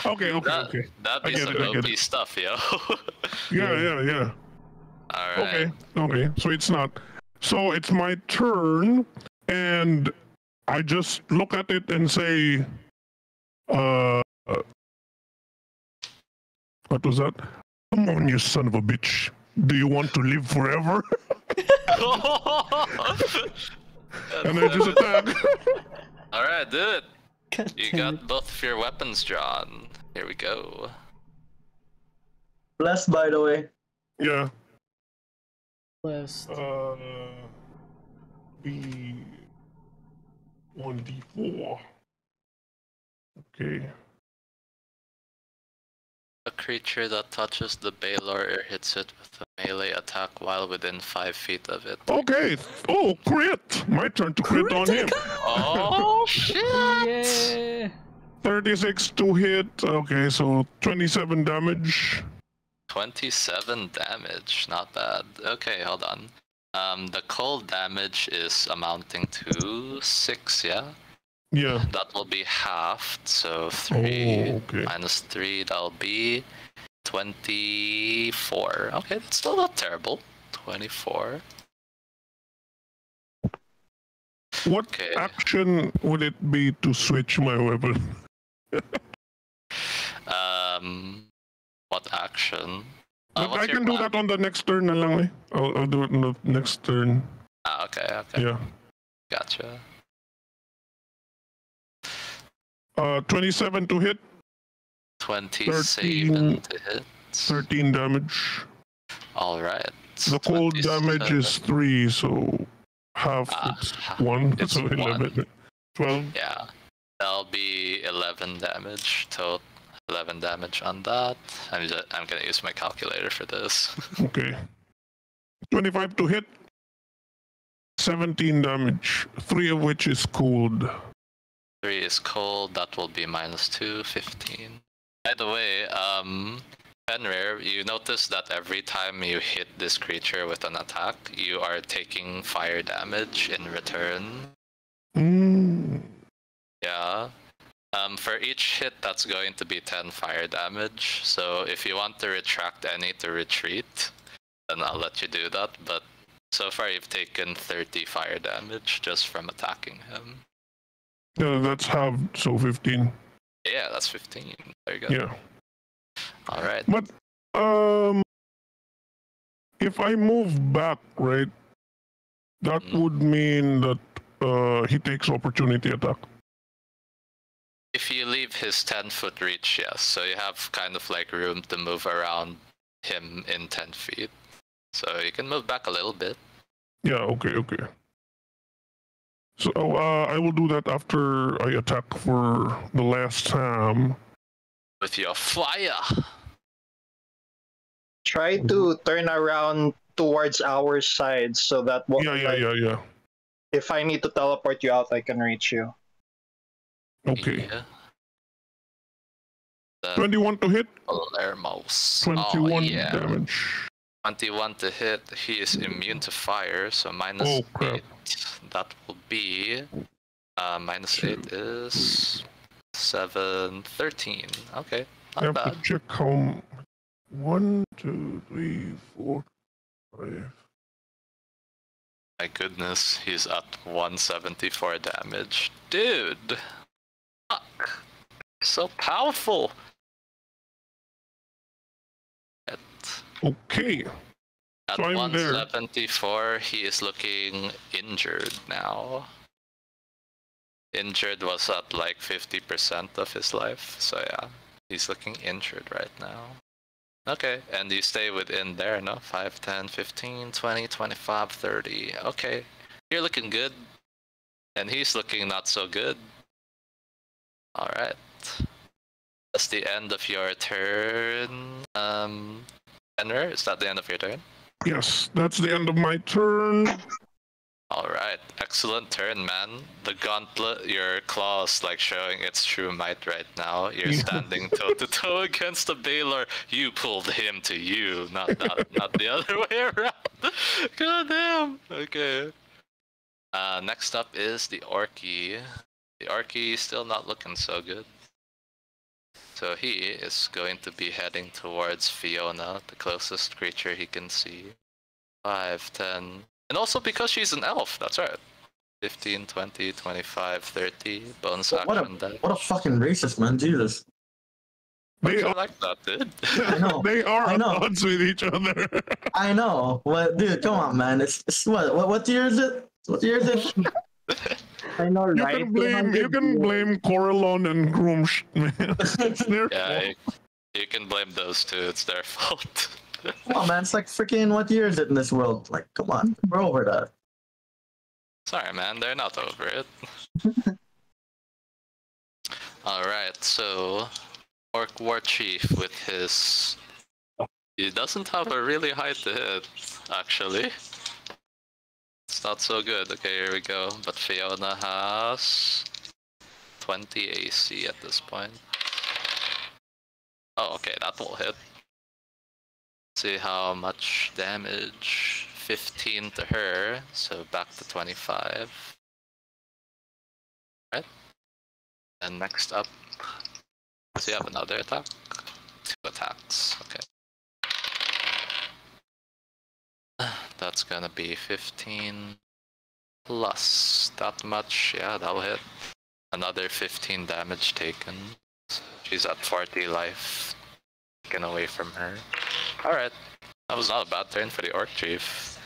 Okay. Okay. That'd be some OP stuff, yo. yeah. All right. Okay. Okay. So it's not. So it's my turn, and I just look at it and say, what was that? Come on, you son of a bitch! Do you want to live forever?" And I just attack. All right, do it. You got both of your weapons drawn. Here we go. Blessed, by the way. Yeah. Blessed. B. 1d4. Okay. A creature that touches the Balor or hits it with a melee attack while within 5 feet of it. Okay. Oh, crit! My turn to crit on him. Oh, shit! Yeah. 36 to hit. Okay, so 27 damage. 27 damage. Not bad. Okay, hold on. The cold damage is amounting to 6, yeah? Yeah. That will be halved, so 3 minus 3, that'll be 24. Okay, that's still not terrible. 24. What action would it be to switch my weapon? What action? But I can do that on the next turn, Alangley. I'll do it on the next turn. Ah, okay. Yeah. Gotcha. 27 to hit. 27 to hit. 13 damage. Alright. The cold damage is 3, so half is 1. It's so 11. 12. Yeah. That'll be 11 damage total. 11 damage on that. I'm gonna use my calculator for this. Okay. 25 to hit, 17 damage, 3 of which is cold. 3 is cold, that will be minus 2, 15. By the way, Fenrir, you notice that every time you hit this creature with an attack, you are taking fire damage in return. Mm. Yeah. For each hit, that's going to be 10 fire damage. So if you want to retract any to retreat, then I'll let you do that. But so far, you've taken 30 fire damage just from attacking him. Yeah, that's halved, so 15. Yeah, that's 15. There you go. Yeah. All right. But if I move back, right, that would mean that he takes opportunity attack. If you leave his 10-foot reach, yes. So you have kind of like room to move around him in 10 feet. So you can move back a little bit. Yeah, okay, okay. So I will do that after I attack for the last time. With your fire! Try to turn around towards our side so that... Yeah. If I need to teleport you out, I can reach you. Okay. Yeah. 21 to hit. Palermo's. 21 damage. 21 to hit. He is immune to fire, so minus 8. That will be... minus 8 is... 7, 13. Okay, not bad. I have to check home. 1, 2, 3, 4, 5. My goodness, he's at 174 damage. Dude! Fuck! So powerful! Okay. At 174, he is looking injured now. Injured was at like 50% of his life, so yeah. He's looking injured right now. Okay, and you stay within there, no? 5, 10, 15, 20, 25, 30. Okay, you're looking good. And he's looking not so good. Alright. That's the end of your turn. Fenrir, is that the end of your turn? Yes, that's the end of my turn. Alright, excellent turn, man. The gauntlet, your claws like showing its true might right now. You're standing toe-to-toe against the Balor. You pulled him to you, not the other way around. God damn! Okay. Next up is the Orky. The Orky is still not looking so good. So he is going to be heading towards Fiona, the closest creature he can see. 5, 10... And also because she's an elf, that's right. 15, 20, 25, 30, bonus action. What a fucking racist, man, Jesus. They are like that, dude. I know. They are at odds with each other. I know. Well, dude, come on, man. It's what year is it? What year is it? I know, right? You can blame Corallon and Groomsh, man. It's their fault. You can blame those two, it's their fault. Come on, man, it's like freaking what year is it in this world? Like, come on, we're over that. Sorry, man, they're not over it. Alright, so... Orc War Chief with his... He doesn't have a really high to hit, actually. It's not so good. Okay, here we go. But Fiona has... 20 AC at this point. Oh, okay, that will hit. See how much damage. 15 to her, so back to 25. Right? And next up, so you have another attack? 2 attacks, okay. That's gonna be 15 plus that much, yeah, that'll hit. Another 15 damage taken. She's at 40 life taken away from her. Alright, that was not a bad turn for the Orc Chief.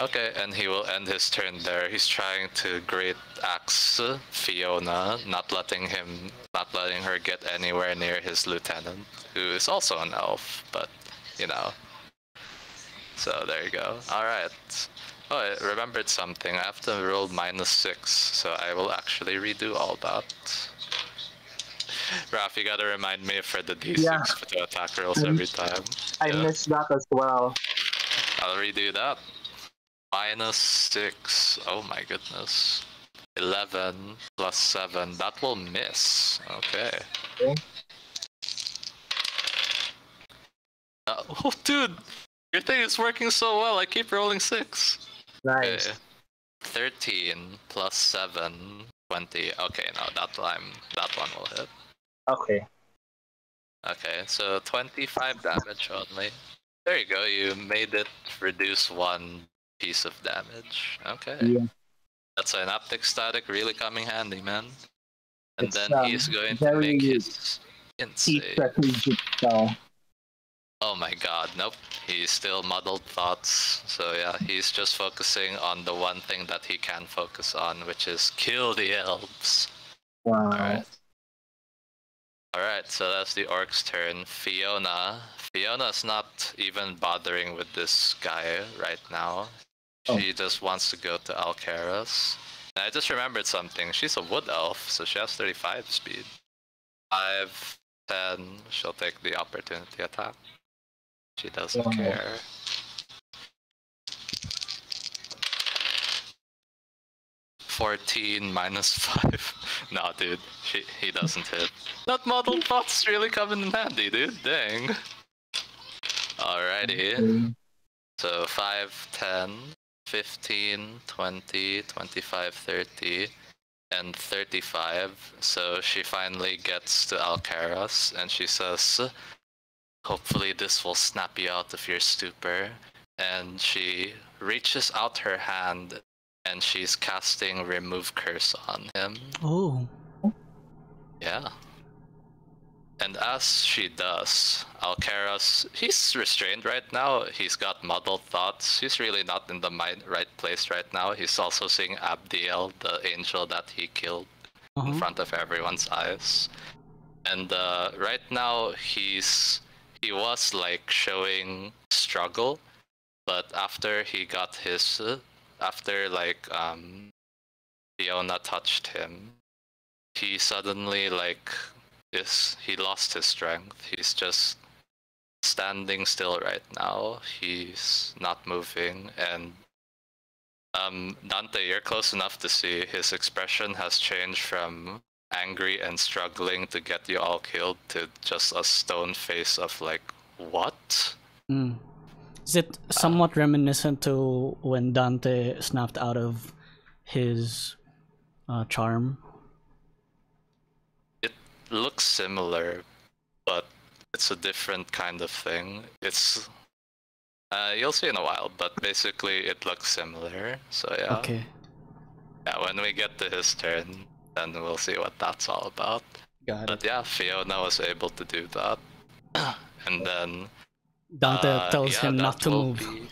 Okay, and he will end his turn there. He's trying to Great Axe Fiona, not letting her get anywhere near his lieutenant, who is also an elf, but, you know. So there you go. Alright. Oh, I remembered something. I have to roll -6, so I will actually redo all that. Raph, you gotta remind me for the D6 for the attack rolls every time. I missed that as well. I'll redo that. -6. Oh my goodness. 11 + 7. That will miss. Okay. Yeah. Oh, dude! Your thing is working so well, I keep rolling 6. Nice. Okay. 13 + 7, 20. Okay, no, that one will hit. Okay. Okay, so 25 damage only. There you go, you made it reduce 1 piece of damage. Okay. Yeah. That's an optic static really coming handy, man. And it's, then he's going to make his insane. Oh my god, nope. He's still muddled thoughts. So yeah, he's just focusing on the one thing that he can focus on, which is kill the elves. Wow. Alright. Alright, so that's the orc's turn. Fiona. Fiona's not even bothering with this guy right now. She just wants to go to Alcaros. And I just remembered something. She's a wood elf, so she has 35 speed. 5, 10, she'll take the opportunity attack. She doesn't care. Yeah. 14 - 5. No, dude, he doesn't hit. That model bot's really coming in handy, dude. Dang. Alrighty. Okay. So 5, 10, 15, 20, 25, 30, and 35. So she finally gets to Alcaros, and she says, hopefully this will snap you out of your stupor. And she reaches out her hand, and she's casting Remove Curse on him. Oh. Yeah. And as she does, Alcaros, he's restrained right now. He's got muddled thoughts. He's really not in the right place right now. He's also seeing Abdiel, the angel that he killed in front of everyone's eyes. And right now, he was like showing struggle, but after he got his, after Fiona touched him, he suddenly he lost his strength. He's just standing still right now. He's not moving, and Dante, you're close enough to see his expression has changed from angry and struggling to get you all killed to just a stone face of like, what? Mm. Is it somewhat reminiscent to when Dante snapped out of his charm? It looks similar, but it's a different kind of thing. It's you'll see in a while, but basically it looks similar. So yeah. Okay. Yeah, when we get to his turn, then we'll see what that's all about. Got it. But yeah, Fiona was able to do that, and then Dante tells him not to move.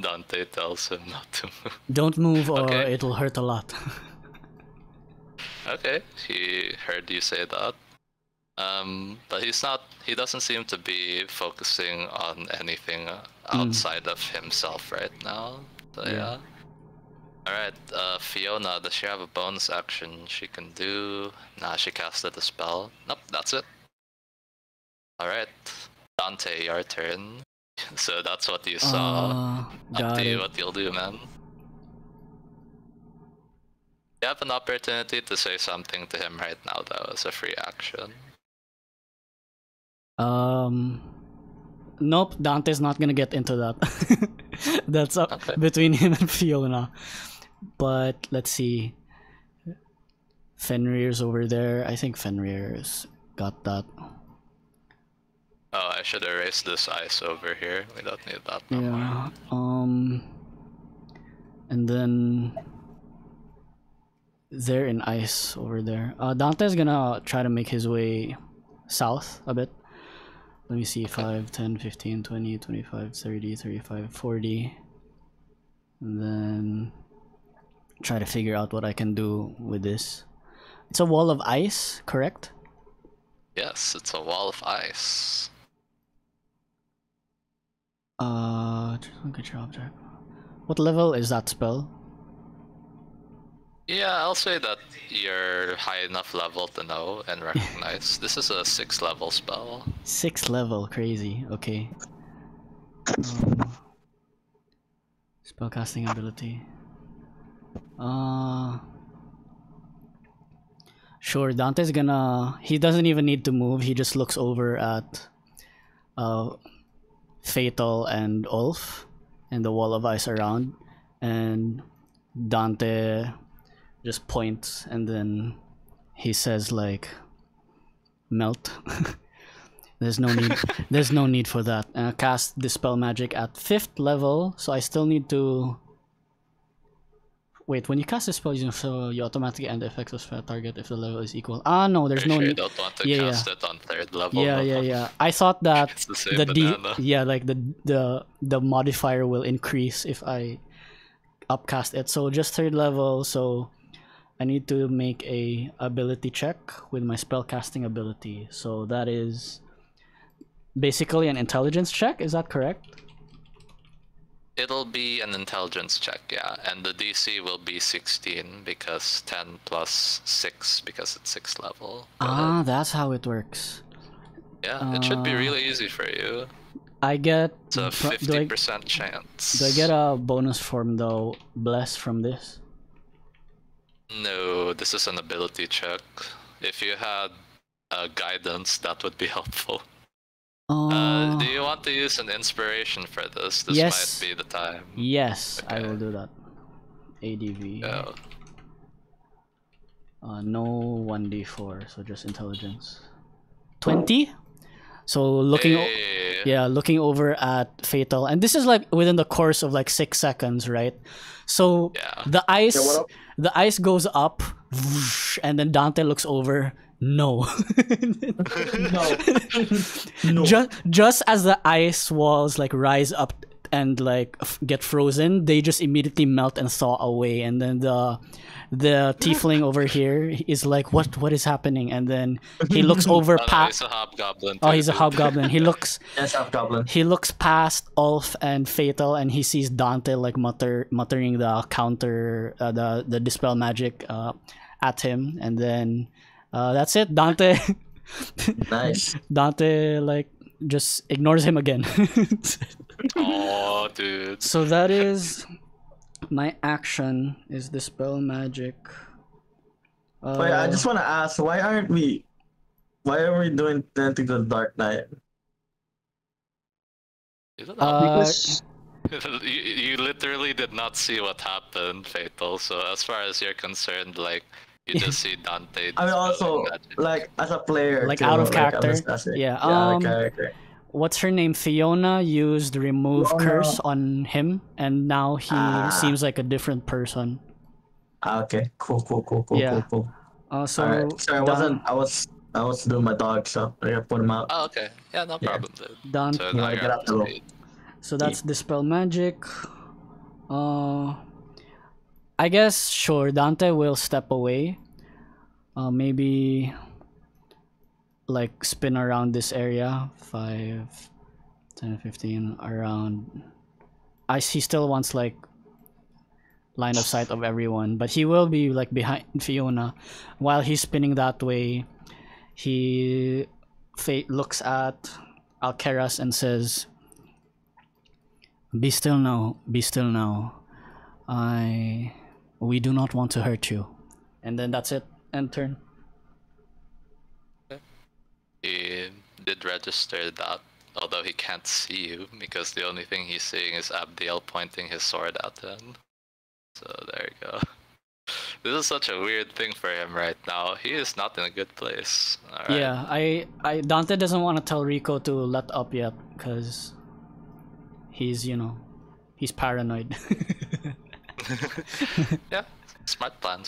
Dante tells him not to move. Don't move or it'll hurt a lot. Okay, he heard you say that. But he's not. He doesn't seem to be focusing on anything outside of himself right now. So yeah. Alright, Fiona, does she have a bonus action she can do? Nah, she casted a spell. Nope, that's it. Alright, Dante, your turn. So that's what you saw. Up to you what you'll do, man. You have an opportunity to say something to him right now, though, as a free action. Nope, Dante's not gonna get into that. That's up between him and Fiona. But let's see. Fenrir's over there. I think Fenrir's got that. Oh, I should erase this ice over here. We don't need that no more. And then they're in ice over there. Dante's gonna try to make his way south a bit. Let me see, 5, 10, 15, 20, 25, 30, 35, 40. And then try to figure out what I can do with this. It's a wall of ice, correct? Yes, it's a wall of ice. Good job, Jack. What level is that spell? Yeah, I'll say that you're high enough level to know and recognize. This is a 6th level spell. 6th level, crazy. Okay. Spellcasting ability. Sure, Dante's gonna... He doesn't even need to move. He just looks over at Fatal and Ulf and the wall of ice around. And Dante just points and then he says, like, melt. there's no need for that. And I cast Dispel Magic at 5th level, so I still need to... Wait, when you cast a spell, you automatically end the effects of spell target if the level is equal. Ah, no, there's no need. You don't want to cast it on 3rd level. Yeah. I thought that the modifier will increase if I upcast it. So just 3rd level. So I need to make a ability check with my spellcasting ability. So that is basically an intelligence check. Is that correct? It'll be an intelligence check, yeah, and the DC will be 16 because 10 plus 6 because it's 6th level. Ah, that's how it works. Yeah, it should be really easy for you. I get... It's a 50% chance. Do I get a bonus form though, bless, from this? No, this is an ability check. If you had guidance, that would be helpful. Do you want to use an inspiration for this? Yes. Might be the time. Yes, okay. I will do that. ADV. Oh. No 1d4, so just intelligence. 20. So looking, looking over at Fatal, and this is like within the course of like 6 seconds, right? So the ice goes up, and then Dante looks over. No. No. Just as the ice walls like rise up and like get frozen, they just immediately melt and thaw away. And then the tiefling over here is like, what is happening? And then he looks over past. No, he's a hobgoblin. Oh, he's a hobgoblin. He looks past Ulf and Fatal, and he sees Dante like muttering the counter, the dispel magic at him, and then. That's it, Dante. Nice. Dante like just ignores him again. Oh, dude. So that is my action. Is dispel magic? Wait, I just want to ask, why are we doing Tentacle Dark Knight? Because you literally did not see what happened, Fatal. So as far as you're concerned, like. You just see Dante. I mean, also like as a player, like too, out of character. Okay. What's her name? Fiona used remove curse on him, and now he seems like a different person. Okay, cool. Yeah. Cool. Also, right. Sorry, I was doing my dog, so I gotta put him out. Oh, okay. Yeah, no problem. Dude. Dante. So, so that's dispel magic. I guess, sure, Dante will step away, maybe like spin around this area, 5, 10, 15, around, he still wants like line of sight of everyone, but he will be like behind Fiona. While he's spinning that way, he looks at Alcaros and says, be still now, we do not want to hurt you. And then that's it. End turn. He did register that, although he can't see you because the only thing he's seeing is Abdiel pointing his sword at him. So there you go. This is such a weird thing for him right now. He is not in a good place. All right. Yeah, Dante doesn't want to tell Rico to let up yet because he's, he's paranoid. Yeah, smart plan.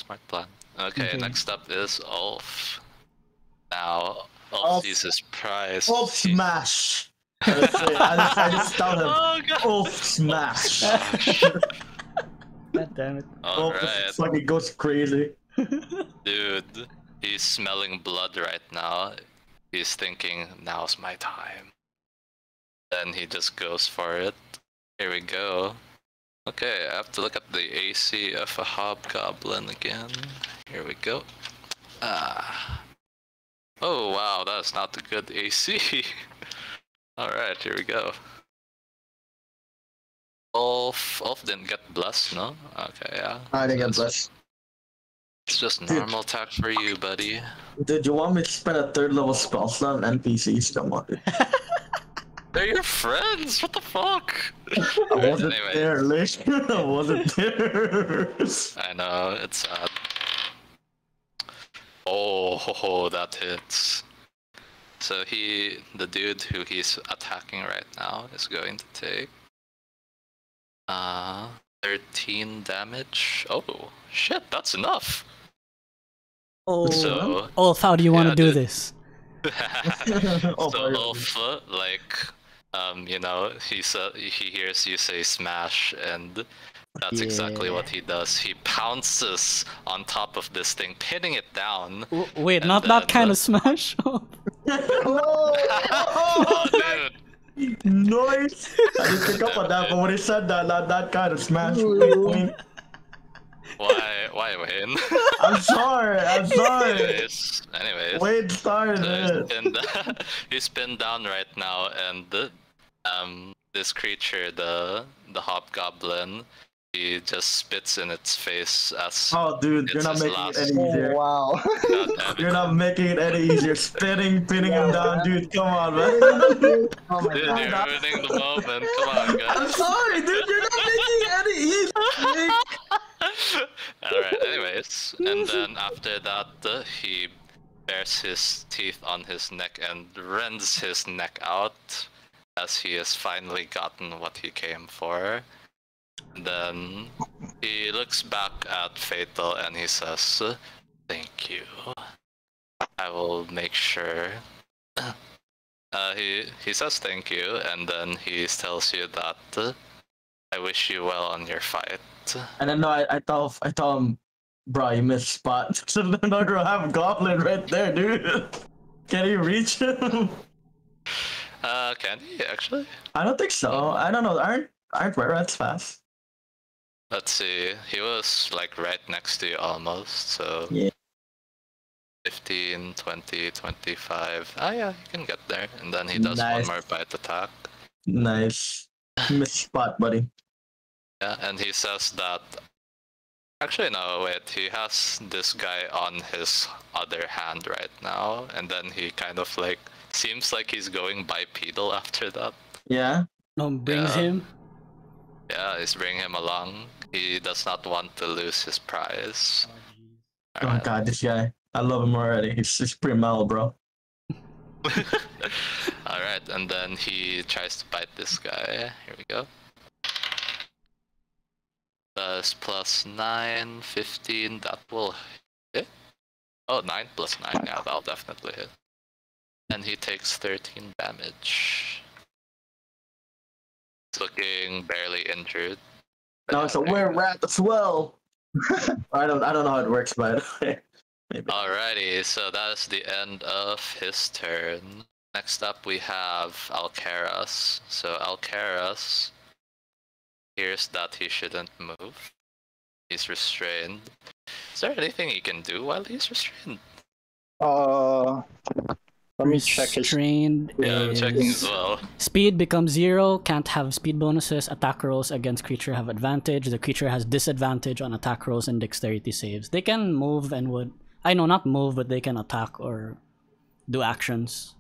Okay, next up is Ulf. Now, Ulf sees his prize. Ulf smash! I just told him. Oh, Ulf smash! God damn it. Ulf just fucking goes crazy. Dude, he's smelling blood right now. He's thinking, now's my time. Then he just goes for it. Here we go. Okay, I have to look up the AC of a hobgoblin again. Here we go. Oh wow, that's not a good AC. Alright, here we go. Ulf didn't get blessed, no? Okay, yeah. I didn't get blessed. It's just normal attack for you, buddy. Dude, you want me to spend a third level spell slot on NPCs? Don't want it. They're your friends! What the fuck? I wasn't there, Lish. I wasn't there. I know, it's sad. Oh, ho, ho, that hits. So he, the dude who he's attacking right now is going to take 13 damage. Oh, shit, that's enough. Oh, so, Ulf, how do you want to do this? So Ulf, like, you know, he hears you say smash, and that's exactly what he does. He pounces on top of this thing, pinning it down. Wait, not that kind of smash? Oh, oh dude. Nice! I didn't pick up on that, but when he said that, that kind of smash. Why Wayne? I'm sorry! Anyways. Wayne started it. He's pinned down right now, and this creature, the hobgoblin, he just spits in its face as... Oh, dude, you're not making it any easier. Oh, wow. You're not making it any easier. Spitting, pinning him down, dude. Come on, man. Oh my dude, God. You're ruining the moment. Come on, guys. I'm sorry, dude. You're not making it any easier. Alright, anyways. And then after that, he bears his teeth on his neck and rends his neck out as he has finally gotten what he came for. Then he looks back at Fatal and he says, "Thank you. I will make sure." He says thank you, and then he tells you that I wish you well on your fight. And then no, I tell him, "Bro, you missed spot." So then I have goblin right there, dude. Can he reach him? Can he actually? I don't think so. I don't know. Aren't rats fast? Let's see, he was like right next to you almost, so... Yeah. 15, 20, 25... Ah yeah, you can get there. And then he does one more bite attack. Nice. Missed spot, buddy. Yeah, and he says that... Actually no, wait, he has this guy on his other hand right now, and then he kind of like... Seems like he's going bipedal after that. Yeah? No, brings him? Yeah, he's bringing him along. He does not want to lose his prize. Oh right. God, this guy. I love him already. He's pretty mild, bro. Alright, and then he tries to bite this guy. Here we go. That's plus 9, 15, that will hit. Oh, 9 plus 9, yeah, that'll definitely hit. And he takes 13 damage. Looking barely injured. No, it's a were-rat as well. I don't know how it works, but maybe. Alrighty, so that is the end of his turn. Next up, we have Alcaros. So Alcaros hears that he shouldn't move. He's restrained. Is there anything he can do while he's restrained? Let me check his... Yeah, I'm checking as well. Speed becomes 0, can't have speed bonuses, attack rolls against creature have advantage, the creature has disadvantage on attack rolls and dexterity saves. They can move and would... I know, not move, but they can attack or do actions.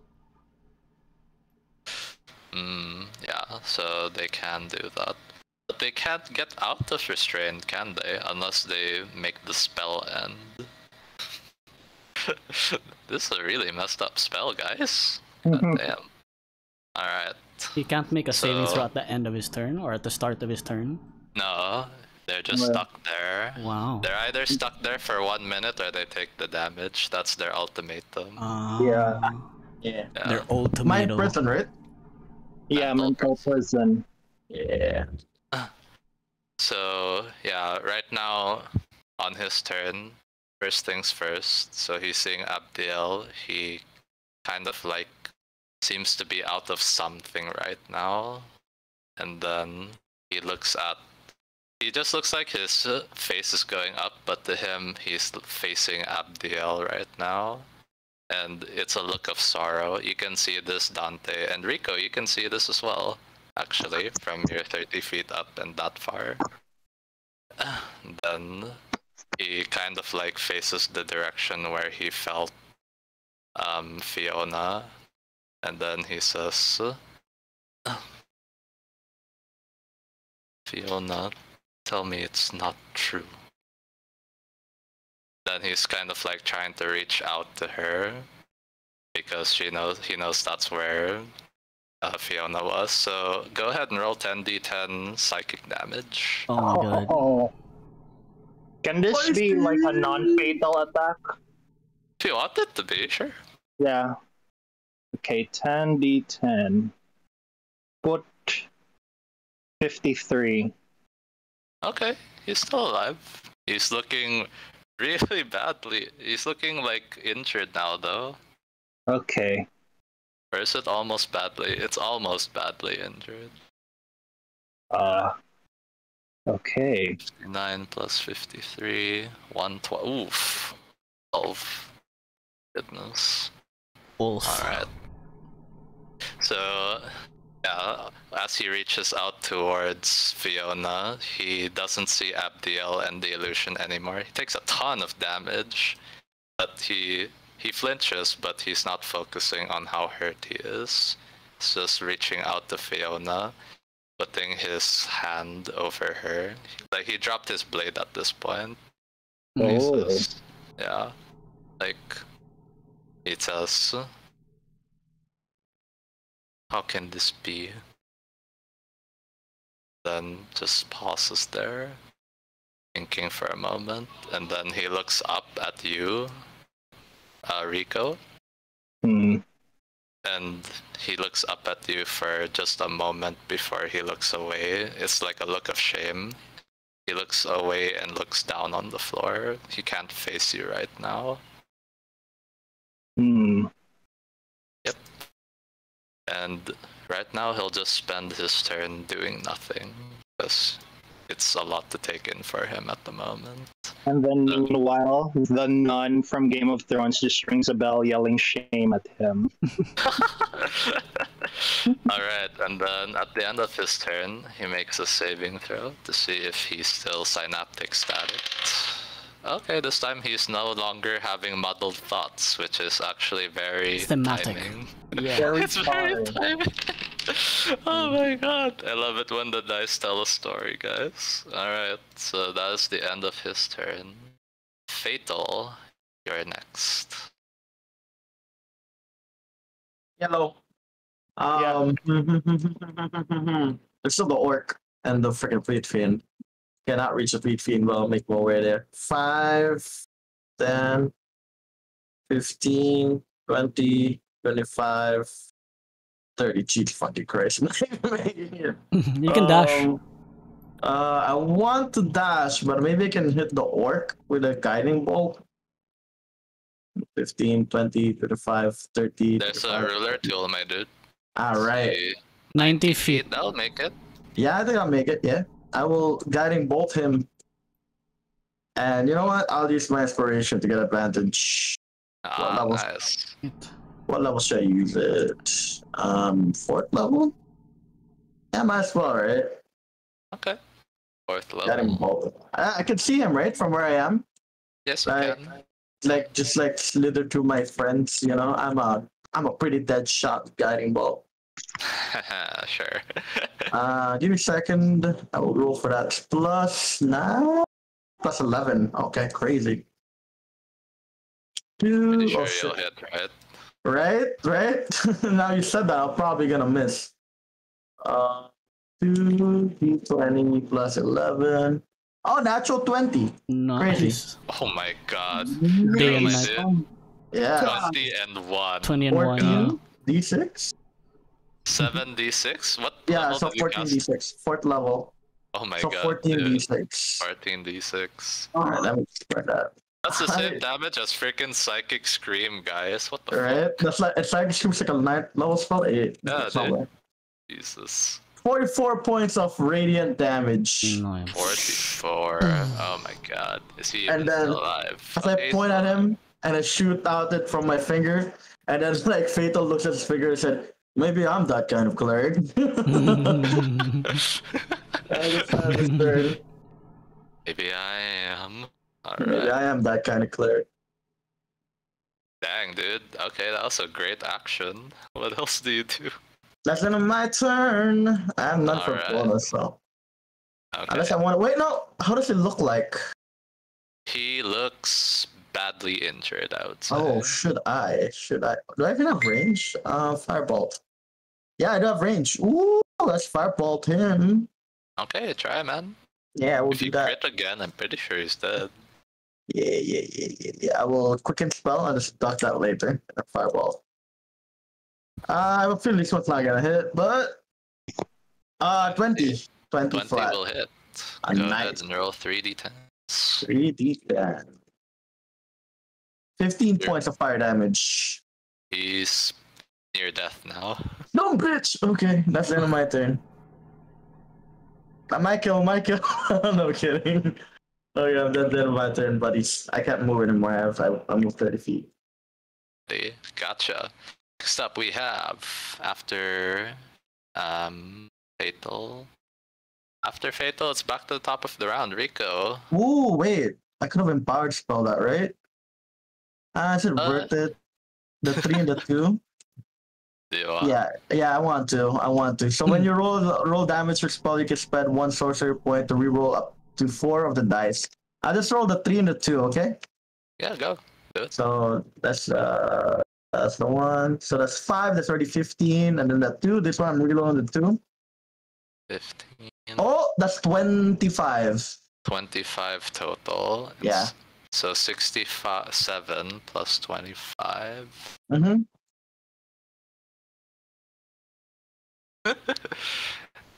Yeah, so they can do that. But they can't get out of restraint, can they? Unless they make the spell end. This is a really messed up spell, guys. God damn. Alright. He can't make a saving throw at the end of his turn or at the start of his turn? No, they're just stuck there. Wow. They're either stuck there for 1 minute or they take the damage. That's their ultimatum. Yeah. Their ultimatum. My prison, right? Yeah, mental prison. Yeah. So, yeah, right now, on his turn, first things first, so he's seeing Abdiel, he kind of like seems to be out of something right now, and then he looks at, he just looks like his face is going up, but to him he's facing Abdiel right now, and it's a look of sorrow. You can see this, Dante, and Rico, you can see this as well. actually, from your 30 feet up and that far. Then he kind of like faces the direction where he felt Fiona, and then he says, Fiona, tell me it's not true. Then he's kind of like trying to reach out to her, because she knows, he knows that's where Fiona was. So go ahead and roll 10d10 psychic damage. Oh my god. Oh. Can this be like a non-fatal attack? If you want it to be, sure. Yeah. Okay, 10d10. Put 53. Okay, he's still alive. He's looking really badly. He's looking like injured now though. Okay. Or is it almost badly? It's almost badly injured. Okay. 9 plus 53, 112. Oof. 12. Goodness. Oof. Alright. So, yeah, as he reaches out towards Fiona, he doesn't see Abdiel and the illusion anymore. He takes a ton of damage, but he flinches, but he's not focusing on how hurt he is. He's just reaching out to Fiona, putting his hand over her. Like, he dropped his blade at this point. Oh. Says, yeah. Like, he says, how can this be? Then just pauses there, thinking for a moment, and then he looks up at you, Rico. Mm. And he looks up at you for just a moment before he looks away. It's like a look of shame. He looks away and looks down on the floor. He can't face you right now. Mm. Yep. And right now he'll just spend his turn doing nothing, because it's a lot to take in for him at the moment. And then meanwhile, the nun from Game of Thrones just rings a bell yelling shame at him. Alright, and then at the end of his turn, he makes a saving throw to see if he's still synaptic static. Okay, this time he's no longer having muddled thoughts, which is actually very thematic. Timing. Yeah. It's very timing. Oh my god, I love it when the dice tell a story, guys. Alright, so that is the end of his turn. Fatal, you're next. Hello. Yeah. There's still the orc and the freaking fleet fiend. Cannot reach the fleet fiend, but I'll make my way there. 5, 10, 15, 20, 25. 30, Jesus fucking Christ. You can dash. I want to dash, but maybe I can hit the orc with a guiding bolt. 15, 20, 35, 30. There's 35. A ruler tool, my dude. Alright. So 90 feet. That'll make it. Yeah, I think I'll make it, yeah. I will guiding bolt him. And you know what? I'll use my inspiration to get advantage. Ah, nice. What level should I use it? 4th level? Yeah, might as well, right? Okay. 4th level. I can see him, right? From where I am? Yes, like, you can. Like, just like slither to my friends, you know? I'm a pretty dead shot guiding bolt. Sure. Give me a second. I will roll for that. Plus 9? Plus 11. Okay, crazy. Pretty sure you'll hit, right? Right? Now you said that, I'm probably gonna miss. 2d20 plus 11. Oh, natural 20. Nice. Crazy. Oh my god. Nice. Yeah. 20 and 1. 20 and 14 1. Yeah. D6? 7d6? What? Yeah, so 14d6. 4th level. Oh my god. So 14d6. 14d6. Alright, let me try that. That's the same damage as freaking Psychic Scream, guys. What the fuck? Right? That's like, Psychic Scream's like a 9th level spell, 8. Yeah, dude. Jesus. 44 points of radiant damage. Nice. 44. Oh my god. Is he even alive? As I point at him, and I shoot out it from my finger, and then like Fatal looks at his finger and said, Maybe I'm that kind of cleric. I just have this bird. Maybe I am. All right. Maybe I am that kind of cleric. Dang, dude. Okay, that was a great action. What else do you do? That's not my turn. I'm not from Florida, so. Okay. Unless I want to. Wait, no. How does he look like? He looks badly injured, I would say. Oh, should I? Do I even have range? Firebolt. Yeah, I do have range. Ooh, let's firebolt him. Okay, try, man. Yeah, we'll do that. If you crit again, I'm pretty sure he's dead. Yeah. I will quicken spell. I'll just duck that later. Fireball. I have a feeling this one's not gonna hit, but 20 flat. 20 will hit. Go ahead and roll 3d10. 3d10. 15 points of fire damage. He's near death now. No, bitch. Okay, that's the end of my turn. I might kill. No kidding. Oh yeah, I'm dead on my turn, buddies. I can't move anymore. I moved 30 feet. Gotcha. Next up, we have after Fatal, it's back to the top of the round. Rico. Ooh, wait. I could have empowered spell that, right? Is it worth it? The 3 and the 2. Yeah, I want to. So when you roll damage for spell, you can spend one sorcery point to reroll up to 4 of the dice. I just rolled the 3 and the 2, okay? Yeah, go. Do it. So that's the 1. So that's 5, that's already 15, and then that 2. This one I'm rerolling the 2. 15. Oh, that's 25. 25 total. Yeah. So 67 plus 25.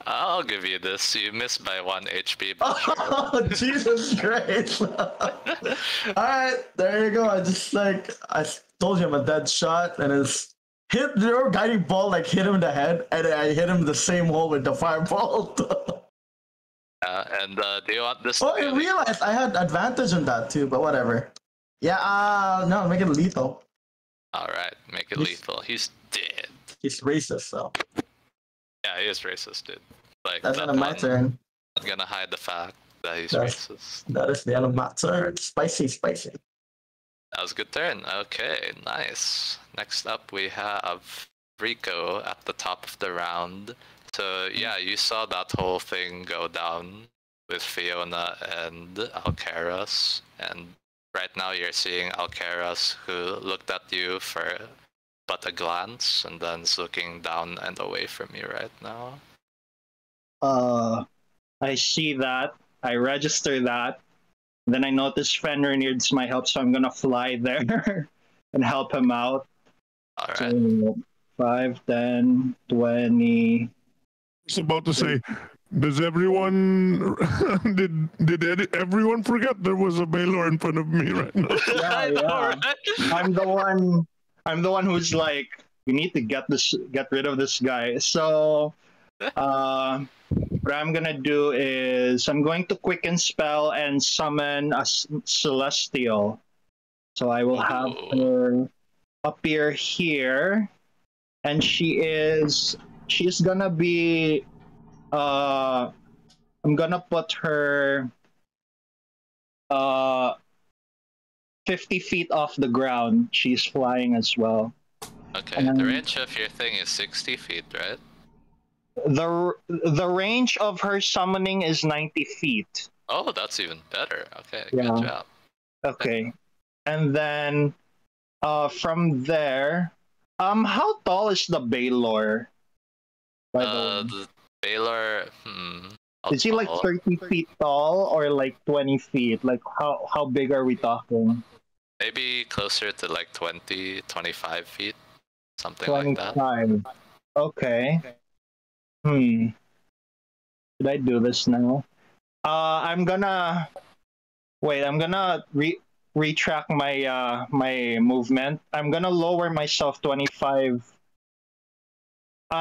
I'll give you this. You missed by 1 HP. Oh, Jesus Christ! Alright, there you go. I told you I'm a dead shot, and it's hit your guiding ball, like hit him in the head, and I hit him the same hole with the fireball. Do you want this? Oh, I realized I had advantage on that too, but whatever. Yeah, no, make it lethal. Alright, make it lethal. He's dead. He's racist, so. Yeah, he is racist, dude. Like, that's the end of my turn. I'm gonna hide the fact that he's racist. That is the end of my turn. Spicy. That was a good turn. Okay, nice. Next up, we have Rico at the top of the round. So, yeah, you saw that whole thing go down with Fiona and Alcaros. And right now you're seeing Alcaros, who looked at you for but a glance, and then is looking down and away from you right now. I see that. I register that. Then I notice Fenrir needs my help, so I'm gonna fly there and help him out. Alright. So, 5, 10, 20... I was about to say, does everyone... did everyone forget there was a Balor in front of me right now? Yeah, I know, right? I'm the one who's like, we need to get rid of this guy. So, what I'm gonna do is I'm going to quicken spell and summon a celestial. So I will have her appear here, and she's gonna be. I'm gonna put her. 50 feet off the ground. She's flying as well. Okay, the range of your thing is 60 feet, right? The range of her summoning is 90 feet. Oh, that's even better. Okay, yeah. Good job. Okay. And then from there... how tall is the Balor? The Balor... Is he like 30 feet tall or like 20 feet? Like how big are we talking? Maybe closer to like 20, 25 feet, something 25. Like that. Okay. Should I do this now? I'm gonna retract my my movement. I'm gonna lower myself 25.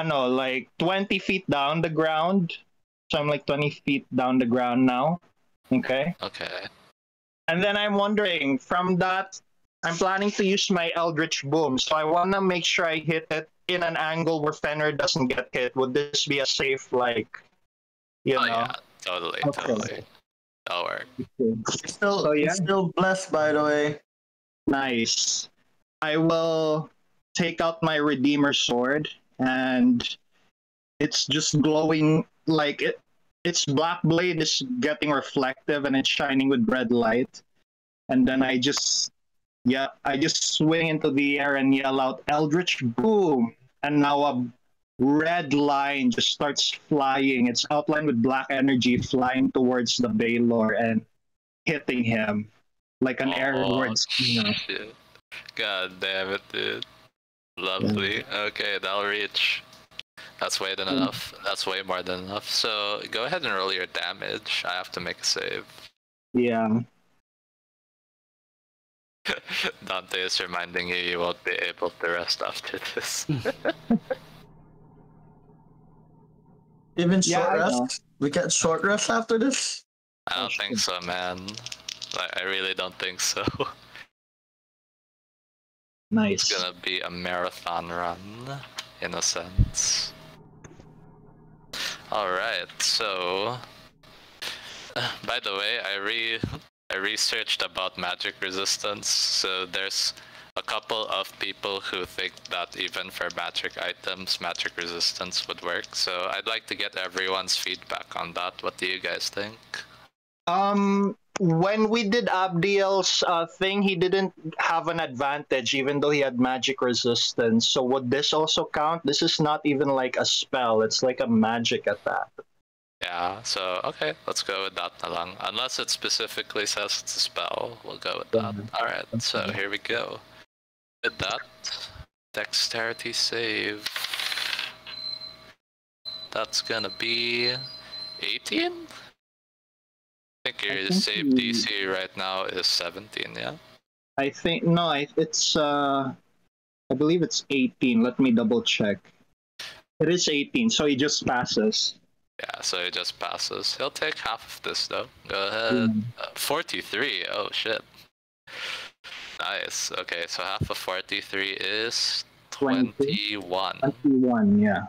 No, like 20 feet down the ground. So I'm like 20 feet down the ground now. Okay. And then I'm wondering, from that, I'm planning to use my Eldritch Boom. So I want to make sure I hit it in an angle where Fenrir doesn't get hit, would this be a safe, like, you know? Yeah, totally, okay. Totally. That'll work. It's still, it's still blessed, by the way. Nice. I will take out my Redeemer Sword, and it's just glowing, like, its black blade is getting reflective, and it's shining with red light. And then I just... yeah, I just swing into the air and yell out, Eldritch Boom! And now a red line just starts flying. It's outlined with black energy flying towards the Balor and hitting him like an airborne skin. God damn it, dude. Lovely. Yeah. Okay, that'll reach. That's way than enough. That's way more than enough. So go ahead and roll your damage. I have to make a save. Yeah. Dante is reminding you you won't be able to rest after this. Even short rest? We get short rest after this? I don't think so, man. Like, I really don't think so. Nice. It's gonna be a marathon run, in a sense. Alright, so... by the way, I researched about magic resistance, so there's a couple of people who think that even for magic items, magic resistance would work. So I'd like to get everyone's feedback on that. What do you guys think? When we did Abdiel's thing, he didn't have an advantage, even though he had magic resistance. So would this also count? This is not even like a spell, it's like a magic attack. Yeah, so, okay, let's go with that along. Unless it specifically says it's a spell, we'll go with that. Alright, so here we go. With that, dexterity save. That's gonna be 18? I think your save DC right now is 17, yeah? I think, no, it's, I believe it's 18. Let me double check. It is 18, so he just passes. Yeah, so he just passes. He'll take half of this, though. Go ahead. 43. Oh, shit. Nice. Okay, so half of 43 is 21. 21, yeah.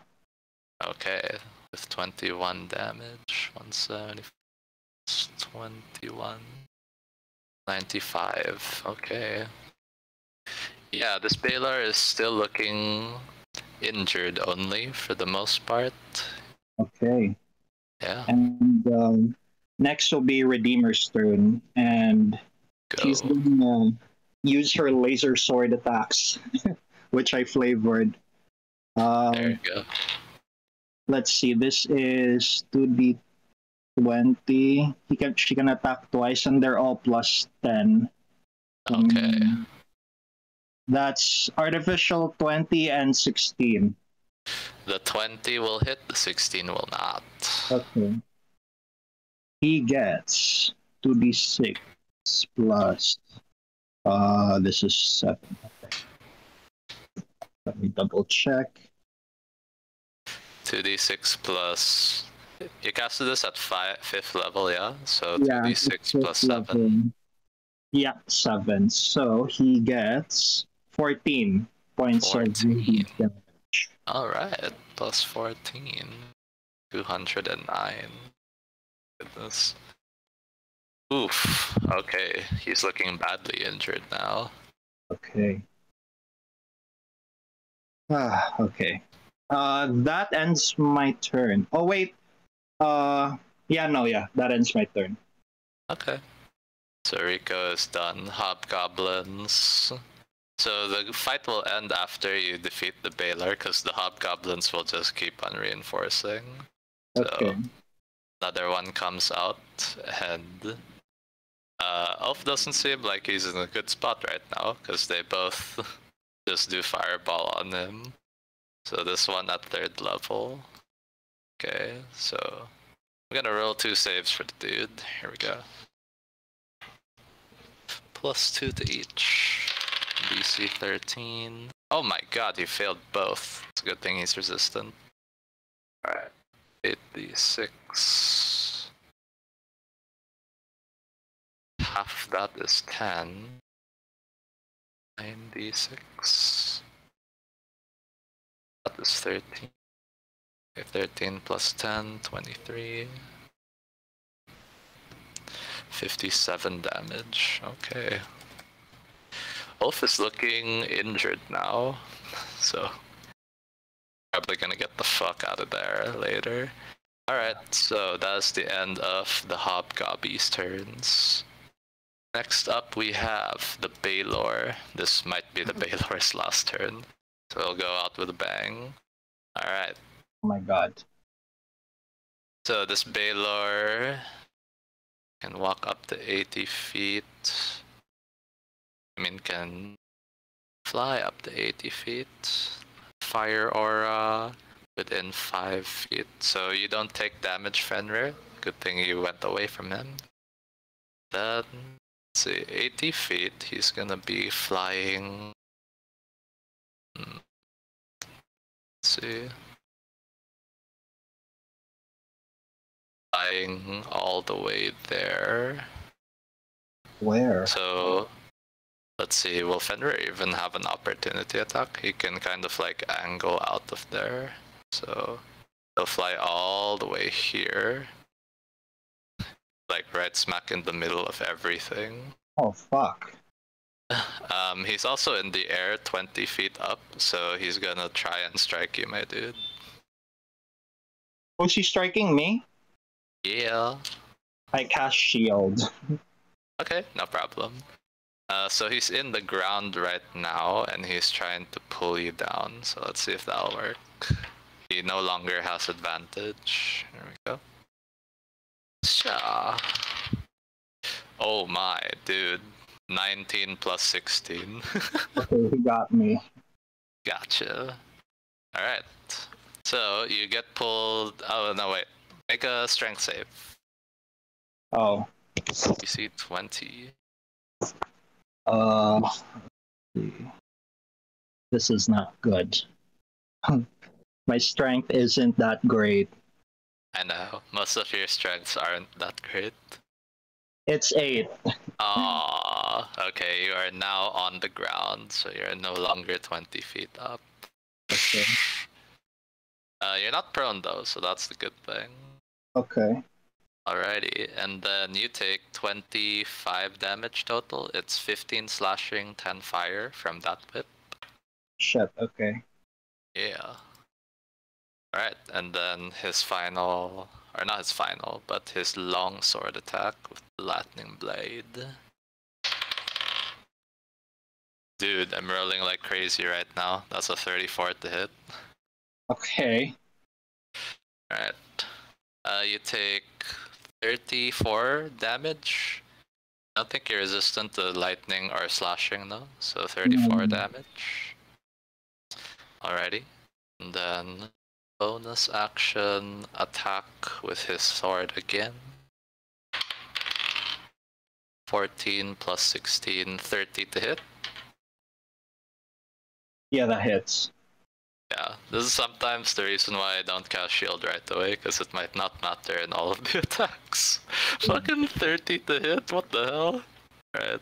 Okay, with 21 damage. 175. 21. 95. Okay. Yeah, this Balor is still looking injured only, for the most part. Okay. Yeah. And next will be Redeemer's turn, and she's going to use her laser sword attacks, which I flavored. There you go. Let's see. This is 2d20. She can attack twice, and they're all plus 10. Okay. That's artificial 20 and 16. The 20 will hit, the 16 will not. Okay. He gets 2d6 plus... this is 7. Okay. Let me double check. 2d6 plus... You casted this at 5th level, yeah? So 2d6 plus 7. Yeah, 7. So he gets 14 points. 14. Alright, plus 14. 209. Goodness. Oof. Okay, he's looking badly injured now. Okay. Okay. That ends my turn. Oh, wait. That ends my turn. Okay. So Rico is done. Hobgoblins. So the fight will end after you defeat the Balor, because the Hobgoblins will just keep on reinforcing. Okay. So another one comes out, and Ulf doesn't seem like he's in a good spot right now, because they both just do fireball on him. So this one at 3rd level. Okay, so I'm gonna roll 2 saves for the dude. Here we go. Plus 2 to each. DC 13. Oh my god, he failed both. It's a good thing he's resistant. Alright. 8d6. Half that is 10. 9d6. That is 13. 13 plus 10, 23. 57 damage. Okay. Ulf is looking injured now, so probably gonna get the fuck out of there later. Alright, so that's the end of the Hobgobby's turns. Next up we have the Balor. This might be the Balor's last turn, so he'll go out with a bang. Alright. Oh my god. So this Balor can walk up to 80 feet. I mean, can fly up to 80 feet. Fire aura within 5 feet. So you don't take damage, Fenrir. Good thing you went away from him. Then, let's see, 80 feet. He's gonna be flying. Let's see. Flying all the way there. Where? So, let's see, will Fenrir even have an opportunity attack? He can kind of like angle out of there. So he'll fly all the way here. Like right smack in the middle of everything. Oh fuck. He's also in the air 20 feet up, so he's gonna try and strike you, my dude. Was she striking me? Yeah. I cast shield. Okay, no problem. So he's in the ground right now, and he's trying to pull you down. So let's see if that'll work. He no longer has advantage. There we go. Sha. Oh my, dude. 19 plus 16. Okay, he got me. Gotcha. Alright. So you get pulled... Oh, no, wait. Make a strength save. Oh. DC 20. This is not good. My strength isn't that great. I know. Most of your strengths aren't that great. It's 8. Aww. Okay, you are now on the ground, so you're no longer 20 feet up. Okay. You're not prone though, so that's the good thing. Okay. Alrighty, and then you take 25 damage total. It's 15 slashing, 10 fire from that whip. Shit, okay. Yeah. Alright, and then his final... Or not his final, but his longsword attack with the lightning blade. Dude, I'm rolling like crazy right now. That's a 34 to hit. Okay. Alright. You take... 34 damage. I don't think you're resistant to lightning or slashing though, so 34 damage. Alrighty. And then bonus action attack with his sword again. 14 plus 16, 30 to hit. Yeah, that hits. Yeah, this is sometimes the reason why I don't cast shield right away, because it might not matter in all of the attacks. Fucking 30 to hit, what the hell? Alright.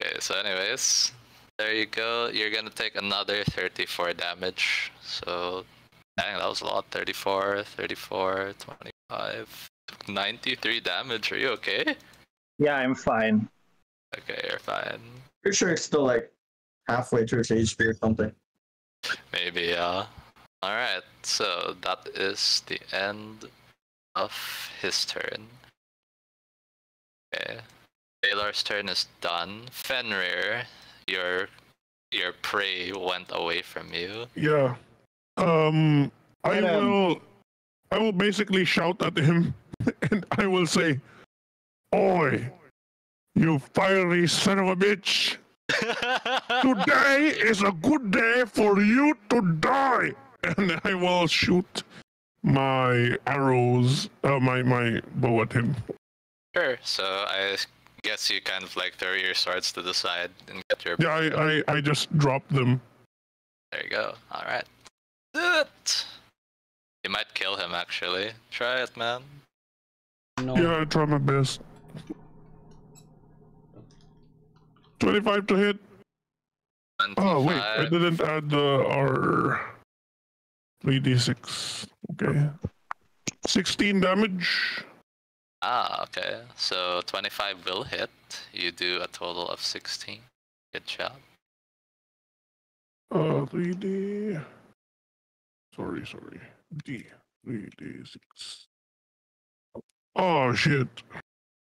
Okay, so anyways, there you go. You're gonna take another 34 damage. So, dang, that was a lot. 34, 34, 25, 93 damage. Are you okay? Yeah, I'm fine. Okay, you're fine. Pretty sure it's still like halfway to his HP or something. Maybe, Alright, so that is the end of his turn. Okay. Balor's turn is done. Fenrir, your prey went away from you. Yeah. I will basically shout at him and I will say, "Oi, you fiery son of a bitch! Today is a good day for you to die!" And I will shoot my arrows, my bow at him. Sure, so I guess you kind of like throw your swords to the side and get your... Yeah, I just drop them. There you go, alright. Do it! You might kill him actually. Try it, man. No. Yeah, I try my best. 25 to hit. 25. Oh wait, I didn't add the R. 3d6. Okay. 16 damage. Ah, okay. So 25 will hit. You do a total of 16. Good job. 3d... Sorry. D. 3d6. Oh, shit.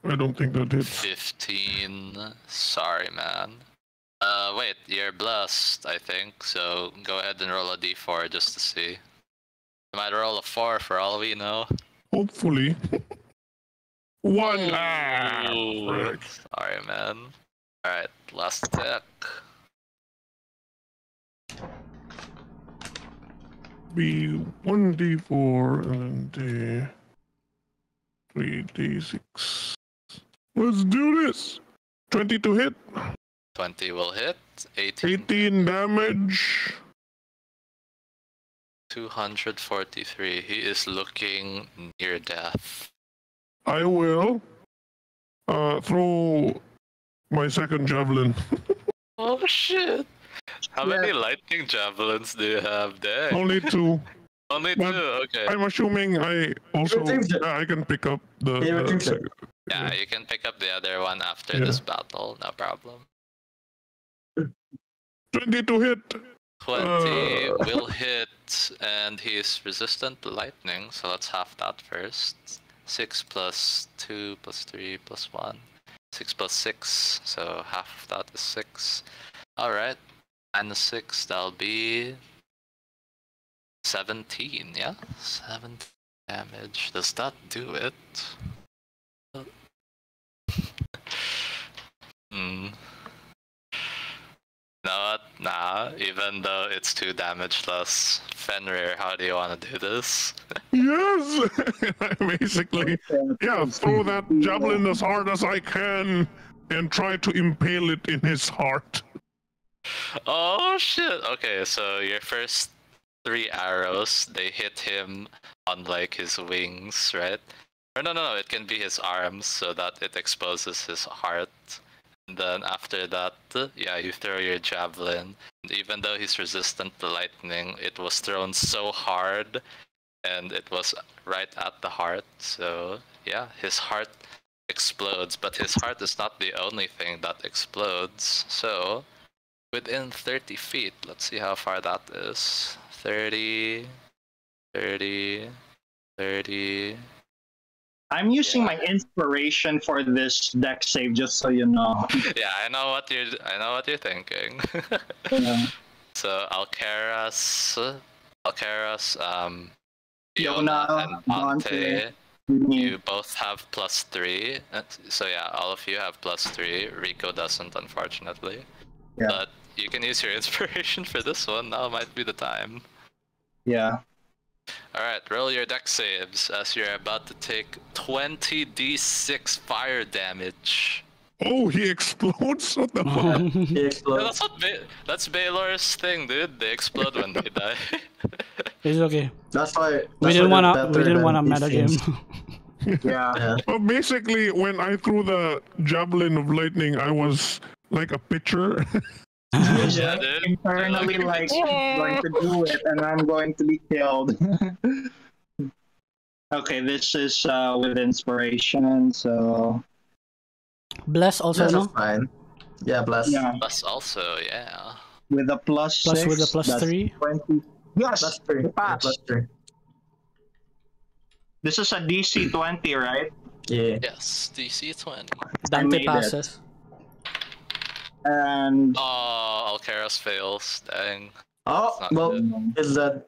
I don't think that hits. 15. Sorry, man. Wait, you're blessed, I think, so go ahead and roll a d4 just to see. You might roll a 4 for all we know. Hopefully. 1! Oh, sorry, man. Alright, last attack. Be 1d4 and 3d6. Let's do this! 20 to hit! 20 will hit. 18 damage. 243. He is looking near death. I will throw my second javelin. Oh shit! How many lightning javelins do you have there? Only 2. Only 2. Okay. I'm assuming I also I can pick up the. Yeah, you can pick up the other one after this battle. No problem. 20 to hit! 20 will hit, and he's resistant to lightning, so let's half that first. 6 plus 2 plus 3 plus 1. 6 plus 6, so half of that is 6. Alright, minus 6, that'll be... 17, yeah? 17 damage. Does that do it? Hmm. No, nah, even though it's 2 damage less. Fenrir, how do you want to do this? Yes! Basically, yeah, throw that javelin as hard as I can and try to impale it in his heart. Oh shit! Okay, so your first 3 arrows, they hit him on like his wings, right? Or no, it can be his arms so that it exposes his heart. And then after that, yeah, you throw your javelin. And even though he's resistant to lightning, it was thrown so hard, and it was right at the heart. So yeah, his heart explodes, but his heart is not the only thing that explodes. So within 30 feet, let's see how far that is. 30, 30, 30... I'm using my inspiration for this deck save, just so you know. Yeah, I know what you're thinking. Yeah. So Alcaros, Fiona, and Monte, you both have +3. So yeah, all of you have +3. Rico doesn't, unfortunately. Yeah. But you can use your inspiration for this one. Now might be the time. Yeah. Alright, roll your dex saves as you're about to take 20d6 fire damage. Oh, he explodes? What the fuck? He explodes. Yeah, that's Balor's thing, dude. They explode when they die. It's okay. That's why we didn't wanna meta him. Yeah. Well, basically, when I threw the javelin of lightning, I was like a pitcher. Yeah, dude. Internally, like, I'm going to do it, and I'm going to be killed. Okay, this is with inspiration, so... Bless also, no? Fine. Yeah, bless. Yeah. Bless also, yeah. With a +6, with a +3? 20. Yes! +3. Pass. Yeah, +3. This is a DC 20, right? Yeah. Yes, DC 20. Dante passes. It. And oh, Alcaros fails. Dang. Oh, well, good. Is that?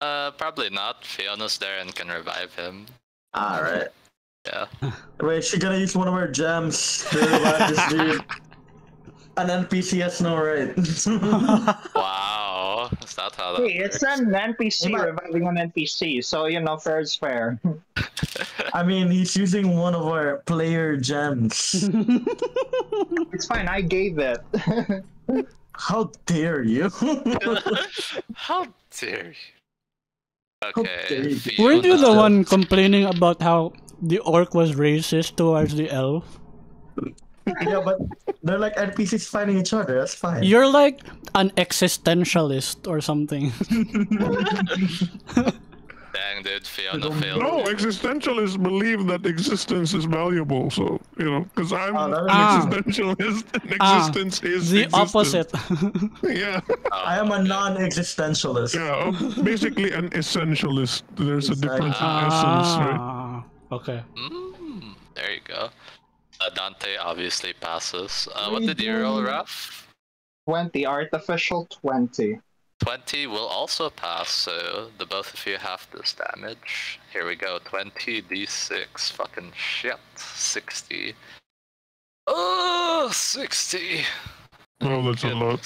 Probably not. Fiona's there and can revive him. All right. Yeah. Wait, she's gonna use one of her gems to revive this dude. An NPC has no right. Wow, that's not how that works. It's an NPC reviving an NPC, so you know, fair is fair. I mean, he's using one of our player gems. It's fine, I gave it. How dare you? How dare you? Okay. Weren't you the one complaining about how the orc was racist towards the elf? Yeah, but they're like NPCs fighting each other. That's fine. You're like an existentialist or something. Dang, dude, Fiona failed. No, existentialists believe that existence is valuable. So, you know, because I'm an existentialist and existence is the opposite. Yeah. I am a non-existentialist. Yeah, basically an essentialist. There's a difference in essence, right? Okay. Mm, there you go. Dante obviously passes. What did you roll, Raph? 20, artificial 20. 20 will also pass, so the both of you have this damage. Here we go, 20d6, fucking shit, 60. Oh, 60! Oh, that's a lot.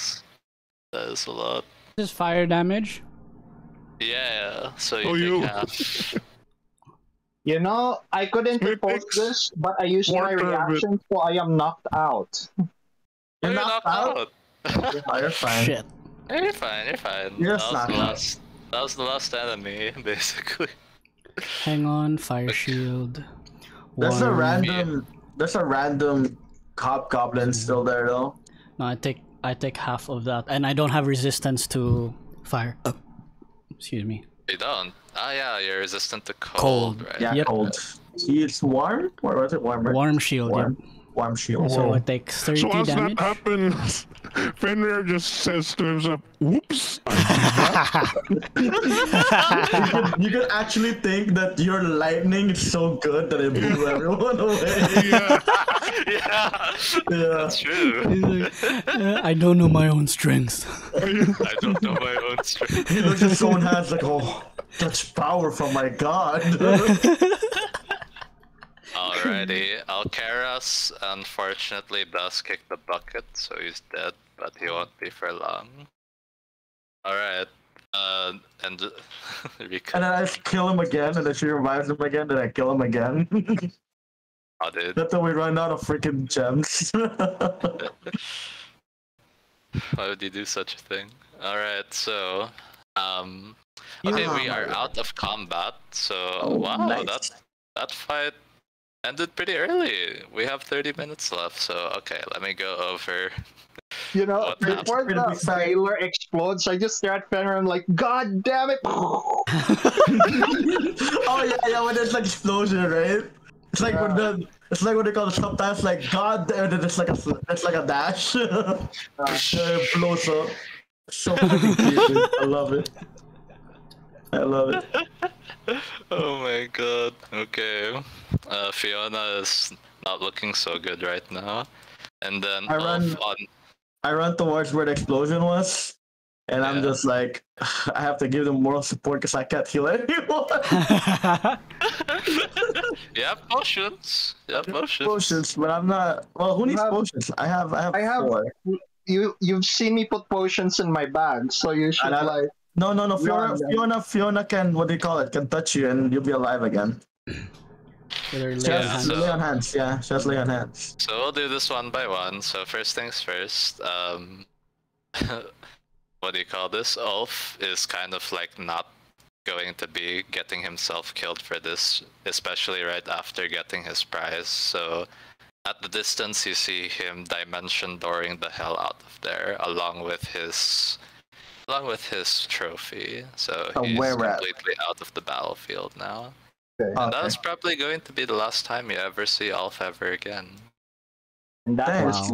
That is a lot. This is fire damage? Yeah, so you take half. You know, I couldn't report this, but I used my reaction, so I am knocked out. You're knocked out? You're fine. Shit. You're fine, you're fine. You're that was the last enemy, basically. Hang on, fire shield. There's a random hobgoblin still there though. No, I take half of that, and I don't have resistance to fire. Oh. Excuse me. You don't? Ah, yeah, you're resistant to cold, right? Yeah, yep. Cold. It's warm? Or was it warm? Warm shield, warm. Yeah. Warm shield. So I take 30 damage. So as that happens, Fenrir just says to himself, whoops. You can actually think that your lightning is so good that it blew everyone away. Yeah. That's true. Like, I don't know my own strengths. I don't know my own strengths. He looks at someone hands like, oh, such power from my god. Alrighty, Alcaros unfortunately does kick the bucket, so he's dead, but he won't be for long. Alright, and and then I just kill him again, and then she revives him again, then I kill him again. Oh, dude. That's how we run out of freaking gems. Why would you do such a thing? Alright, so, okay, we are out of combat, so, that fight ended pretty early. We have 30 minutes left, so okay, let me go over. You know, before the trailer explodes, I just stare at Fenrir and I'm like, god damn it! Oh yeah, when there's like explosion, right? It's like when the what they call the subtitles, like god damn, and it's like a dash. It blows up. So fucking crazy. I love it. I love it. Oh my god. Okay. Fiona is not looking so good right now. And then I run towards where the explosion was. And I'm just like, I have to give them moral support because I can't heal anyone. Yeah, potions. Yeah, potions. Potions, but I'm not. Well, who needs potions? I have four. You've seen me put potions in my bag, so you should like. No, no, no, Fiona can, what do you call it, can touch you and you'll be alive again. Just lay on hands, yeah, just lay on hands. So we'll do this one by one, so first things first, what do you call this, Ulf is kind of like not going to be getting himself killed for this, especially right after getting his prize, so at the distance you see him dimension dooring the hell out of there, along with his... trophy, so he's completely out of the battlefield now. Okay. And that was probably going to be the last time you ever see Ulf ever again. And that was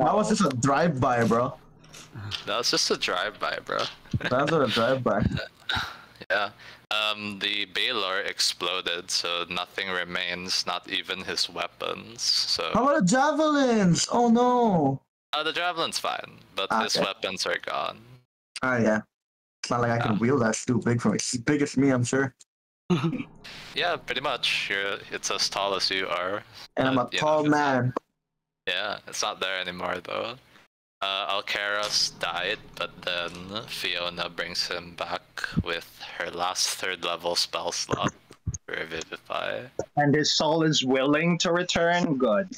that was just a drive-by, bro. That was just a drive-by, bro. That was a drive-by. Yeah. The Balor exploded, so nothing remains, not even his weapons. So. How about the javelins? Oh no! The javelin's fine, but his weapons are gone. Oh yeah, it's not like I can wield that. It's too big for me. It's big as me, I'm sure. Yeah, pretty much. It's as tall as you are. And I'm a tall man. Yeah, it's not there anymore though. Alcaros died, but then Fiona brings him back with her last 3rd level spell slot, Revivify. And his soul is willing to return. Good,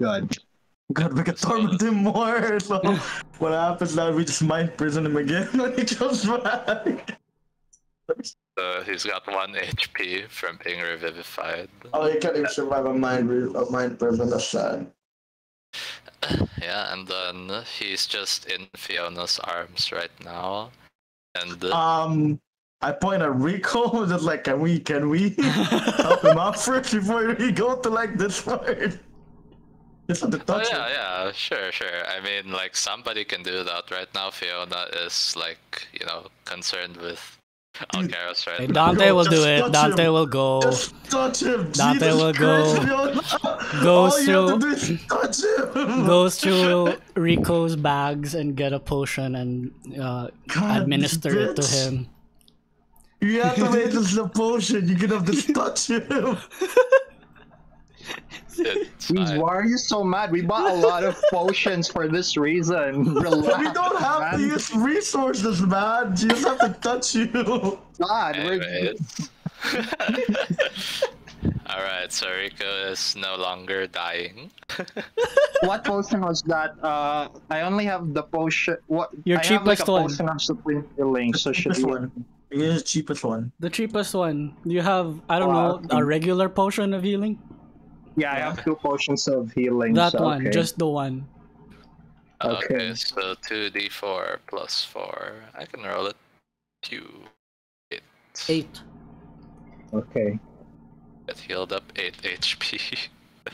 good. God, we could torment him more, so what happens now, we just mind prison him again when he comes back. So he's got 1 HP from being revivified. Oh, he can't even survive a mind prison, that's sad. Yeah, and then he's just in Fiona's arms right now. And I point at Rico that like, can we help him out first before we go to like this word? It's on the touch. Oh, yeah, sure. I mean, like somebody can do that right now. Fiona is like, you know, concerned with Alcaros right now. Dante will do it. Dante will go. Just touch him. Dante will go. Goes through Rico's bags and get a potion and administer it to him. You have to make this the potion. You can have to touch him. Why are you so mad? We bought a lot of potions for this reason. Relax, we don't have to use resources, man. You just have to touch you. God, anyways. Alright, so Rico is no longer dying. What potion was that? I only have the potion. What? Your cheapest one. I have like a potion of supreme healing, so should be. It is the cheapest one. The cheapest one. You have, I don't know, a regular potion of healing? Yeah, I have two potions of healing. That one, okay. Just the one. Okay, so 2d4 plus 4. I can roll it. 8. Okay. It healed up 8 HP.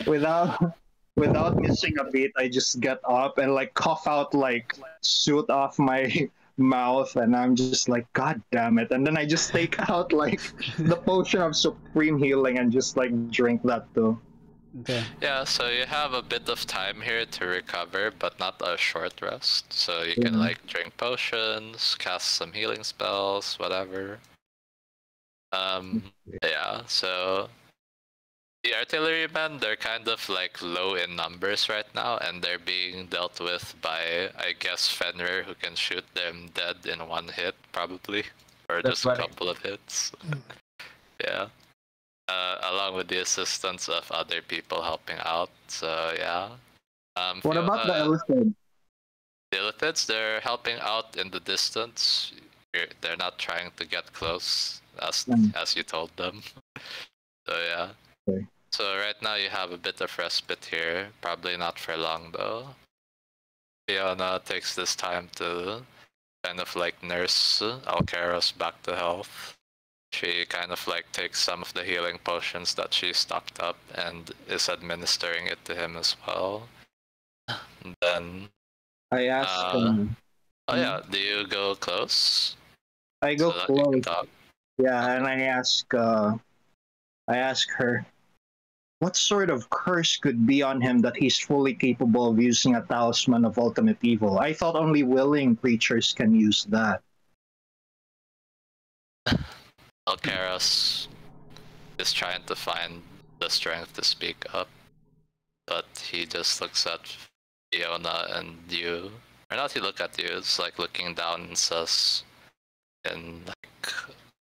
without missing a beat, I just get up and like cough out like soot off my mouth, and I'm just like, God damn it. And then I just take out like the potion of supreme healing and just like drink that too. Okay. Yeah, so you have a bit of time here to recover, but not a short rest. So you can like drink potions, cast some healing spells, whatever. Yeah, so the artillerymen, they're kind of like low in numbers right now, and they're being dealt with by, I guess, Fenrir, who can shoot them dead in one hit, probably, or just a couple of hits. Yeah. Along with the assistance of other people helping out, so yeah. What about the Illithids? The Illithids, they're helping out in the distance. They're not trying to get close, as you told them. So yeah. Okay. So right now you have a bit of respite here, probably not for long though. Fiona takes this time to kind of like nurse Alcaros back to health. She kind of like takes some of the healing potions that she stocked up and is administering it to him as well. And then I ask him. Oh yeah, do you go close? I go close. Yeah, and I ask her, what sort of curse could be on him that he's fully capable of using a talisman of ultimate evil? I thought only willing creatures can use that. Alcaros is trying to find the strength to speak up, but he just looks at Fiona and you. Or not he look at you, it's like looking down and says in like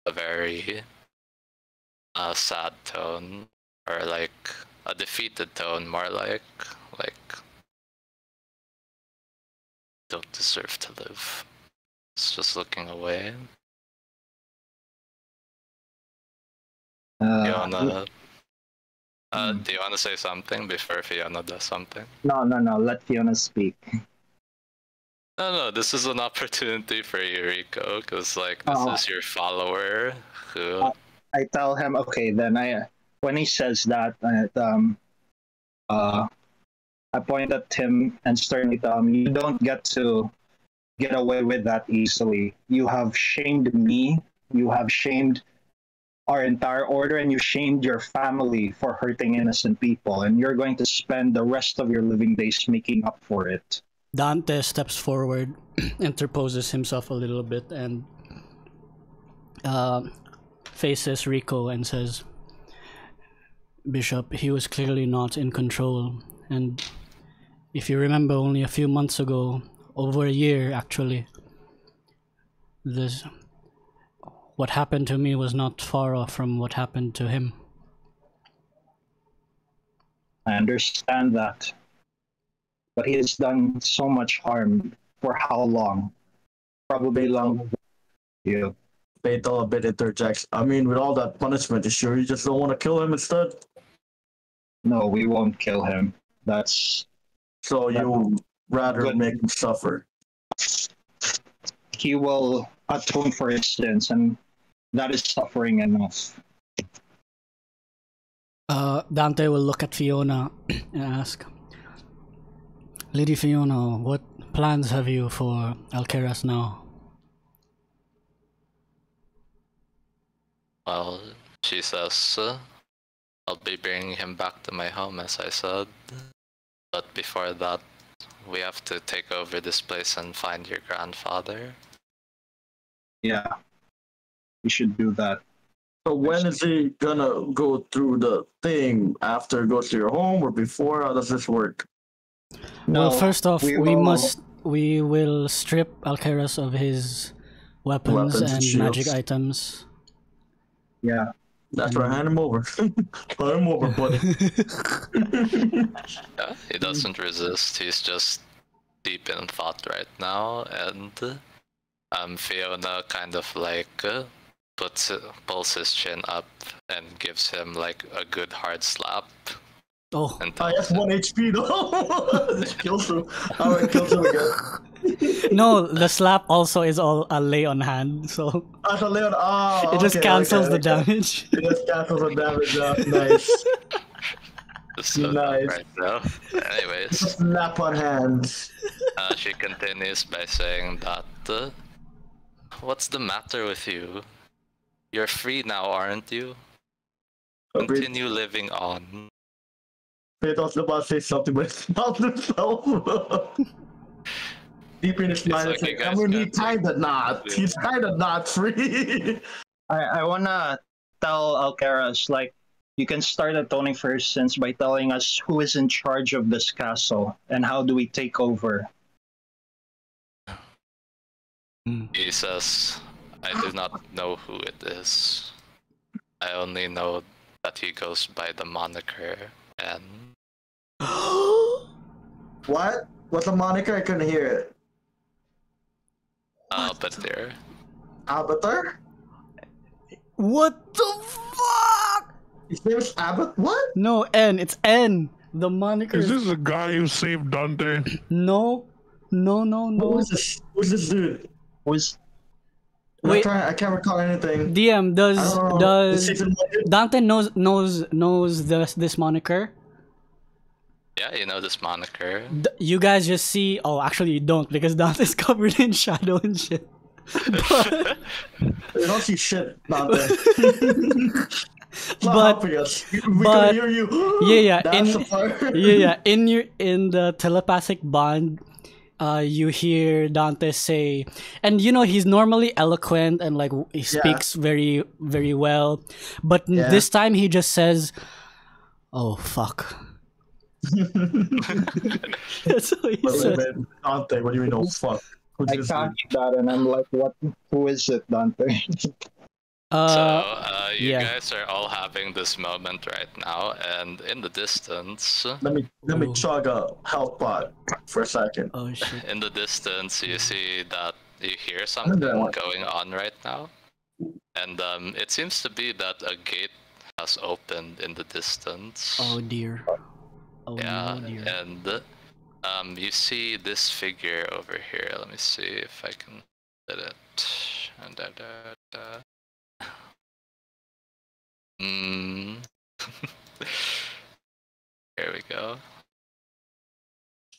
a very sad tone, or like a defeated tone, more like don't deserve to live. It's just looking away. Do you want to say something before Fiona does something? No, let Fiona speak. No, this is an opportunity for you, Rico, because like, this is your follower. Who... I tell him, okay, then when he says that, I point at him and sternly tell him, you don't get to get away with that easily. You have shamed me, you have shamed our entire order, and you shamed your family for hurting innocent people, and you're going to spend the rest of your living days making up for it. Dante steps forward, interposes himself a little bit, and faces Rico and says, Bishop, he was clearly not in control, and if you remember, only a few months ago, over a year actually, what happened to me was not far off from what happened to him. I understand that. But he has done so much harm for how long? Probably longer than you. Beto a bit interjects. I mean, with all that punishment, you sure you just don't want to kill him instead? No, we won't kill him. So you rather than make him suffer. He will atone for his sins, and that is suffering enough. Dante will look at Fiona and ask, Lady Fiona, what plans have you for Alcaras now? Well, she says, I'll be bringing him back to my home, as I said. But before that, we have to take over this place and find your grandfather. Yeah, we should do that. So when is he gonna go through the thing? After he goes to your home, or before? How does this work? Well, first off, we will strip Alcaras of his weapons and magic items. Yeah, that's right. Hand him over. Hand him over, buddy. Yeah, he doesn't resist. He's just deep in thought right now, and Fiona kind of like pulls his chin up and gives him like a good hard slap. Oh, I have 1 HP though. Kills him. All right, kills him again. No, the slap also is all a lay on hand, so. Ah, it's a lay on. Ah, okay, it just cancels the damage. It just cancels the damage out. Nice. So nice. Right now. Anyways. Slap on hand. She continues by saying that. What's the matter with you? You're free now, aren't you? Continue living on. It was about to say something, but it's not himself. Deep in his mind, it's like, I'm gonna tie the knot. He tied the knot free. I wanna tell Alcaras, like, you can start atoning for your sins by telling us who is in charge of this castle and how do we take over. He says, I do not know who it is. I only know that he goes by the moniker N. What? What's the moniker? I couldn't hear it. Abathir. Abathir? What the fuck? His name is Abathir? What? No, N. It's N. The moniker. Is this a guy who saved Dante? No. No, no, no. Who's this dude? Who's... Wait, I can't recall anything. DM, does Dante knows this moniker? Yeah, you know this moniker. You guys just see. Oh, actually, you don't, because Dante's covered in shadow and shit. But... You don't see shit, Dante. But we can hear you. Yeah, yeah. In the telepathic bond. You hear Dante say, and you know he's normally eloquent and like he speaks very, very well, but this time he just says, "Oh fuck." That's what he said. Dante, what do you mean, "Oh fuck"? I can't do that, and I'm like, "What? Who is it, Dante?" So you guys are all having this moment right now, and in the distance... Let me chug a health pot for a second. Oh, shit. In the distance, you see that you hear something going on right now. And it seems to be that a gate has opened in the distance. Oh, dear. Oh, yeah, dear. And you see this figure over here. Let me see if I can fit it. And here we go.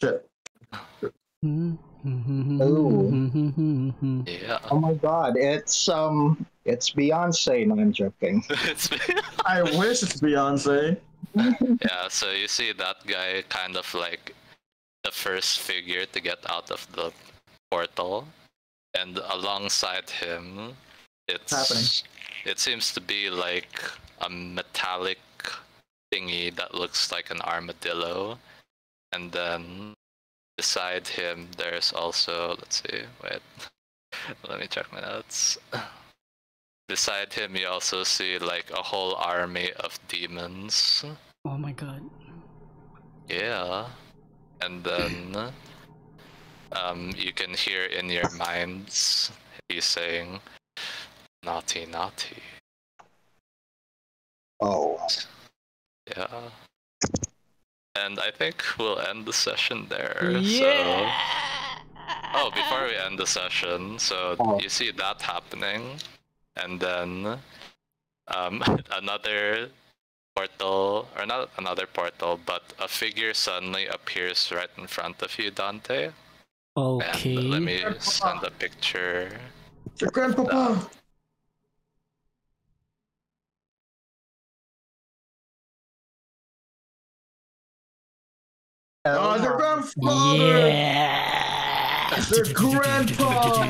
Shit. Oh. Yeah. Oh my God! It's Beyonce. No, I'm joking. I wish it's Beyonce. Yeah. So you see that guy, kind of like the first figure to get out of the portal, and alongside him, it seems to be like a metallic thingy that looks like an armadillo, and then beside him there's also, let's see, wait, let me check my notes. Beside him you also see like a whole army of demons. Oh my God. Yeah. And then you can hear in your minds he's saying, "Naughty, naughty." Oh. Yeah. And I think we'll end the session there. Yeah! So... Oh, before we end the session, so you see that happening, and then another portal, or not another portal, but a figure suddenly appears right in front of you, Dante. Okay. And let me send a picture. Your grandpapa! Oh, their grandfather! Yeah! Their grandpa!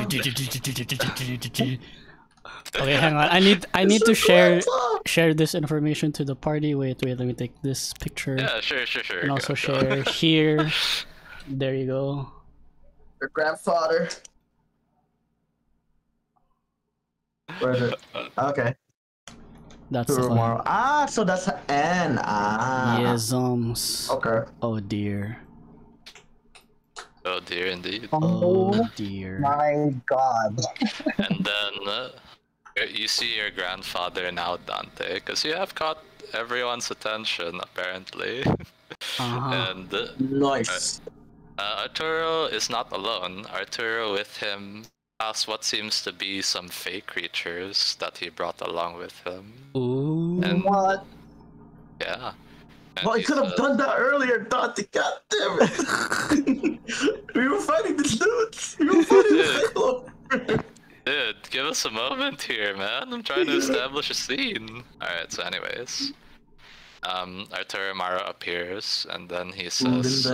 Okay, hang on. I need to share this information to the party. Wait, let me take this picture. Yeah, sure. And also share here. There you go. Their grandfather. Where is it? Okay. That's tomorrow. Ah, so that's an Yes. Okay. Oh dear. Oh dear, indeed. Oh dear. My God. And then you see your grandfather now, Dante, because you have caught everyone's attention apparently. And nice. Arturo is not alone. Arturo with him. What seems to be some fake creatures that he brought along with him. Ooh, and, what? Yeah. And well, I could have done that earlier, Dante. God damn it! We were fighting these dudes. We were fighting the Dude, give us a moment here, man. I'm trying to establish a scene. All right. So, anyways, Arturo Mara appears, and then he says,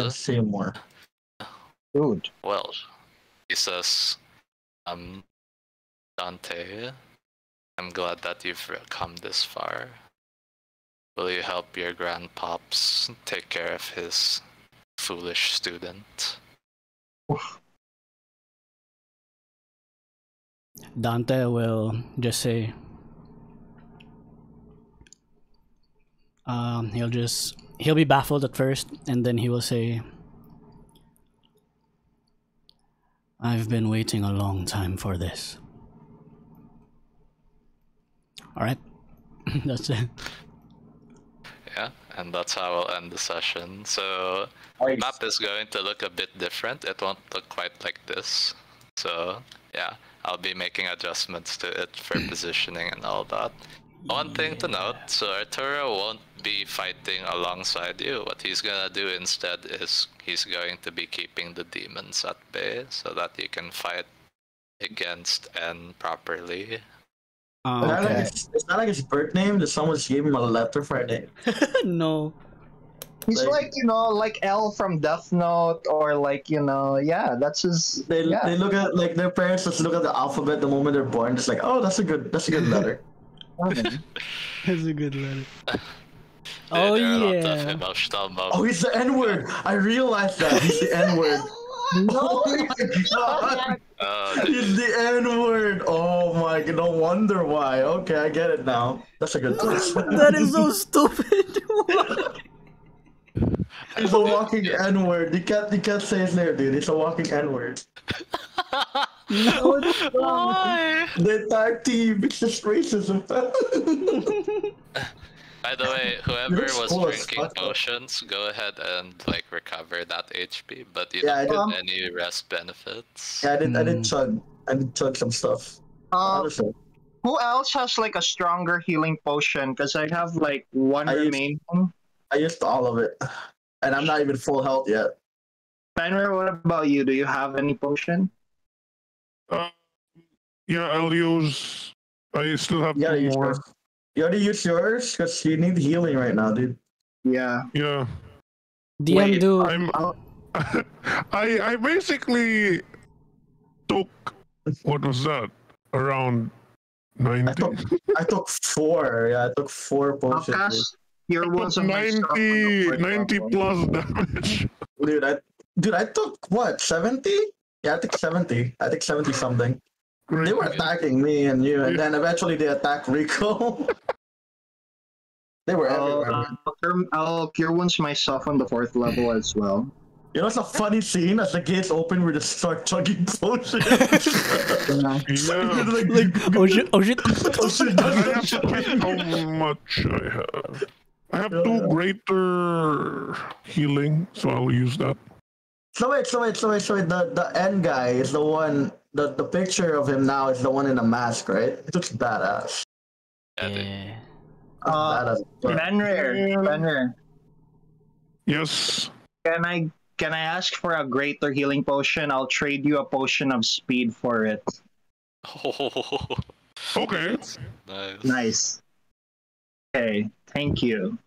Dante, I'm glad that you've come this far. Will you help your grandpops take care of his foolish student? Dante will just say, he'll be baffled at first, and then he will say, I've been waiting a long time for this. Alright, that's it. Yeah, and that's how we'll end the session. So, the map is going to look a bit different. It won't look quite like this. So, yeah, I'll be making adjustments to it for positioning and all that. One thing to note, so Arturo won't be fighting alongside you. What he's gonna do instead is he's going to be keeping the demons at bay so that you can fight against N properly. Okay. It's not like his birth name, that someone just gave him a letter for a name. No. He's like, you know, like L from Death Note, or like, you know, yeah, that's his... They look at, like, their parents just look at the alphabet the moment they're born, just like, oh, that's a good letter. That's a good letter. Oh yeah. Oh, he's the N-word. I realized that he's the N-word. No, he's not. He's the N-word. Oh my God. No wonder why. Okay, I get it now. That's a good twist. That is so stupid. He's a walking N-word. You can't say his name, dude. He's a walking N-word. No, it's not. Why? The entire team, it's just racism. By the way, whoever was drinking potions, go ahead and like recover that HP, but you don't get any rest benefits. Yeah, I did chug some stuff. Who else has like a stronger healing potion? Because I have like one remaining. I used all of it, and I'm not even full health yet. Fenrir, what about you? Do you have any potion? Yeah, I'll use. I still have more. You already used yours because you need healing right now, dude. Yeah. Yeah. Wait, I basically took. What was that? Around 90. I took 4. Yeah, I took 4 potions. Alcaros, your was 90 plus damage. Dude, I took what? 70. Yeah, I think 70. I think 70 something. They were attacking me and you, and then eventually they attacked Rico. They were everywhere. I'll cure wounds myself on the 4th level as well. You know, it's a funny scene as the gates open, we just start chugging potions. Like, oh shit! Oh shit! How much I have? I have two greater healing, so I'll use that. So wait. The end guy is the one, the picture of him now is the one in the mask, right? It looks badass. Yeah. Fenrir. Yes. Can I ask for a greater healing potion? I'll trade you a potion of speed for it. Oh. Okay. Nice. Okay, thank you.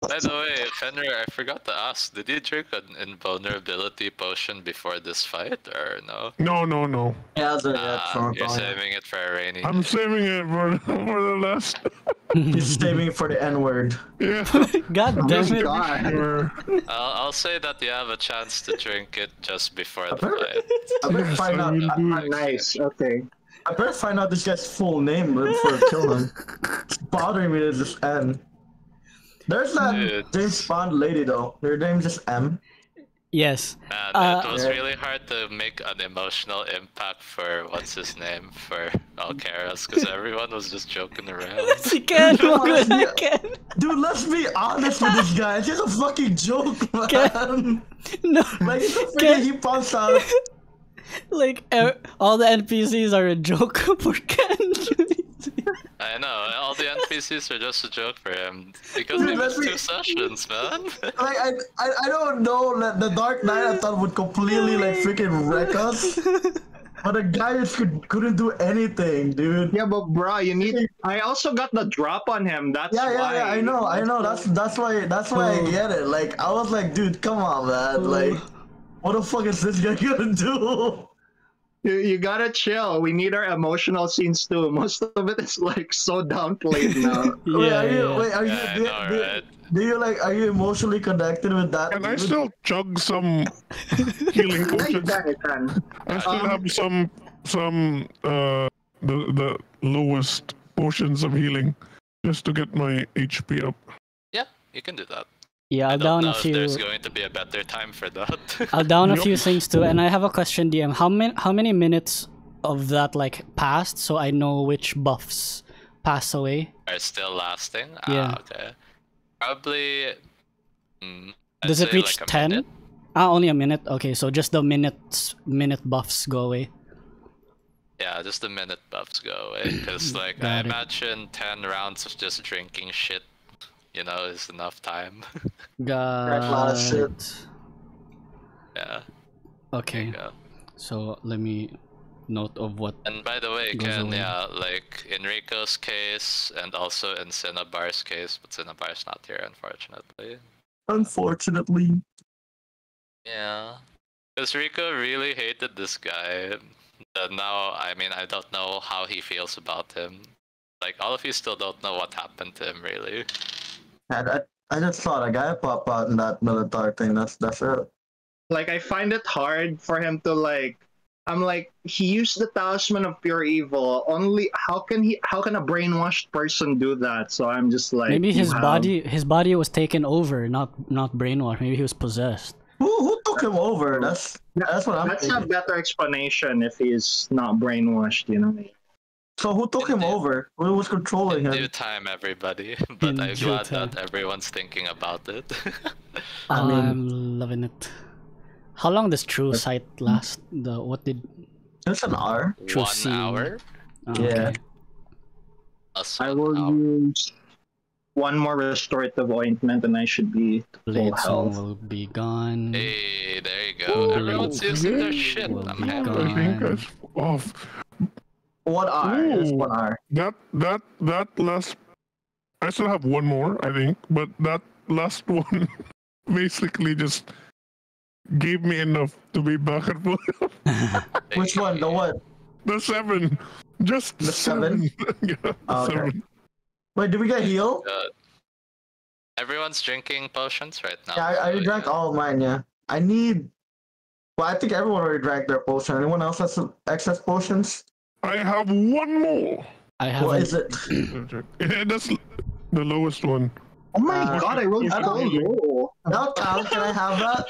By the way, Fenrir, I forgot to ask, did you drink an invulnerability potion before this fight, or no? No. Yeah, you're saving it for a rainy day. I'm saving it for the last. He's saving it for the N-word. Yeah. God damn it. I'll say that you have a chance to drink it just before the fight. I better find out. Nice, okay. I better find out this guy's full name before I kill him. It's bothering me to this end. There's that James Bond lady though. Her name's just M. Yes. And it was really hard to make an emotional impact for what's his name for Alcaros because everyone was just joking around. Dude, let's be honest with this guy. He's a fucking joke, man. He pops out. Like all the NPCs are a joke for Ken. I know, all the NPCs are just a joke for him, because he missed two sessions, man. Like, I don't know, the Dark Knight I thought would completely, like, freaking wreck us, but a guy just couldn't do anything, dude. Yeah, but bro, you need- I also got the drop on him, that's why. Yeah, I know, that's why I get it, like, I was like, dude, come on, man, like, what the fuck is this guy gonna do? You gotta chill. We need our emotional scenes too. Most of it is like so downplayed now. Are you emotionally connected with that? Can I still chug some healing potions? I still have some the lowest potions of healing just to get my HP up. Yeah, you can do that. Yeah, I'll down a few. There's going to be a better time for that. I'll down a few things too, and I have a question, DM. How many minutes of that like passed, so I know which buffs pass away? Are still lasting? Yeah. Ah, okay. Probably. Does it reach 10? Like only a minute. Okay, so just the minute buffs go away. Yeah, just the minute buffs go away. Because like I imagine 10 rounds of just drinking shit. You know, it's enough time. Got it. Yeah. Okay. So let me note of what. And by the way, like Enrico's case and also in Cinnabar's case, but Cinnabar's not here, unfortunately. Unfortunately. Yeah. Because Rico really hated this guy. And now, I mean, I don't know how he feels about him. Like, all of you still don't know what happened to him, really. I just saw a guy pop out in that military thing, that's it. Like, I find it hard for him to, like, I'm like, he used the Talisman of Pure Evil, only, how can a brainwashed person do that? So I'm just like... Maybe his body was taken over, not brainwashed, maybe he was possessed. Who took him over? That's what I'm thinking. That's a better explanation if he's not brainwashed, you know? So who took him over? Who was controlling him? In due time, everybody. But I'm glad that everyone's thinking about it. I mean, I'm loving it. How long does True Sight last? It's an hour. 1 hour. Yeah. I will use one more restorative ointment, and I should be full health. Will be gone. Hey, there you go. Everyone's using their shit. I'm happy. Off. 1 hour. Ooh, that's 1 hour. That last. I still have one more, I think, but that last one basically just gave me enough to be back at full. Which one? The what? The 7. Just the 7. 7? Yeah, the 7. Wait, did we get healed? Everyone's drinking potions right now. Yeah, I drank all of mine. Yeah, I need. Well, I think everyone already drank their potion. Anyone else has some excess potions? I have one more. What is it? That's the lowest one. Oh my god! I rolled so low. Now, can I have that?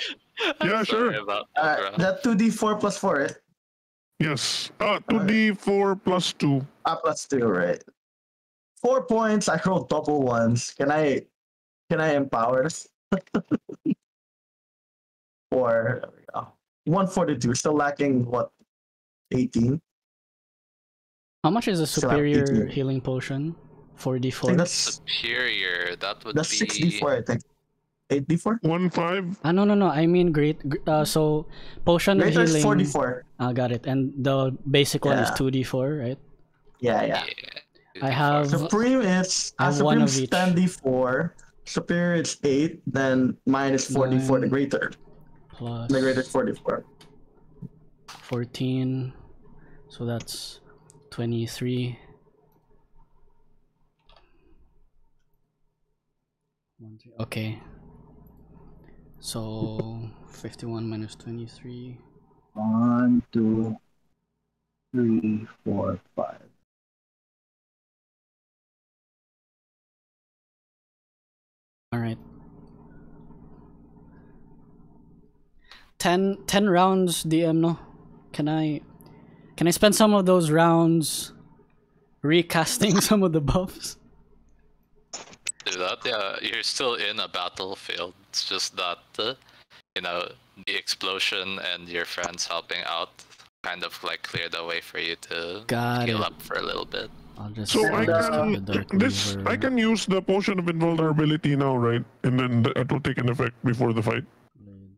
Yeah, sure. That 2d4 + 4. Eh? Yes. 2d4 + 2. +2, right? 4 points. I rolled double ones. Can I Can I empower? Or there we go. 142. Still lacking what? 18. How much is a superior healing potion? 4d4. That's superior. That would that's be 6d4. I think 8d4. 1 5. Ah no. I mean great. So potion of healing. 4d4. Ah, got it. And the basic one is 2d4, right? Yeah. I have supreme is one of each. 10d4. Superior is 8. Then minus 4d4. The greater. Plus. The greater is 4d4. 14. So that's 23. 1, 3. Okay. So 51 minus 23. 1, 2, 3, 4, 5. All right. 10 rounds, DM. No, can I spend some of those rounds recasting some of the buffs? Do that, yeah. You're still in a battlefield. It's just that, you know, the explosion and your friends helping out kind of like cleared the way for you to heal up for a little bit. I'll just I can use the potion of invulnerability now, right? And then it will take an effect before the fight.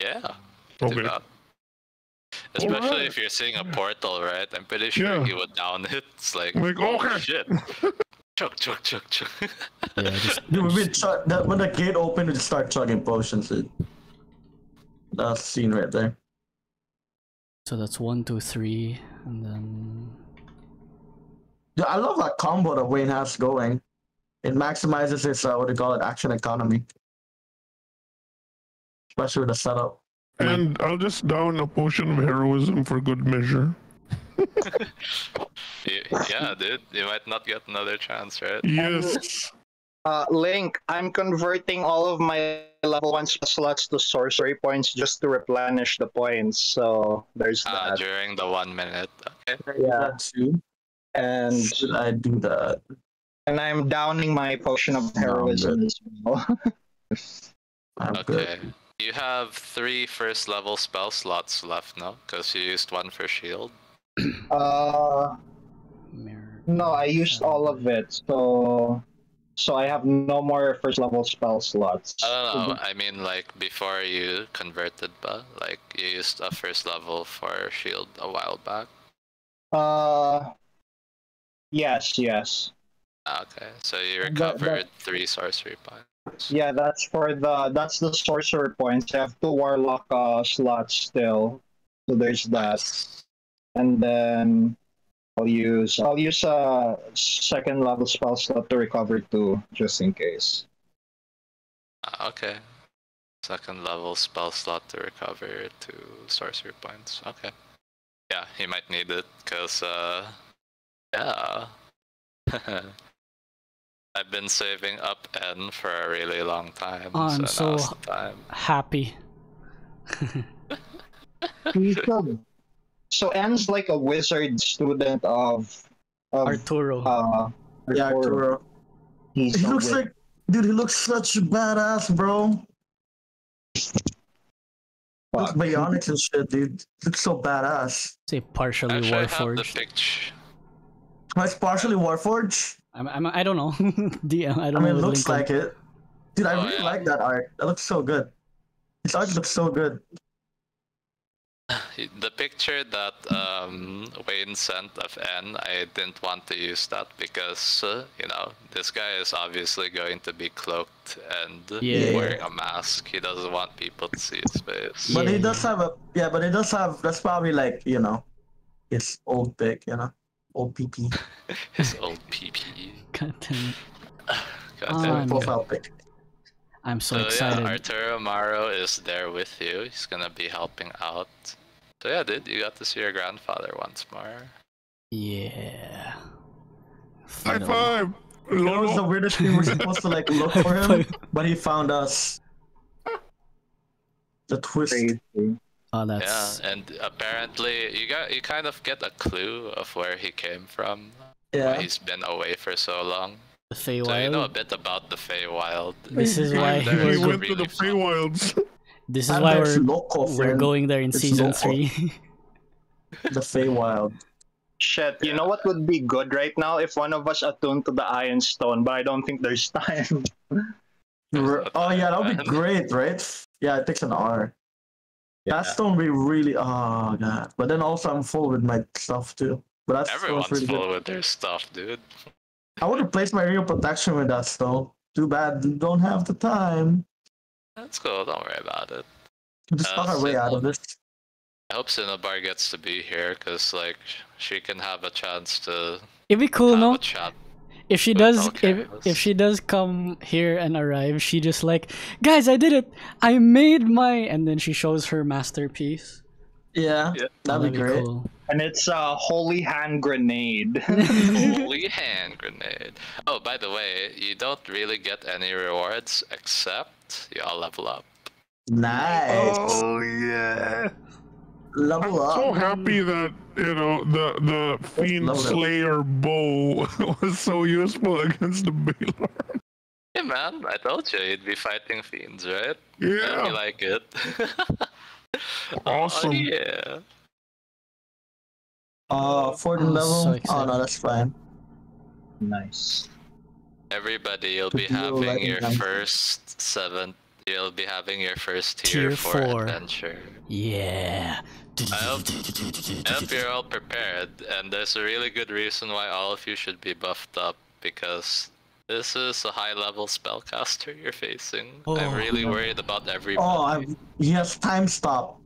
Yeah. Okay. Especially if you're seeing a portal, right? I'm pretty sure you would down it. It's like oh shit. Chug. Yeah, when the gate opened, it start chugging potions. That's scene right there. So that's 1, 2, 3, and then. Yeah, I love that combo that Wayne has going. It maximizes his what do you call it, action economy, especially with the setup. And I'll just down a potion of heroism for good measure. Yeah, dude, you might not get another chance, right? Yes. Link, I'm converting all of my level 1 slots to sorcery points just to replenish the points, so there's that. During the 1 minute, okay. Yeah. And should I do that? And I'm downing my potion of heroism as well. Okay. Good. You have 3 first level spell slots left, no? Because you used 1 for shield. No, I used all of it, so I have no more first level spell slots. I don't know. I mean, like before you converted, but like you used a first level for shield a while back. Yes. Okay, so you recovered 3 sorcery points. Yeah, that's the sorcerer points. I have 2 warlock slots still, so there's that. And then I'll use a second level spell slot to recover 2, just in case. Okay, second level spell slot to recover 2 sorcery points. Okay, yeah, he might need it because I've been saving up N for a really long time. Oh, I'm so happy. So N's like a wizard student of Arturo. Yeah, Arturo. He looks like, dude, he looks such a badass, bro. Looks bionic and shit, dude. Looks so badass. Say partially warforged. It's partially warforged. I don't know. DM, I don't know. It looks like it. Dude, I really like that art. It looks so good. His art looks so good. The picture that Wayne sent of N, I didn't want to use that because, you know, this guy is obviously going to be cloaked and wearing a mask. He doesn't want people to see his face. But he does have a, that's probably like, you know, his old pic, you know? Old PP. His old PP. God damn it. Profile pic. I'm so excited. Yeah, Arturo Maro is there with you. He's gonna be helping out. So yeah, dude, you got to see your grandfather once more. Yeah. High five! It was the weirdest thing. We're supposed to like look for him, but he found us. The twist. Oh, that's... Yeah, and apparently you kind of get a clue of where he came from. Yeah. Why he's been away for so long. The Feywild. So you know a bit about the Feywild. This is why we went to the Feywilds. This is why we're going there in season 3. The Feywild. Shit, you know what would be good right now? If one of us attuned to the Ironstone, but I don't think there's time. Oh yeah, that would be great, right? Yeah, it takes an hour. Yeah. That stone would be really... Oh, God. But then also I'm full with my stuff, too. But that's everyone's really full with their stuff, dude. I would replace my real protection with that stone. Too bad you don't have the time. That's cool, don't worry about it. We'll just talk our way out of this. I hope Cinnabar gets to be here, because, like, she can have a chance to... It'd be cool, no? If she does, if she does come here and arrive, she just like, guys, I did it, I made my, and then she shows her masterpiece. Yeah, yeah. That'd be great. Cool. And it's a holy hand grenade. Holy hand grenade. Oh, by the way, you don't really get any rewards except you all level up. Nice. Oh yeah. Level up. I'm so happy that, you know, the Fiend Slayer bow was so useful against the Balor. Hey man, I told you you'd be fighting fiends, right? Yeah. You like it. Awesome. Oh, yeah. Fourth level? So oh no, that's fine. Nice. Everybody, you'll be having your first 7th. You'll be having your first tier 4 adventure. Yeah. I hope you're all prepared, and there's a really good reason why all of you should be buffed up, because this is a high-level spellcaster you're facing. Oh, I'm really worried about everybody. Oh, he has time stop.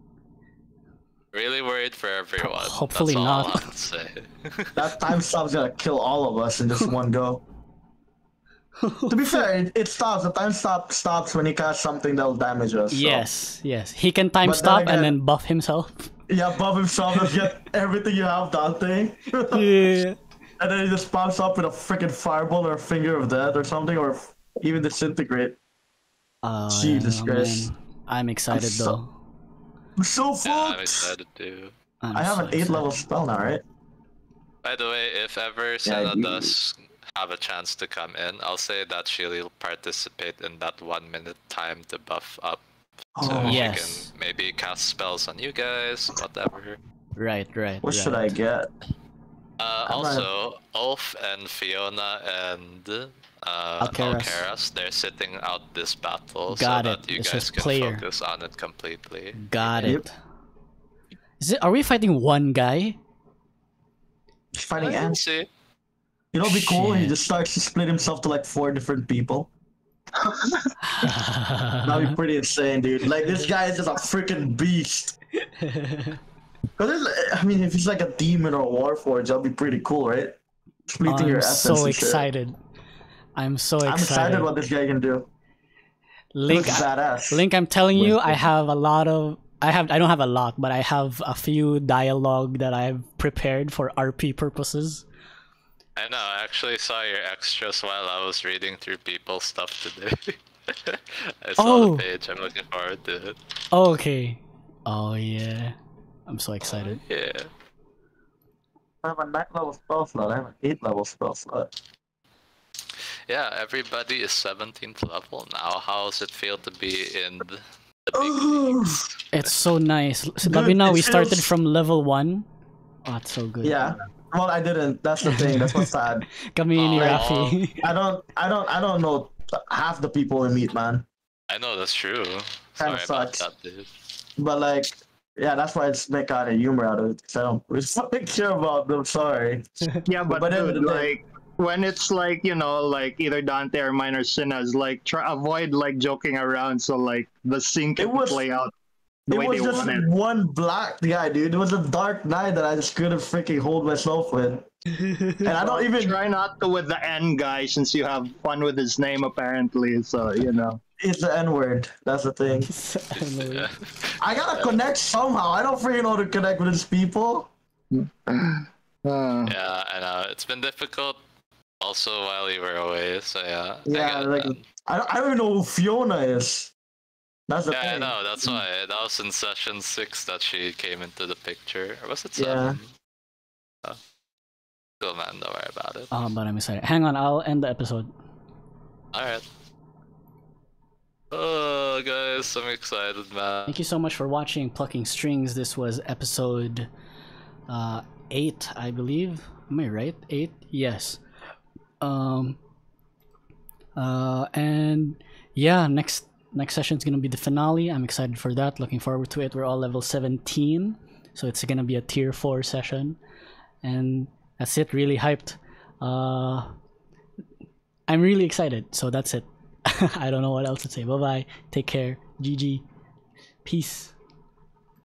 Really worried for everyone. Hopefully that's all not. I say. That time stop's gonna kill all of us in just one go. To be fair, it stops. The time stops when he casts something that will damage us. So. Yes, yes. He can time stop again, and then buff himself. Yeah, buff himself. Just get everything you have, Dante. Yeah. And then he just pops up with a freaking fireball or a finger of death or something, or even disintegrate. Jesus Christ. I'm excited though. I'm so fucked. Yeah, I'm excited too. I have an 8th level spell now, right? By the way, if ever Senna does have a chance to come in, I'll say that she'll participate in that 1 minute time to buff up. Oh, so yes. She can maybe cast spells on you guys, whatever. Right, right. What should I get? Also, Ulf and Fiona and Alcaros, they're sitting out this battle so that you guys can focus on it completely. Got it. Is it? Are we fighting one guy? Fighting Ants? You know, it'd be cool. He just starts to split himself to like 4 different people. That'd be pretty insane, dude. Like, this guy is just a freaking beast. Cause I mean, if he's like a demon or a warforged, that'd be pretty cool, right? Splitting your essence. I'm so excited. I'm so excited. I'm excited what this guy can do. Link, Link, I'm telling you, I have a lot of. I don't have a lot, but I have a few dialogue that I've prepared for RP purposes. I know, I actually saw your extras while I was reading through people's stuff today. I saw the page, I'm looking forward to it. Okay. Oh yeah. I'm so excited. Oh, yeah. I have a 9th level spell slot, I have an 8th level spell slot. Yeah, everybody is 17th level now. How does it feel to be in the big leagues? It's so nice. So, Gabina, we started from level 1. Oh, that's so good. Yeah. Well, I didn't. That's the thing. That's what's sad. Kamini, Rafi. I don't know half the people we meet, man. I know that's true. Kind of sucks. About that, dude. But like, yeah, that's why it's make kind of humor out of it. Cause I don't really care about them. Sorry. Yeah, but dude, like when it's like, you know, like either Dante or mine or Sinna's, like try avoid like joking around so like the scene can play out. It was just one black guy, dude. It was a dark night that I just couldn't freaking hold myself with. And I don't even try not to with the N guy since you have fun with his name apparently. So you know, it's the N word. That's the thing. Yeah. I gotta connect somehow. I don't freaking know how to connect with these people. Yeah, I know. It's been difficult. Also, while you were away, so yeah. Yeah, I don't even know who Fiona is. That's the thing. I know, that's why. That was in session 6 that she came into the picture. Or was it 7? Yeah. Cool, man, don't worry about it. But I'm excited. Hang on, I'll end the episode. Alright. Oh, guys, I'm excited, man. Thank you so much for watching Plucking Strings. This was episode 8, I believe. Am I right? 8? Yes. And yeah, next session's gonna be the finale. I'm excited for that. Looking forward to it. We're all level 17, so it's gonna be a tier 4 session, and that's it. Really hyped. I'm really excited. So that's it. I don't know what else to say. Bye bye. Take care. GG. Peace.